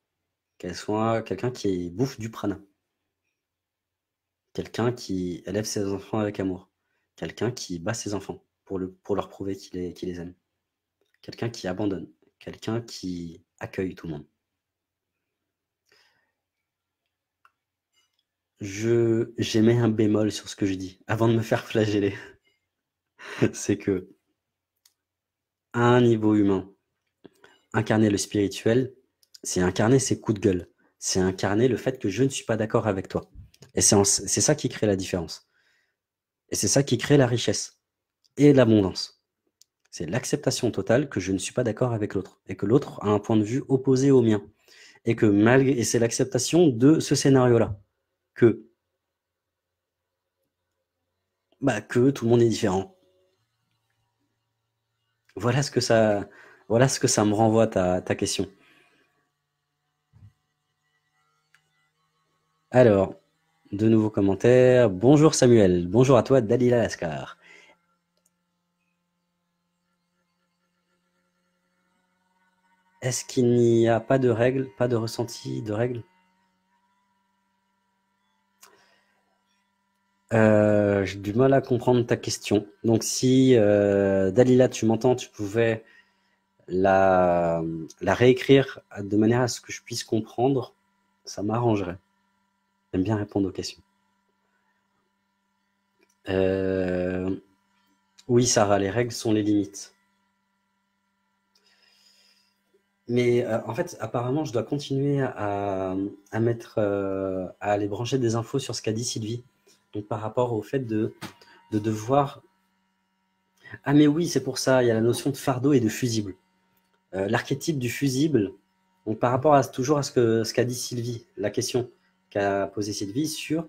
qu'elle soit quelqu'un qui bouffe du prana, quelqu'un qui élève ses enfants avec amour, quelqu'un qui bat ses enfants pour, le, pour leur prouver qu'il les, qu'il les aime, quelqu'un qui abandonne, quelqu'un qui accueille tout le monde. Je, j'ai mis un bémol sur ce que je dis, avant de me faire flageller. C'est que, à un niveau humain, incarner le spirituel, c'est incarner ses coups de gueule. C'est incarner le fait que je ne suis pas d'accord avec toi. Et c'est ça qui crée la différence. Et c'est ça qui crée la richesse et l'abondance. C'est l'acceptation totale que je ne suis pas d'accord avec l'autre et que l'autre a un point de vue opposé au mien. Et que malgré, et c'est l'acceptation de ce scénario-là. Que, bah, que tout le monde est différent. Voilà ce que ça, voilà ce que ça me renvoie ta, ta question. Alors, de nouveaux commentaires. Bonjour Samuel, bonjour à toi Dalila Lascar. Est-ce qu'il n'y a pas de règles, pas de ressenti de règles? Euh, j'ai du mal à comprendre ta question. Donc si euh, Dalila, tu m'entends, tu pouvais la, la réécrire de manière à ce que je puisse comprendre, ça m'arrangerait. J'aime bien répondre aux questions. Euh... Oui, Sarah, les règles sont les limites. Mais euh, en fait, apparemment, je dois continuer à, à mettre, euh, à aller brancher des infos sur ce qu'a dit Sylvie. Donc, par rapport au fait de, de devoir... Ah mais oui, c'est pour ça, il y a la notion de fardeau et de fusible. Euh, l'archétype du fusible, donc par rapport à toujours à ce que, ce qu'a dit Sylvie, la question... qu'a posé Sylvie sur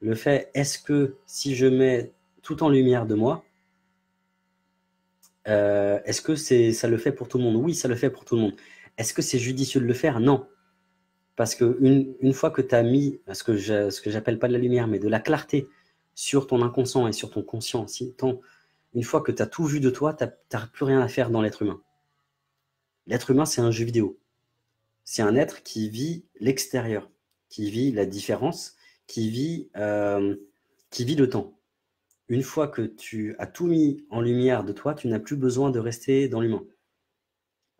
le fait, est-ce que si je mets tout en lumière de moi, euh, est-ce que c'est, ça le fait pour tout le monde? Oui, ça le fait pour tout le monde. Est-ce que c'est judicieux de le faire? Non. Parce qu'une une fois que tu as mis, ce que je, ce que j'appelle pas de la lumière, mais de la clarté sur ton inconscient et sur ton conscient, si, ton, une fois que tu as tout vu de toi, tu n'as plus rien à faire dans l'être humain. L'être humain, c'est un jeu vidéo. C'est un être qui vit l'extérieur, qui vit la différence, qui vit, euh, qui vit le temps. Une fois que tu as tout mis en lumière de toi, tu n'as plus besoin de rester dans l'humain.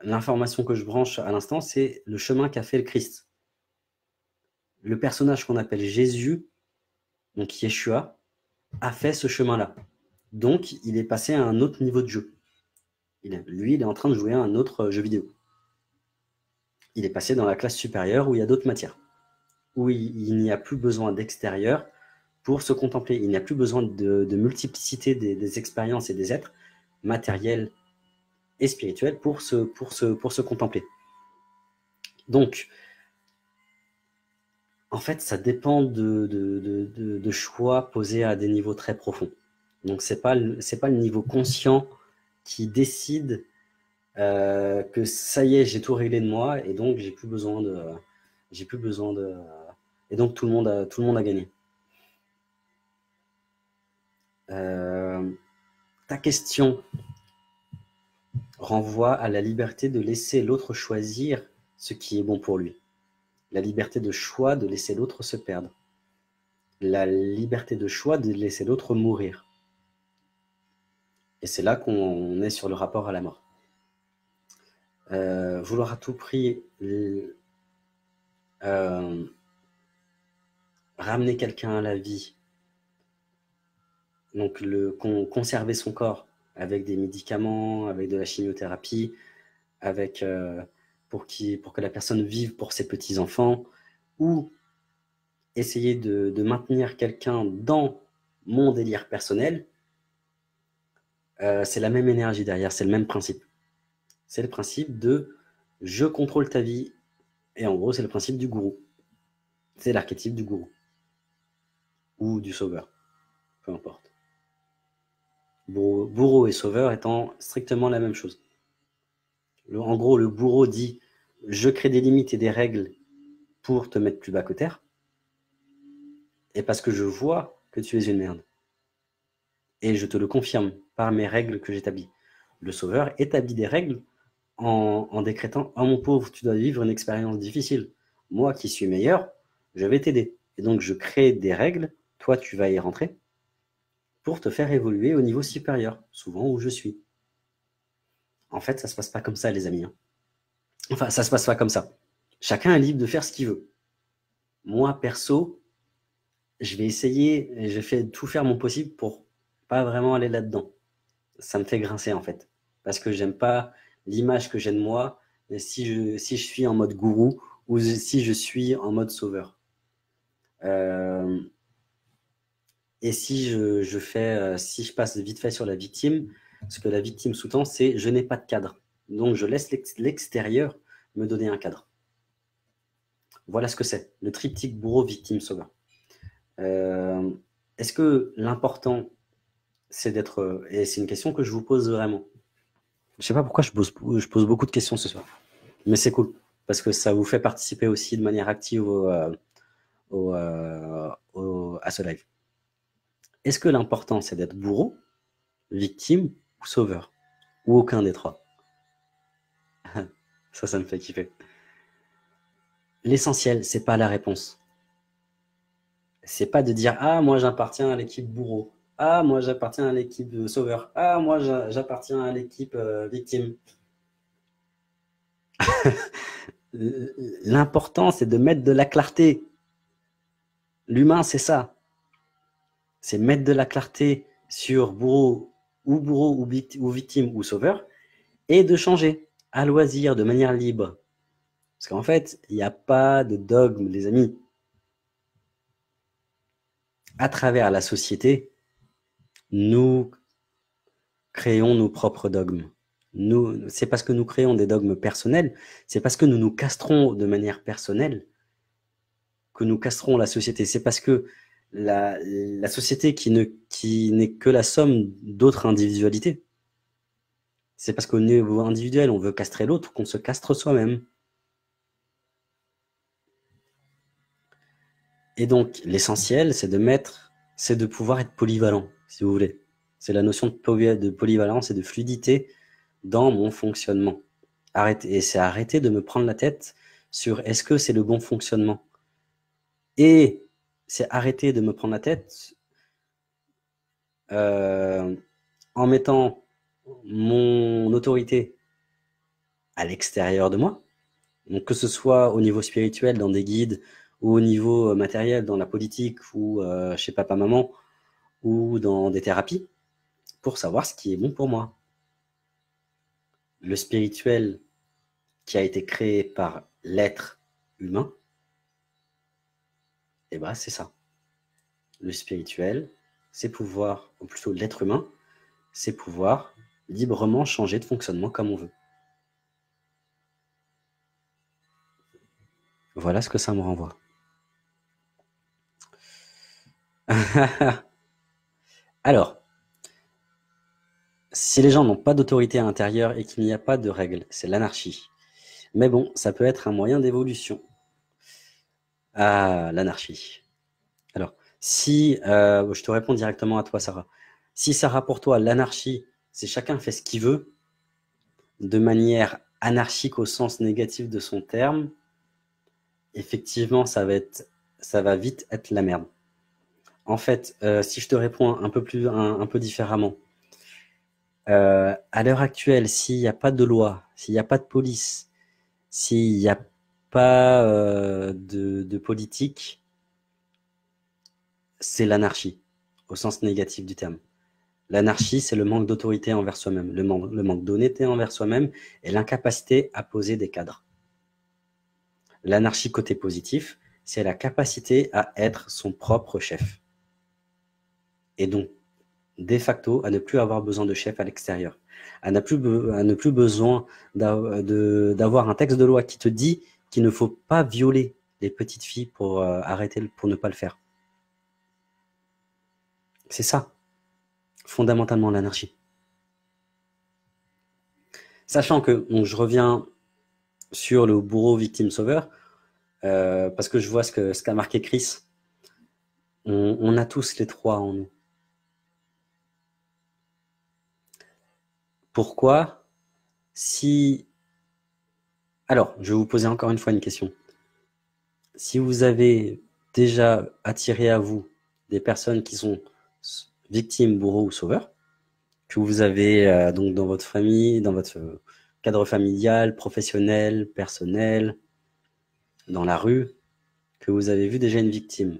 L'information que je branche à l'instant, c'est le chemin qu'a fait le Christ. Le personnage qu'on appelle Jésus, donc Yeshua, a fait ce chemin-là. Donc, il est passé à un autre niveau de jeu. Il est, lui, il est en train de jouer à un autre jeu vidéo. Il est passé dans la classe supérieure où il y a d'autres matières, où il n'y a plus besoin d'extérieur pour se contempler. Il n'y a plus besoin de, de multiplicité des, des expériences et des êtres matériels et spirituels pour se, pour se, pour se contempler. Donc, en fait, ça dépend de, de, de, de, de choix posés à des niveaux très profonds. Donc, c'est pas le, c'est pas le niveau conscient qui décide euh, que ça y est, j'ai tout réglé de moi et donc j'ai plus besoin de... J'ai plus besoin de... Et donc, tout le monde a, tout le monde a gagné. Euh, ta question renvoie à la liberté de laisser l'autre choisir ce qui est bon pour lui. La liberté de choix de laisser l'autre se perdre. La liberté de choix de laisser l'autre mourir. Et c'est là qu'on est sur le rapport à la mort. Euh, vouloir à tout prix euh, ramener quelqu'un à la vie, donc le, con, conserver son corps avec des médicaments, avec de la chimiothérapie, avec, euh, pour, qui, pour que la personne vive pour ses petits-enfants, ou essayer de, de maintenir quelqu'un dans mon délire personnel, euh, c'est la même énergie derrière, c'est le même principe. C'est le principe de « je contrôle ta vie ». Et en gros, c'est le principe du gourou. C'est l'archétype du gourou. Ou du sauveur. Peu importe. Bourreau, bourreau et sauveur étant strictement la même chose. Le, en gros, le bourreau dit « je crée des limites et des règles pour te mettre plus bas que terre. Et parce que je vois que tu es une merde. Et je te le confirme par mes règles que j'établis. » Le sauveur établit des règles en, en décrétant « Oh mon pauvre, tu dois vivre une expérience difficile. Moi qui suis meilleur, je vais t'aider. » Et donc je crée des règles, toi tu vas y rentrer, pour te faire évoluer au niveau supérieur, souvent où je suis. En fait, ça ne se passe pas comme ça, les amis. Hein. Enfin, ça ne se passe pas comme ça. Chacun est libre de faire ce qu'il veut. Moi, perso, je vais essayer, et je vais tout faire mon possible pour pas vraiment aller là-dedans. Ça me fait grincer en fait, parce que j'aime pas l'image que j'ai de moi si je, si je suis en mode gourou ou si je suis en mode sauveur. Euh, et si je, je fais, si je passe vite fait sur la victime, ce que la victime sous-tend, c'est je n'ai pas de cadre, donc je laisse l'extérieur me donner un cadre. Voilà ce que c'est, le triptyque bourreau, victime, sauveur. Euh, est-ce que l'important, c'est d'être... Et c'est une question que je vous pose vraiment. Je ne sais pas pourquoi je pose, je pose beaucoup de questions ce soir. Mais c'est cool, parce que ça vous fait participer aussi de manière active au, euh, au, euh, au, à ce live. Est-ce que l'important, c'est d'être bourreau, victime ou sauveur? Ou aucun des trois? Ça, ça me fait kiffer. L'essentiel, ce n'est pas la réponse. Ce n'est pas de dire « Ah, moi, j'appartiens à l'équipe bourreau. » Ah, moi, j'appartiens à l'équipe sauveur. Ah, moi, j'appartiens à l'équipe euh, victime. L'important, c'est de mettre de la clarté. L'humain, c'est ça. C'est mettre de la clarté sur bourreau ou bourreau ou victime ou sauveur et de changer à loisir, de manière libre. Parce qu'en fait, il n'y a pas de dogme, les amis. À travers la société, nous créons nos propres dogmes. C'est parce que nous créons des dogmes personnels, c'est parce que nous nous castrons de manière personnelle que nous castrons la société. C'est parce que la, la société qui ne, qui n'est que la somme d'autres individualités. C'est parce qu'au niveau individuel, on veut castrer l'autre qu'on se castre soi-même. Et donc, l'essentiel, c'est de mettre, c'est de pouvoir être polyvalent. Si vous voulez. C'est la notion de, poly de polyvalence et de fluidité dans mon fonctionnement. Arrêtez, et c'est arrêter de me prendre la tête sur est-ce que c'est le bon fonctionnement. Et c'est arrêter de me prendre la tête euh, en mettant mon autorité à l'extérieur de moi. Donc que ce soit au niveau spirituel, dans des guides, ou au niveau matériel, dans la politique, ou euh, chez papa-maman, ou dans des thérapies, pour savoir ce qui est bon pour moi. Le spirituel qui a été créé par l'être humain, eh ben c'est ça. Le spirituel, c'est pouvoir, ou plutôt l'être humain, c'est pouvoir librement changer de fonctionnement comme on veut. Voilà ce que ça me renvoie. Alors, si les gens n'ont pas d'autorité intérieure et qu'il n'y a pas de règles, c'est l'anarchie. Mais bon, ça peut être un moyen d'évolution. Ah, l'anarchie. Alors, si, euh, je te réponds directement à toi, Sarah. Si, Sarah, pour toi, l'anarchie, c'est chacun fait ce qu'il veut, de manière anarchique au sens négatif de son terme, effectivement, ça va être, ça va vite être la merde. En fait, euh, si je te réponds un peu plus, un, un peu différemment, euh, à l'heure actuelle, s'il n'y a pas de loi, s'il n'y a pas de police, s'il n'y a pas euh, de, de politique, c'est l'anarchie, au sens négatif du terme. L'anarchie, c'est le manque d'autorité envers soi-même, le, man le manque d'honnêteté envers soi-même et l'incapacité à poser des cadres. L'anarchie côté positif, c'est la capacité à être son propre chef. Et donc, de facto, à ne plus avoir besoin de chef à l'extérieur, à, à ne plus besoin d'avoir un texte de loi qui te dit qu'il ne faut pas violer les petites filles pour euh, arrêter, pour ne pas le faire. C'est ça, fondamentalement, l'anarchie. Sachant que, bon, je reviens sur le bourreau victime-sauveur, euh, parce que je vois ce qu'a ce qu'a marqué Chris. On, on a tous les trois en nous. Pourquoi? Si... Alors, je vais vous poser encore une fois une question. Si vous avez déjà attiré à vous des personnes qui sont victimes, bourreaux ou sauveurs, que vous avez euh, donc dans votre famille, dans votre euh, cadre familial, professionnel, personnel, dans la rue, que vous avez vu déjà une victime,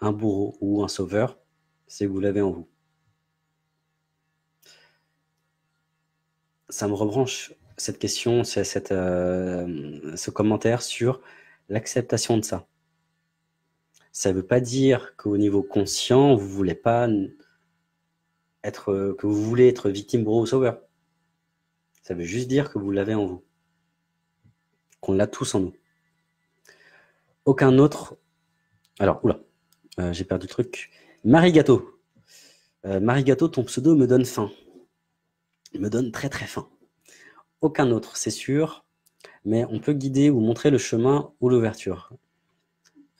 un bourreau ou un sauveur, c'est que vous l'avez en vous. Ça me rebranche cette question, cette, euh, ce commentaire sur l'acceptation de ça. Ça ne veut pas dire qu'au niveau conscient, vous voulez pas être, que vous voulez être victime, bourreau ou sauveur. Ça veut juste dire que vous l'avez en vous, qu'on l'a tous en nous. Aucun autre... Alors, oula, euh, j'ai perdu le truc. Marie Gâteau. Euh, Marie Gâteau, ton pseudo me donne faim. Il me donne très très faim. Aucun autre, c'est sûr, mais on peut guider ou montrer le chemin ou l'ouverture.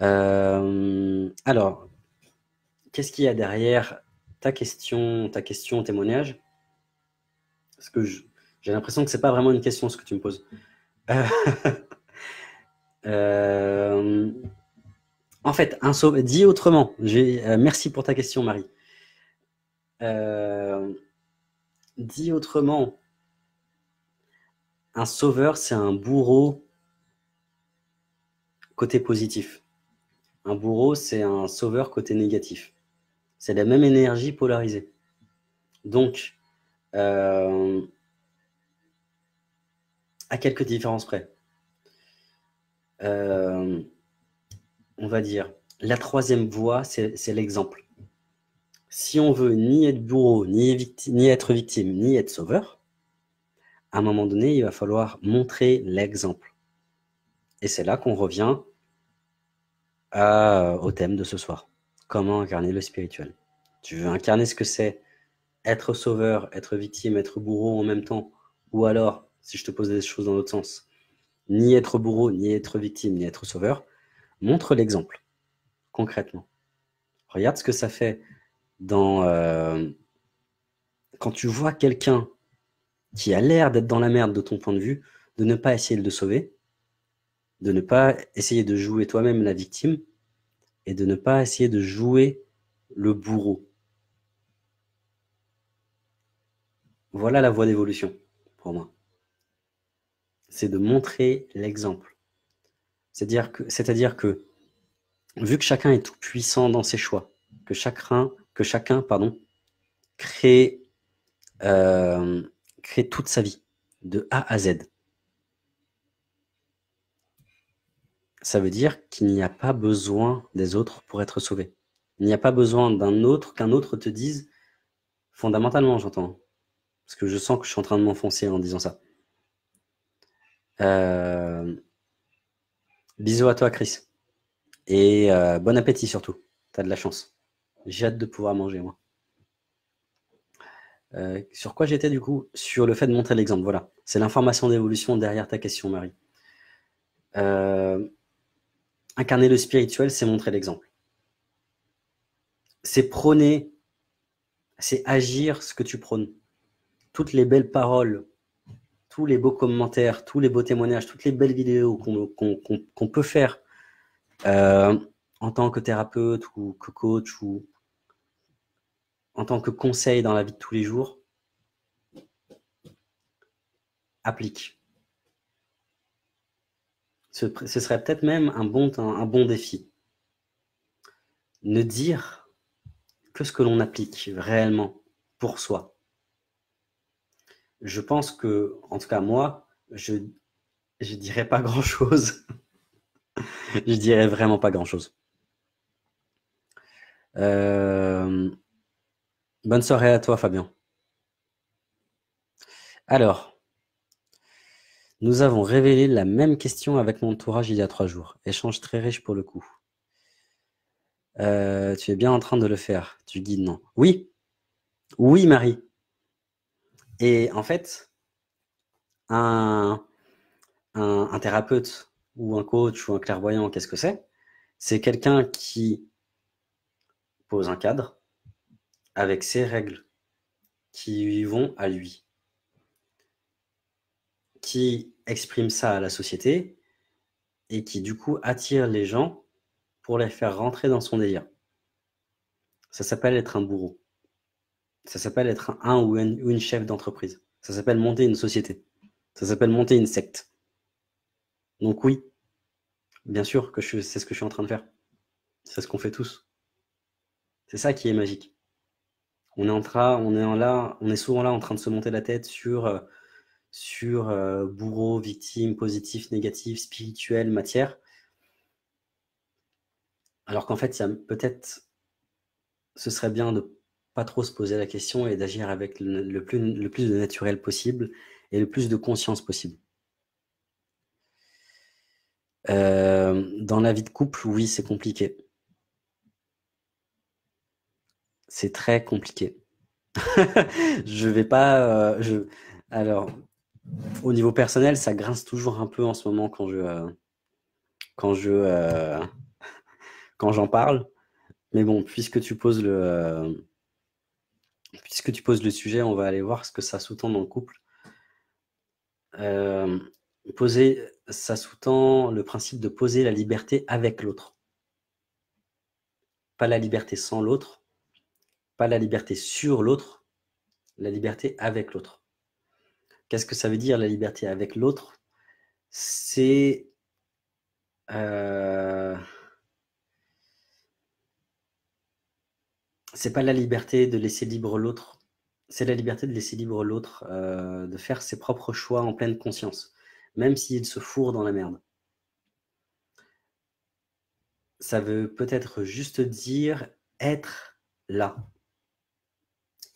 Euh, alors, qu'est-ce qu'il y a derrière ta question, ta question, témoignage? Parce que j'ai l'impression que ce n'est pas vraiment une question ce que tu me poses. Euh, euh, en fait, un sauveur, dit autrement, euh, merci pour ta question, Marie. Euh, dit autrement, un sauveur, c'est un bourreau côté positif. Un bourreau, c'est un sauveur côté négatif. C'est la même énergie polarisée. Donc, euh, à quelques différences près, euh, on va dire, la troisième voie, c'est l'exemple. Si on veut ni être bourreau, ni, victime, ni être victime, ni être sauveur, à un moment donné, il va falloir montrer l'exemple. Et c'est là qu'on revient À, au thème de ce soir. Comment incarner le spirituel? Tu veux incarner ce que c'est être sauveur, être victime, être bourreau en même temps, ou alors, si je te pose des choses dans l'autre sens, ni être bourreau, ni être victime, ni être sauveur, montre l'exemple, concrètement. Regarde ce que ça fait dans euh, quand tu vois quelqu'un qui a l'air d'être dans la merde de ton point de vue, de ne pas essayer de le sauver, de ne pas essayer de jouer toi-même la victime et de ne pas essayer de jouer le bourreau. Voilà la voie d'évolution pour moi. C'est de montrer l'exemple. C'est-à-dire que, c'est-à-dire que, vu que chacun est tout puissant dans ses choix, que chacun, que chacun pardon, crée, euh, crée toute sa vie, de A à Z, ça veut dire qu'il n'y a pas besoin des autres pour être sauvé. Il n'y a pas besoin d'un autre, qu'un autre te dise, fondamentalement, j'entends, parce que je sens que je suis en train de m'enfoncer en disant ça. Euh... Bisous à toi, Chris. Et euh, bon appétit surtout. T'as de la chance. J'ai hâte de pouvoir manger, moi. Euh, sur quoi j'étais, du coup? Sur le fait de montrer l'exemple, voilà. C'est l'information d'évolution derrière ta question, Marie. Euh... Incarner le spirituel, c'est montrer l'exemple. C'est prôner, c'est agir ce que tu prônes. Toutes les belles paroles, tous les beaux commentaires, tous les beaux témoignages, toutes les belles vidéos qu'on qu'on, qu'on, qu'on peut faire euh, en tant que thérapeute ou que coach ou en tant que conseil dans la vie de tous les jours, applique. Ce, ce serait peut-être même un bon, un, un bon défi. Ne dire que ce que l'on applique réellement pour soi. Je pense que, en tout cas moi, je ne dirais pas grand-chose. Je dirais vraiment pas grand-chose. Euh, bonne soirée à toi, Fabien. Alors, nous avons révélé la même question avec mon entourage il y a trois jours. Échange très riche pour le coup. Euh, tu es bien en train de le faire. Tu guides, non? Oui. Oui, Marie. Et en fait, un, un, un thérapeute ou un coach ou un clairvoyant, qu'est-ce que c'est? C'est quelqu'un qui pose un cadre avec ses règles qui lui vont à lui, qui exprime ça à la société et qui du coup attire les gens pour les faire rentrer dans son délire. Ça s'appelle être un bourreau. Ça s'appelle être un, un ou une, une chef d'entreprise. Ça s'appelle monter une société. Ça s'appelle monter une secte. Donc oui, bien sûr que c'est ce que je suis en train de faire. C'est ce qu'on fait tous. C'est ça qui est magique. On est, en train, on, est en là, on est souvent là en train de se monter la tête sur, sur euh, bourreau, victime, positif, négatif, spirituel, matière. Alors qu'en fait, peut-être ce serait bien de pas trop se poser la question et d'agir avec le, le, plus, le plus de naturel possible et le plus de conscience possible. Euh, dans la vie de couple, oui, c'est compliqué. C'est très compliqué. Je vais pas... Euh, je... Alors, au niveau personnel, ça grince toujours un peu en ce moment quand je... Euh, quand je... Euh, quand j'en parle. Mais bon, puisque tu poses le... Euh, Puisque tu poses le sujet, on va aller voir ce que ça sous-tend dans le couple. Euh, poser, ça sous-tend le principe de poser la liberté avec l'autre. Pas la liberté sans l'autre, pas la liberté sur l'autre, la liberté avec l'autre. Qu'est-ce que ça veut dire la liberté avec l'autre? C'est... Euh... C'est pas la liberté de laisser libre l'autre, c'est la liberté de laisser libre l'autre, euh, de faire ses propres choix en pleine conscience, même s'il se fourre dans la merde. Ça veut peut-être juste dire être là,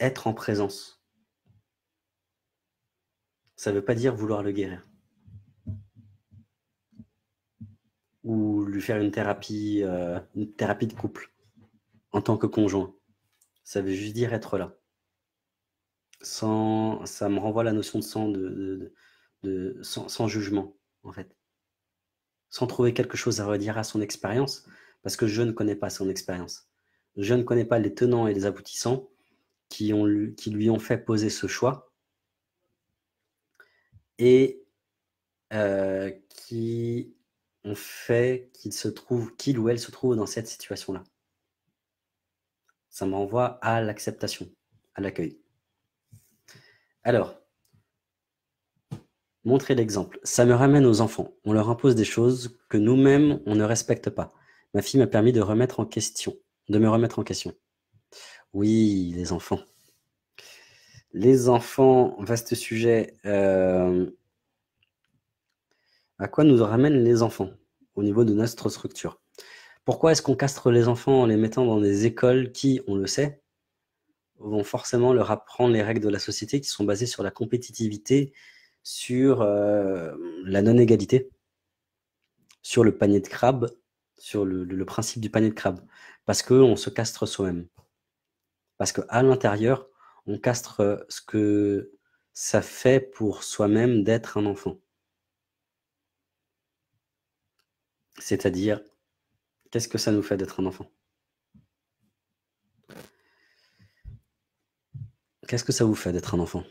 être en présence. Ça veut pas dire vouloir le guérir. Ou lui faire une thérapie, euh, une thérapie de couple en tant que conjoint. Ça veut juste dire être là. Sans, ça me renvoie à la notion de, sans, de, de, de sans, sans jugement, en fait. Sans trouver quelque chose à redire à son expérience, parce que je ne connais pas son expérience. Je ne connais pas les tenants et les aboutissants qui, ont, qui lui ont fait poser ce choix et euh, qui ont fait qu'il se trouve, qu'il ou elle se trouve dans cette situation-là. Ça m'envoie à l'acceptation, à l'accueil. Alors, montrer l'exemple. Ça me ramène aux enfants. On leur impose des choses que nous-mêmes, on ne respecte pas. Ma fille m'a permis de, remettre en question, de me remettre en question. Oui, les enfants. Les enfants, vaste sujet. Euh, à quoi nous ramènent les enfants au niveau de notre structure? Pourquoi est-ce qu'on castre les enfants en les mettant dans des écoles qui, on le sait, vont forcément leur apprendre les règles de la société qui sont basées sur la compétitivité, sur euh, la non-égalité, sur le panier de crabe, sur le, le, le principe du panier de crabe, parce qu'on se castre soi-même. Parce qu'à l'intérieur, on castre ce que ça fait pour soi-même d'être un enfant. C'est-à-dire... Qu'est-ce que ça nous fait d'être un enfant? Qu'est-ce que ça vous fait d'être un enfant?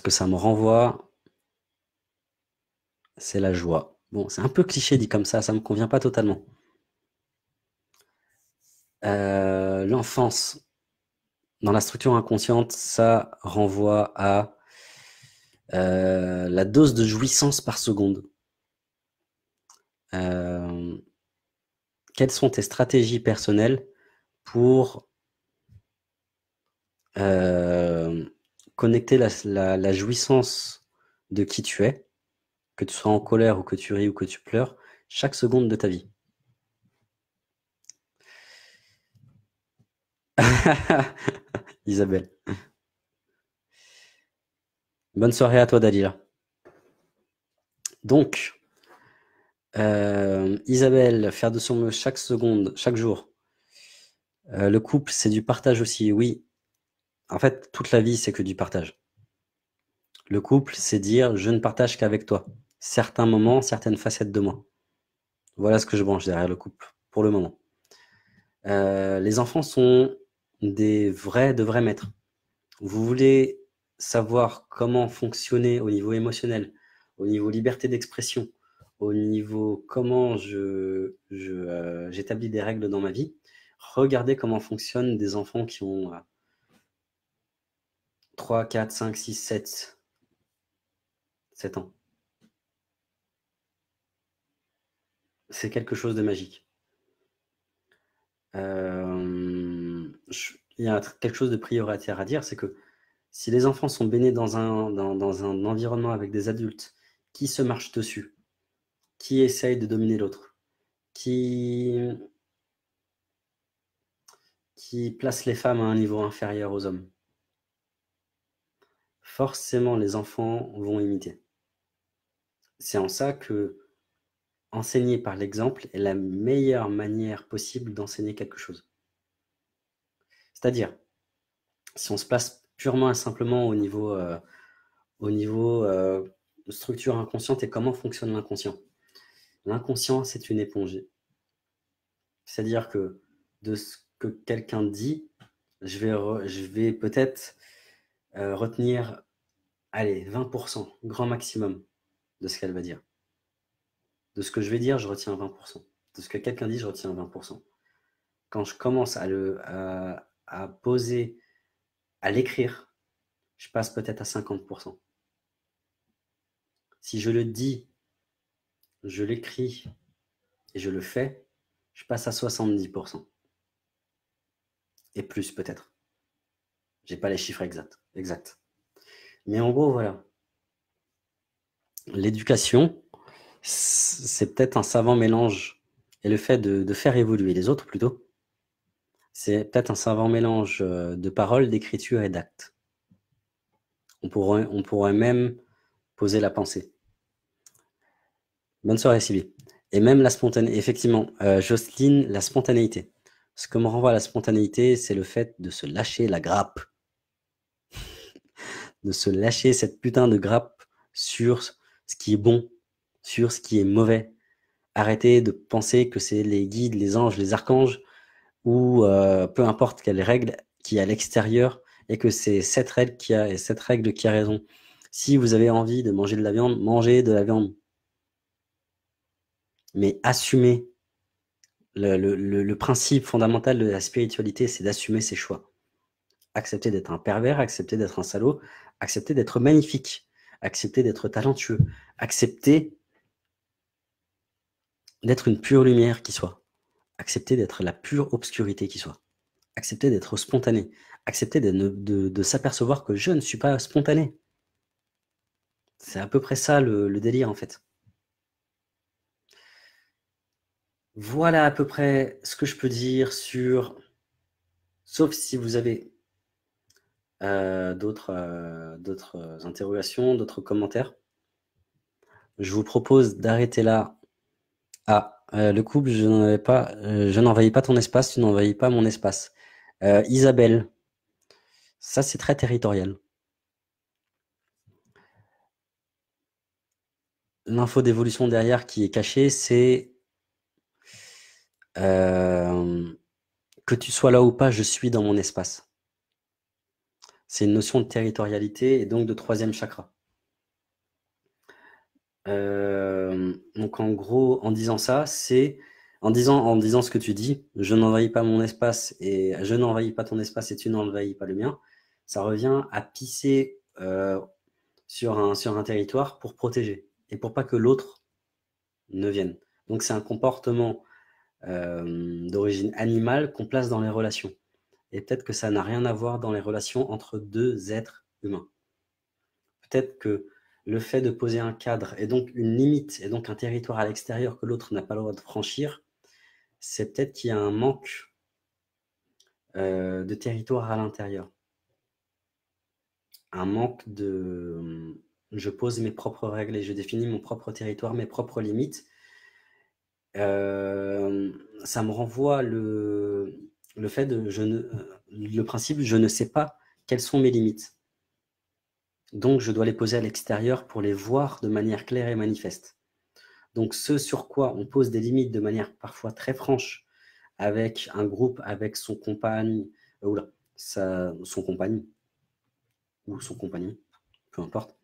ce que ça me renvoie, c'est la joie. Bon, c'est un peu cliché dit comme ça, ça ne me convient pas totalement. Euh, l'enfance, dans la structure inconsciente, ça renvoie à euh, la dose de jouissance par seconde. Euh, quelles sont tes stratégies personnelles pour euh, connecter la, la, la jouissance de qui tu es, que tu sois en colère ou que tu ris ou que tu pleures, chaque seconde de ta vie. Isabelle. Bonne soirée à toi, Dalila. Donc, euh, Isabelle, faire de son mieux chaque seconde, chaque jour. Euh, le couple, c'est du partage aussi, oui. En fait, toute la vie, c'est que du partage. Le couple, c'est dire « je ne partage qu'avec toi ». Certains moments, certaines facettes de moi. Voilà ce que je branche derrière le couple, pour le moment. Euh, les enfants sont des vrais, de vrais maîtres. Vous voulez savoir comment fonctionner au niveau émotionnel, au niveau liberté d'expression, au niveau comment je, je, euh, j'établis des règles dans ma vie. Regardez comment fonctionnent des enfants qui ont euh, trois, quatre, cinq, six, sept ans. C'est quelque chose de magique. Euh, je, il y a quelque chose de prioritaire à dire, c'est que si les enfants sont baignés dans un, dans, dans un environnement avec des adultes qui se marchent dessus, qui essayent de dominer l'autre, qui, qui placent les femmes à un niveau inférieur aux hommes, forcément les enfants vont imiter. C'est en ça que enseigner par l'exemple est la meilleure manière possible d'enseigner quelque chose. C'est-à-dire, si on se place purement et simplement au niveau, euh, au niveau euh, structure inconsciente et comment fonctionne l'inconscient. L'inconscient, c'est une éponge. C'est-à-dire que de ce que quelqu'un dit, je vais, re, je vais peut-être Euh, retenir, allez, vingt pour cent, grand maximum, de ce qu'elle va dire. De ce que je vais dire, je retiens vingt pour cent. De ce que quelqu'un dit, je retiens vingt pour cent. Quand je commence à le à, à poser, à l'écrire, je passe peut-être à cinquante pour cent. Si je le dis, je l'écris et je le fais, je passe à soixante-dix pour cent. Et plus peut-être. Je n'ai pas les chiffres exacts. Exact. Mais en gros, voilà. L'éducation, c'est peut-être un savant mélange, et le fait de, de faire évoluer les autres plutôt, c'est peut-être un savant mélange de paroles, d'écriture et d'actes. On pourrait, on pourrait même poser la pensée. Bonne soirée, Sylvie. Et même la spontanéité. Effectivement, euh, Jocelyne, la spontanéité. Ce que me renvoie à la spontanéité, c'est le fait de se lâcher la grappe. De se lâcher cette putain de grappe sur ce qui est bon, sur ce qui est mauvais. Arrêtez de penser que c'est les guides, les anges, les archanges, ou euh, peu importe quelle règle qui est à l'extérieur, et que c'est cette règle qui a, et cette règle qui a raison. Si vous avez envie de manger de la viande, mangez de la viande. Mais assumez le, le, le, le principe fondamental de la spiritualité, c'est d'assumer ses choix. Accepter d'être un pervers, accepter d'être un salaud, accepter d'être magnifique, accepter d'être talentueux, accepter d'être une pure lumière qui soit, accepter d'être la pure obscurité qui soit, accepter d'être spontané, accepter de, de, de s'apercevoir que je ne suis pas spontané. C'est à peu près ça le, le délire en fait. Voilà à peu près ce que je peux dire sur... Sauf si vous avez... Euh, d'autres euh, d'autres interrogations, d'autres commentaires. Je vous propose d'arrêter là. Ah, euh, le couple, je n'envahis pas, euh, pas ton espace, tu n'envahis pas mon espace. Euh, Isabelle, ça c'est très territorial. L'info d'évolution derrière qui est cachée, c'est euh, que tu sois là ou pas, je suis dans mon espace. C'est une notion de territorialité et donc de troisième chakra. Euh, donc en gros, en disant ça, c'est en disant, en disant ce que tu dis, je n'envahis pas mon espace et je n'envahis pas ton espace et tu n'envahis pas le mien, ça revient à pisser euh, sur, un, sur un territoire pour protéger et pour pas que l'autre ne vienne. Donc c'est un comportement euh, d'origine animale qu'on place dans les relations. Et peut-être que ça n'a rien à voir dans les relations entre deux êtres humains. Peut-être que le fait de poser un cadre et donc une limite et donc un territoire à l'extérieur que l'autre n'a pas le droit de franchir, c'est peut-être qu'il y a un manque euh, de territoire à l'intérieur. Un manque de... Je pose mes propres règles et je définis mon propre territoire, mes propres limites. Euh, ça me renvoie le... Le fait de, je ne, le principe, je ne sais pas quelles sont mes limites. Donc, je dois les poser à l'extérieur pour les voir de manière claire et manifeste. Donc, ce sur quoi on pose des limites de manière parfois très franche avec un groupe, avec son compagne, euh, oula, sa, son compagne, ou son compagnon, peu importe.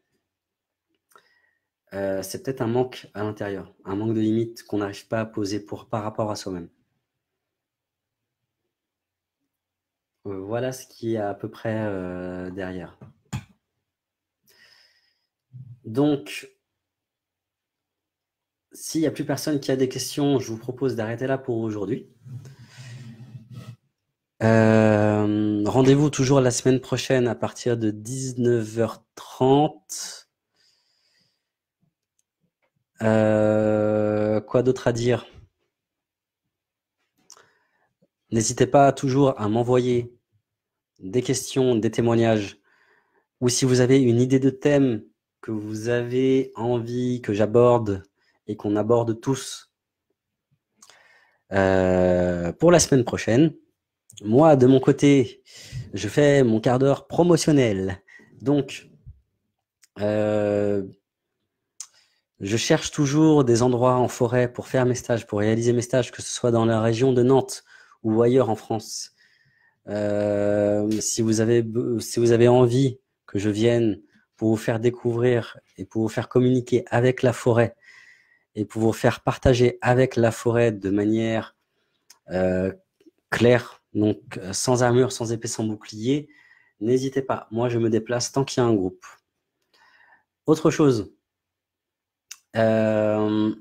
Euh, c'est peut-être un manque à l'intérieur, un manque de limites qu'on n'arrive pas à poser pour, par rapport à soi-même. Voilà ce qu'il y a à peu près euh, derrière. Donc, s'il n'y a plus personne qui a des questions, je vous propose d'arrêter là pour aujourd'hui. Euh, rendez-vous toujours la semaine prochaine à partir de dix-neuf heures trente. Euh, quoi d'autre à dire ? N'hésitez pas toujours à m'envoyer des questions, des témoignages, ou si vous avez une idée de thème que vous avez envie que j'aborde et qu'on aborde tous euh, pour la semaine prochaine. Moi, de mon côté, je fais mon quart d'heure promotionnel. Donc, euh, je cherche toujours des endroits en forêt pour faire mes stages, pour réaliser mes stages, que ce soit dans la région de Nantes ou ailleurs en France. Euh, si, vous avez, si vous avez envie que je vienne pour vous faire découvrir et pour vous faire communiquer avec la forêt et pour vous faire partager avec la forêt de manière euh, claire, donc sans armure, sans épée, sans bouclier, n'hésitez pas. Moi, je me déplace tant qu'il y a un groupe. Autre chose, euh,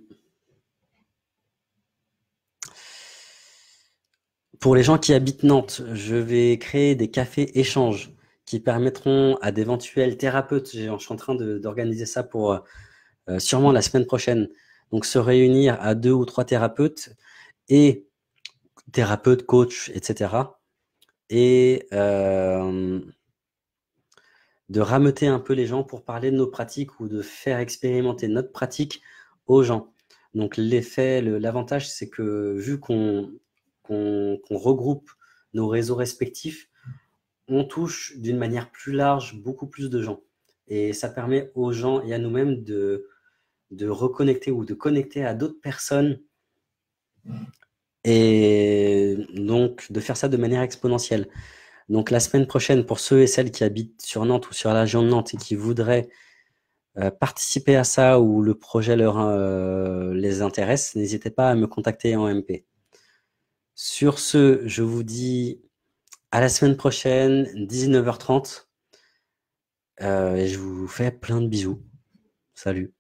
pour les gens qui habitent Nantes, je vais créer des cafés échanges qui permettront à d'éventuels thérapeutes, je suis en train d'organiser ça pour euh, sûrement la semaine prochaine, donc se réunir à deux ou trois thérapeutes et thérapeutes, coachs, et cetera. Et euh, de rameuter un peu les gens pour parler de nos pratiques ou de faire expérimenter notre pratique aux gens. Donc l'effet, l'avantage, c'est que vu qu'on qu'on qu'on regroupe nos réseaux respectifs, on touche d'une manière plus large beaucoup plus de gens. Et ça permet aux gens et à nous-mêmes de, de reconnecter ou de connecter à d'autres personnes et donc de faire ça de manière exponentielle. Donc la semaine prochaine, pour ceux et celles qui habitent sur Nantes ou sur la région de Nantes et qui voudraient euh, participer à ça ou le projet leur euh, les intéresse, n'hésitez pas à me contacter en M P. Sur ce, je vous dis à la semaine prochaine, dix-neuf heures trente. Euh, et je vous fais plein de bisous. Salut.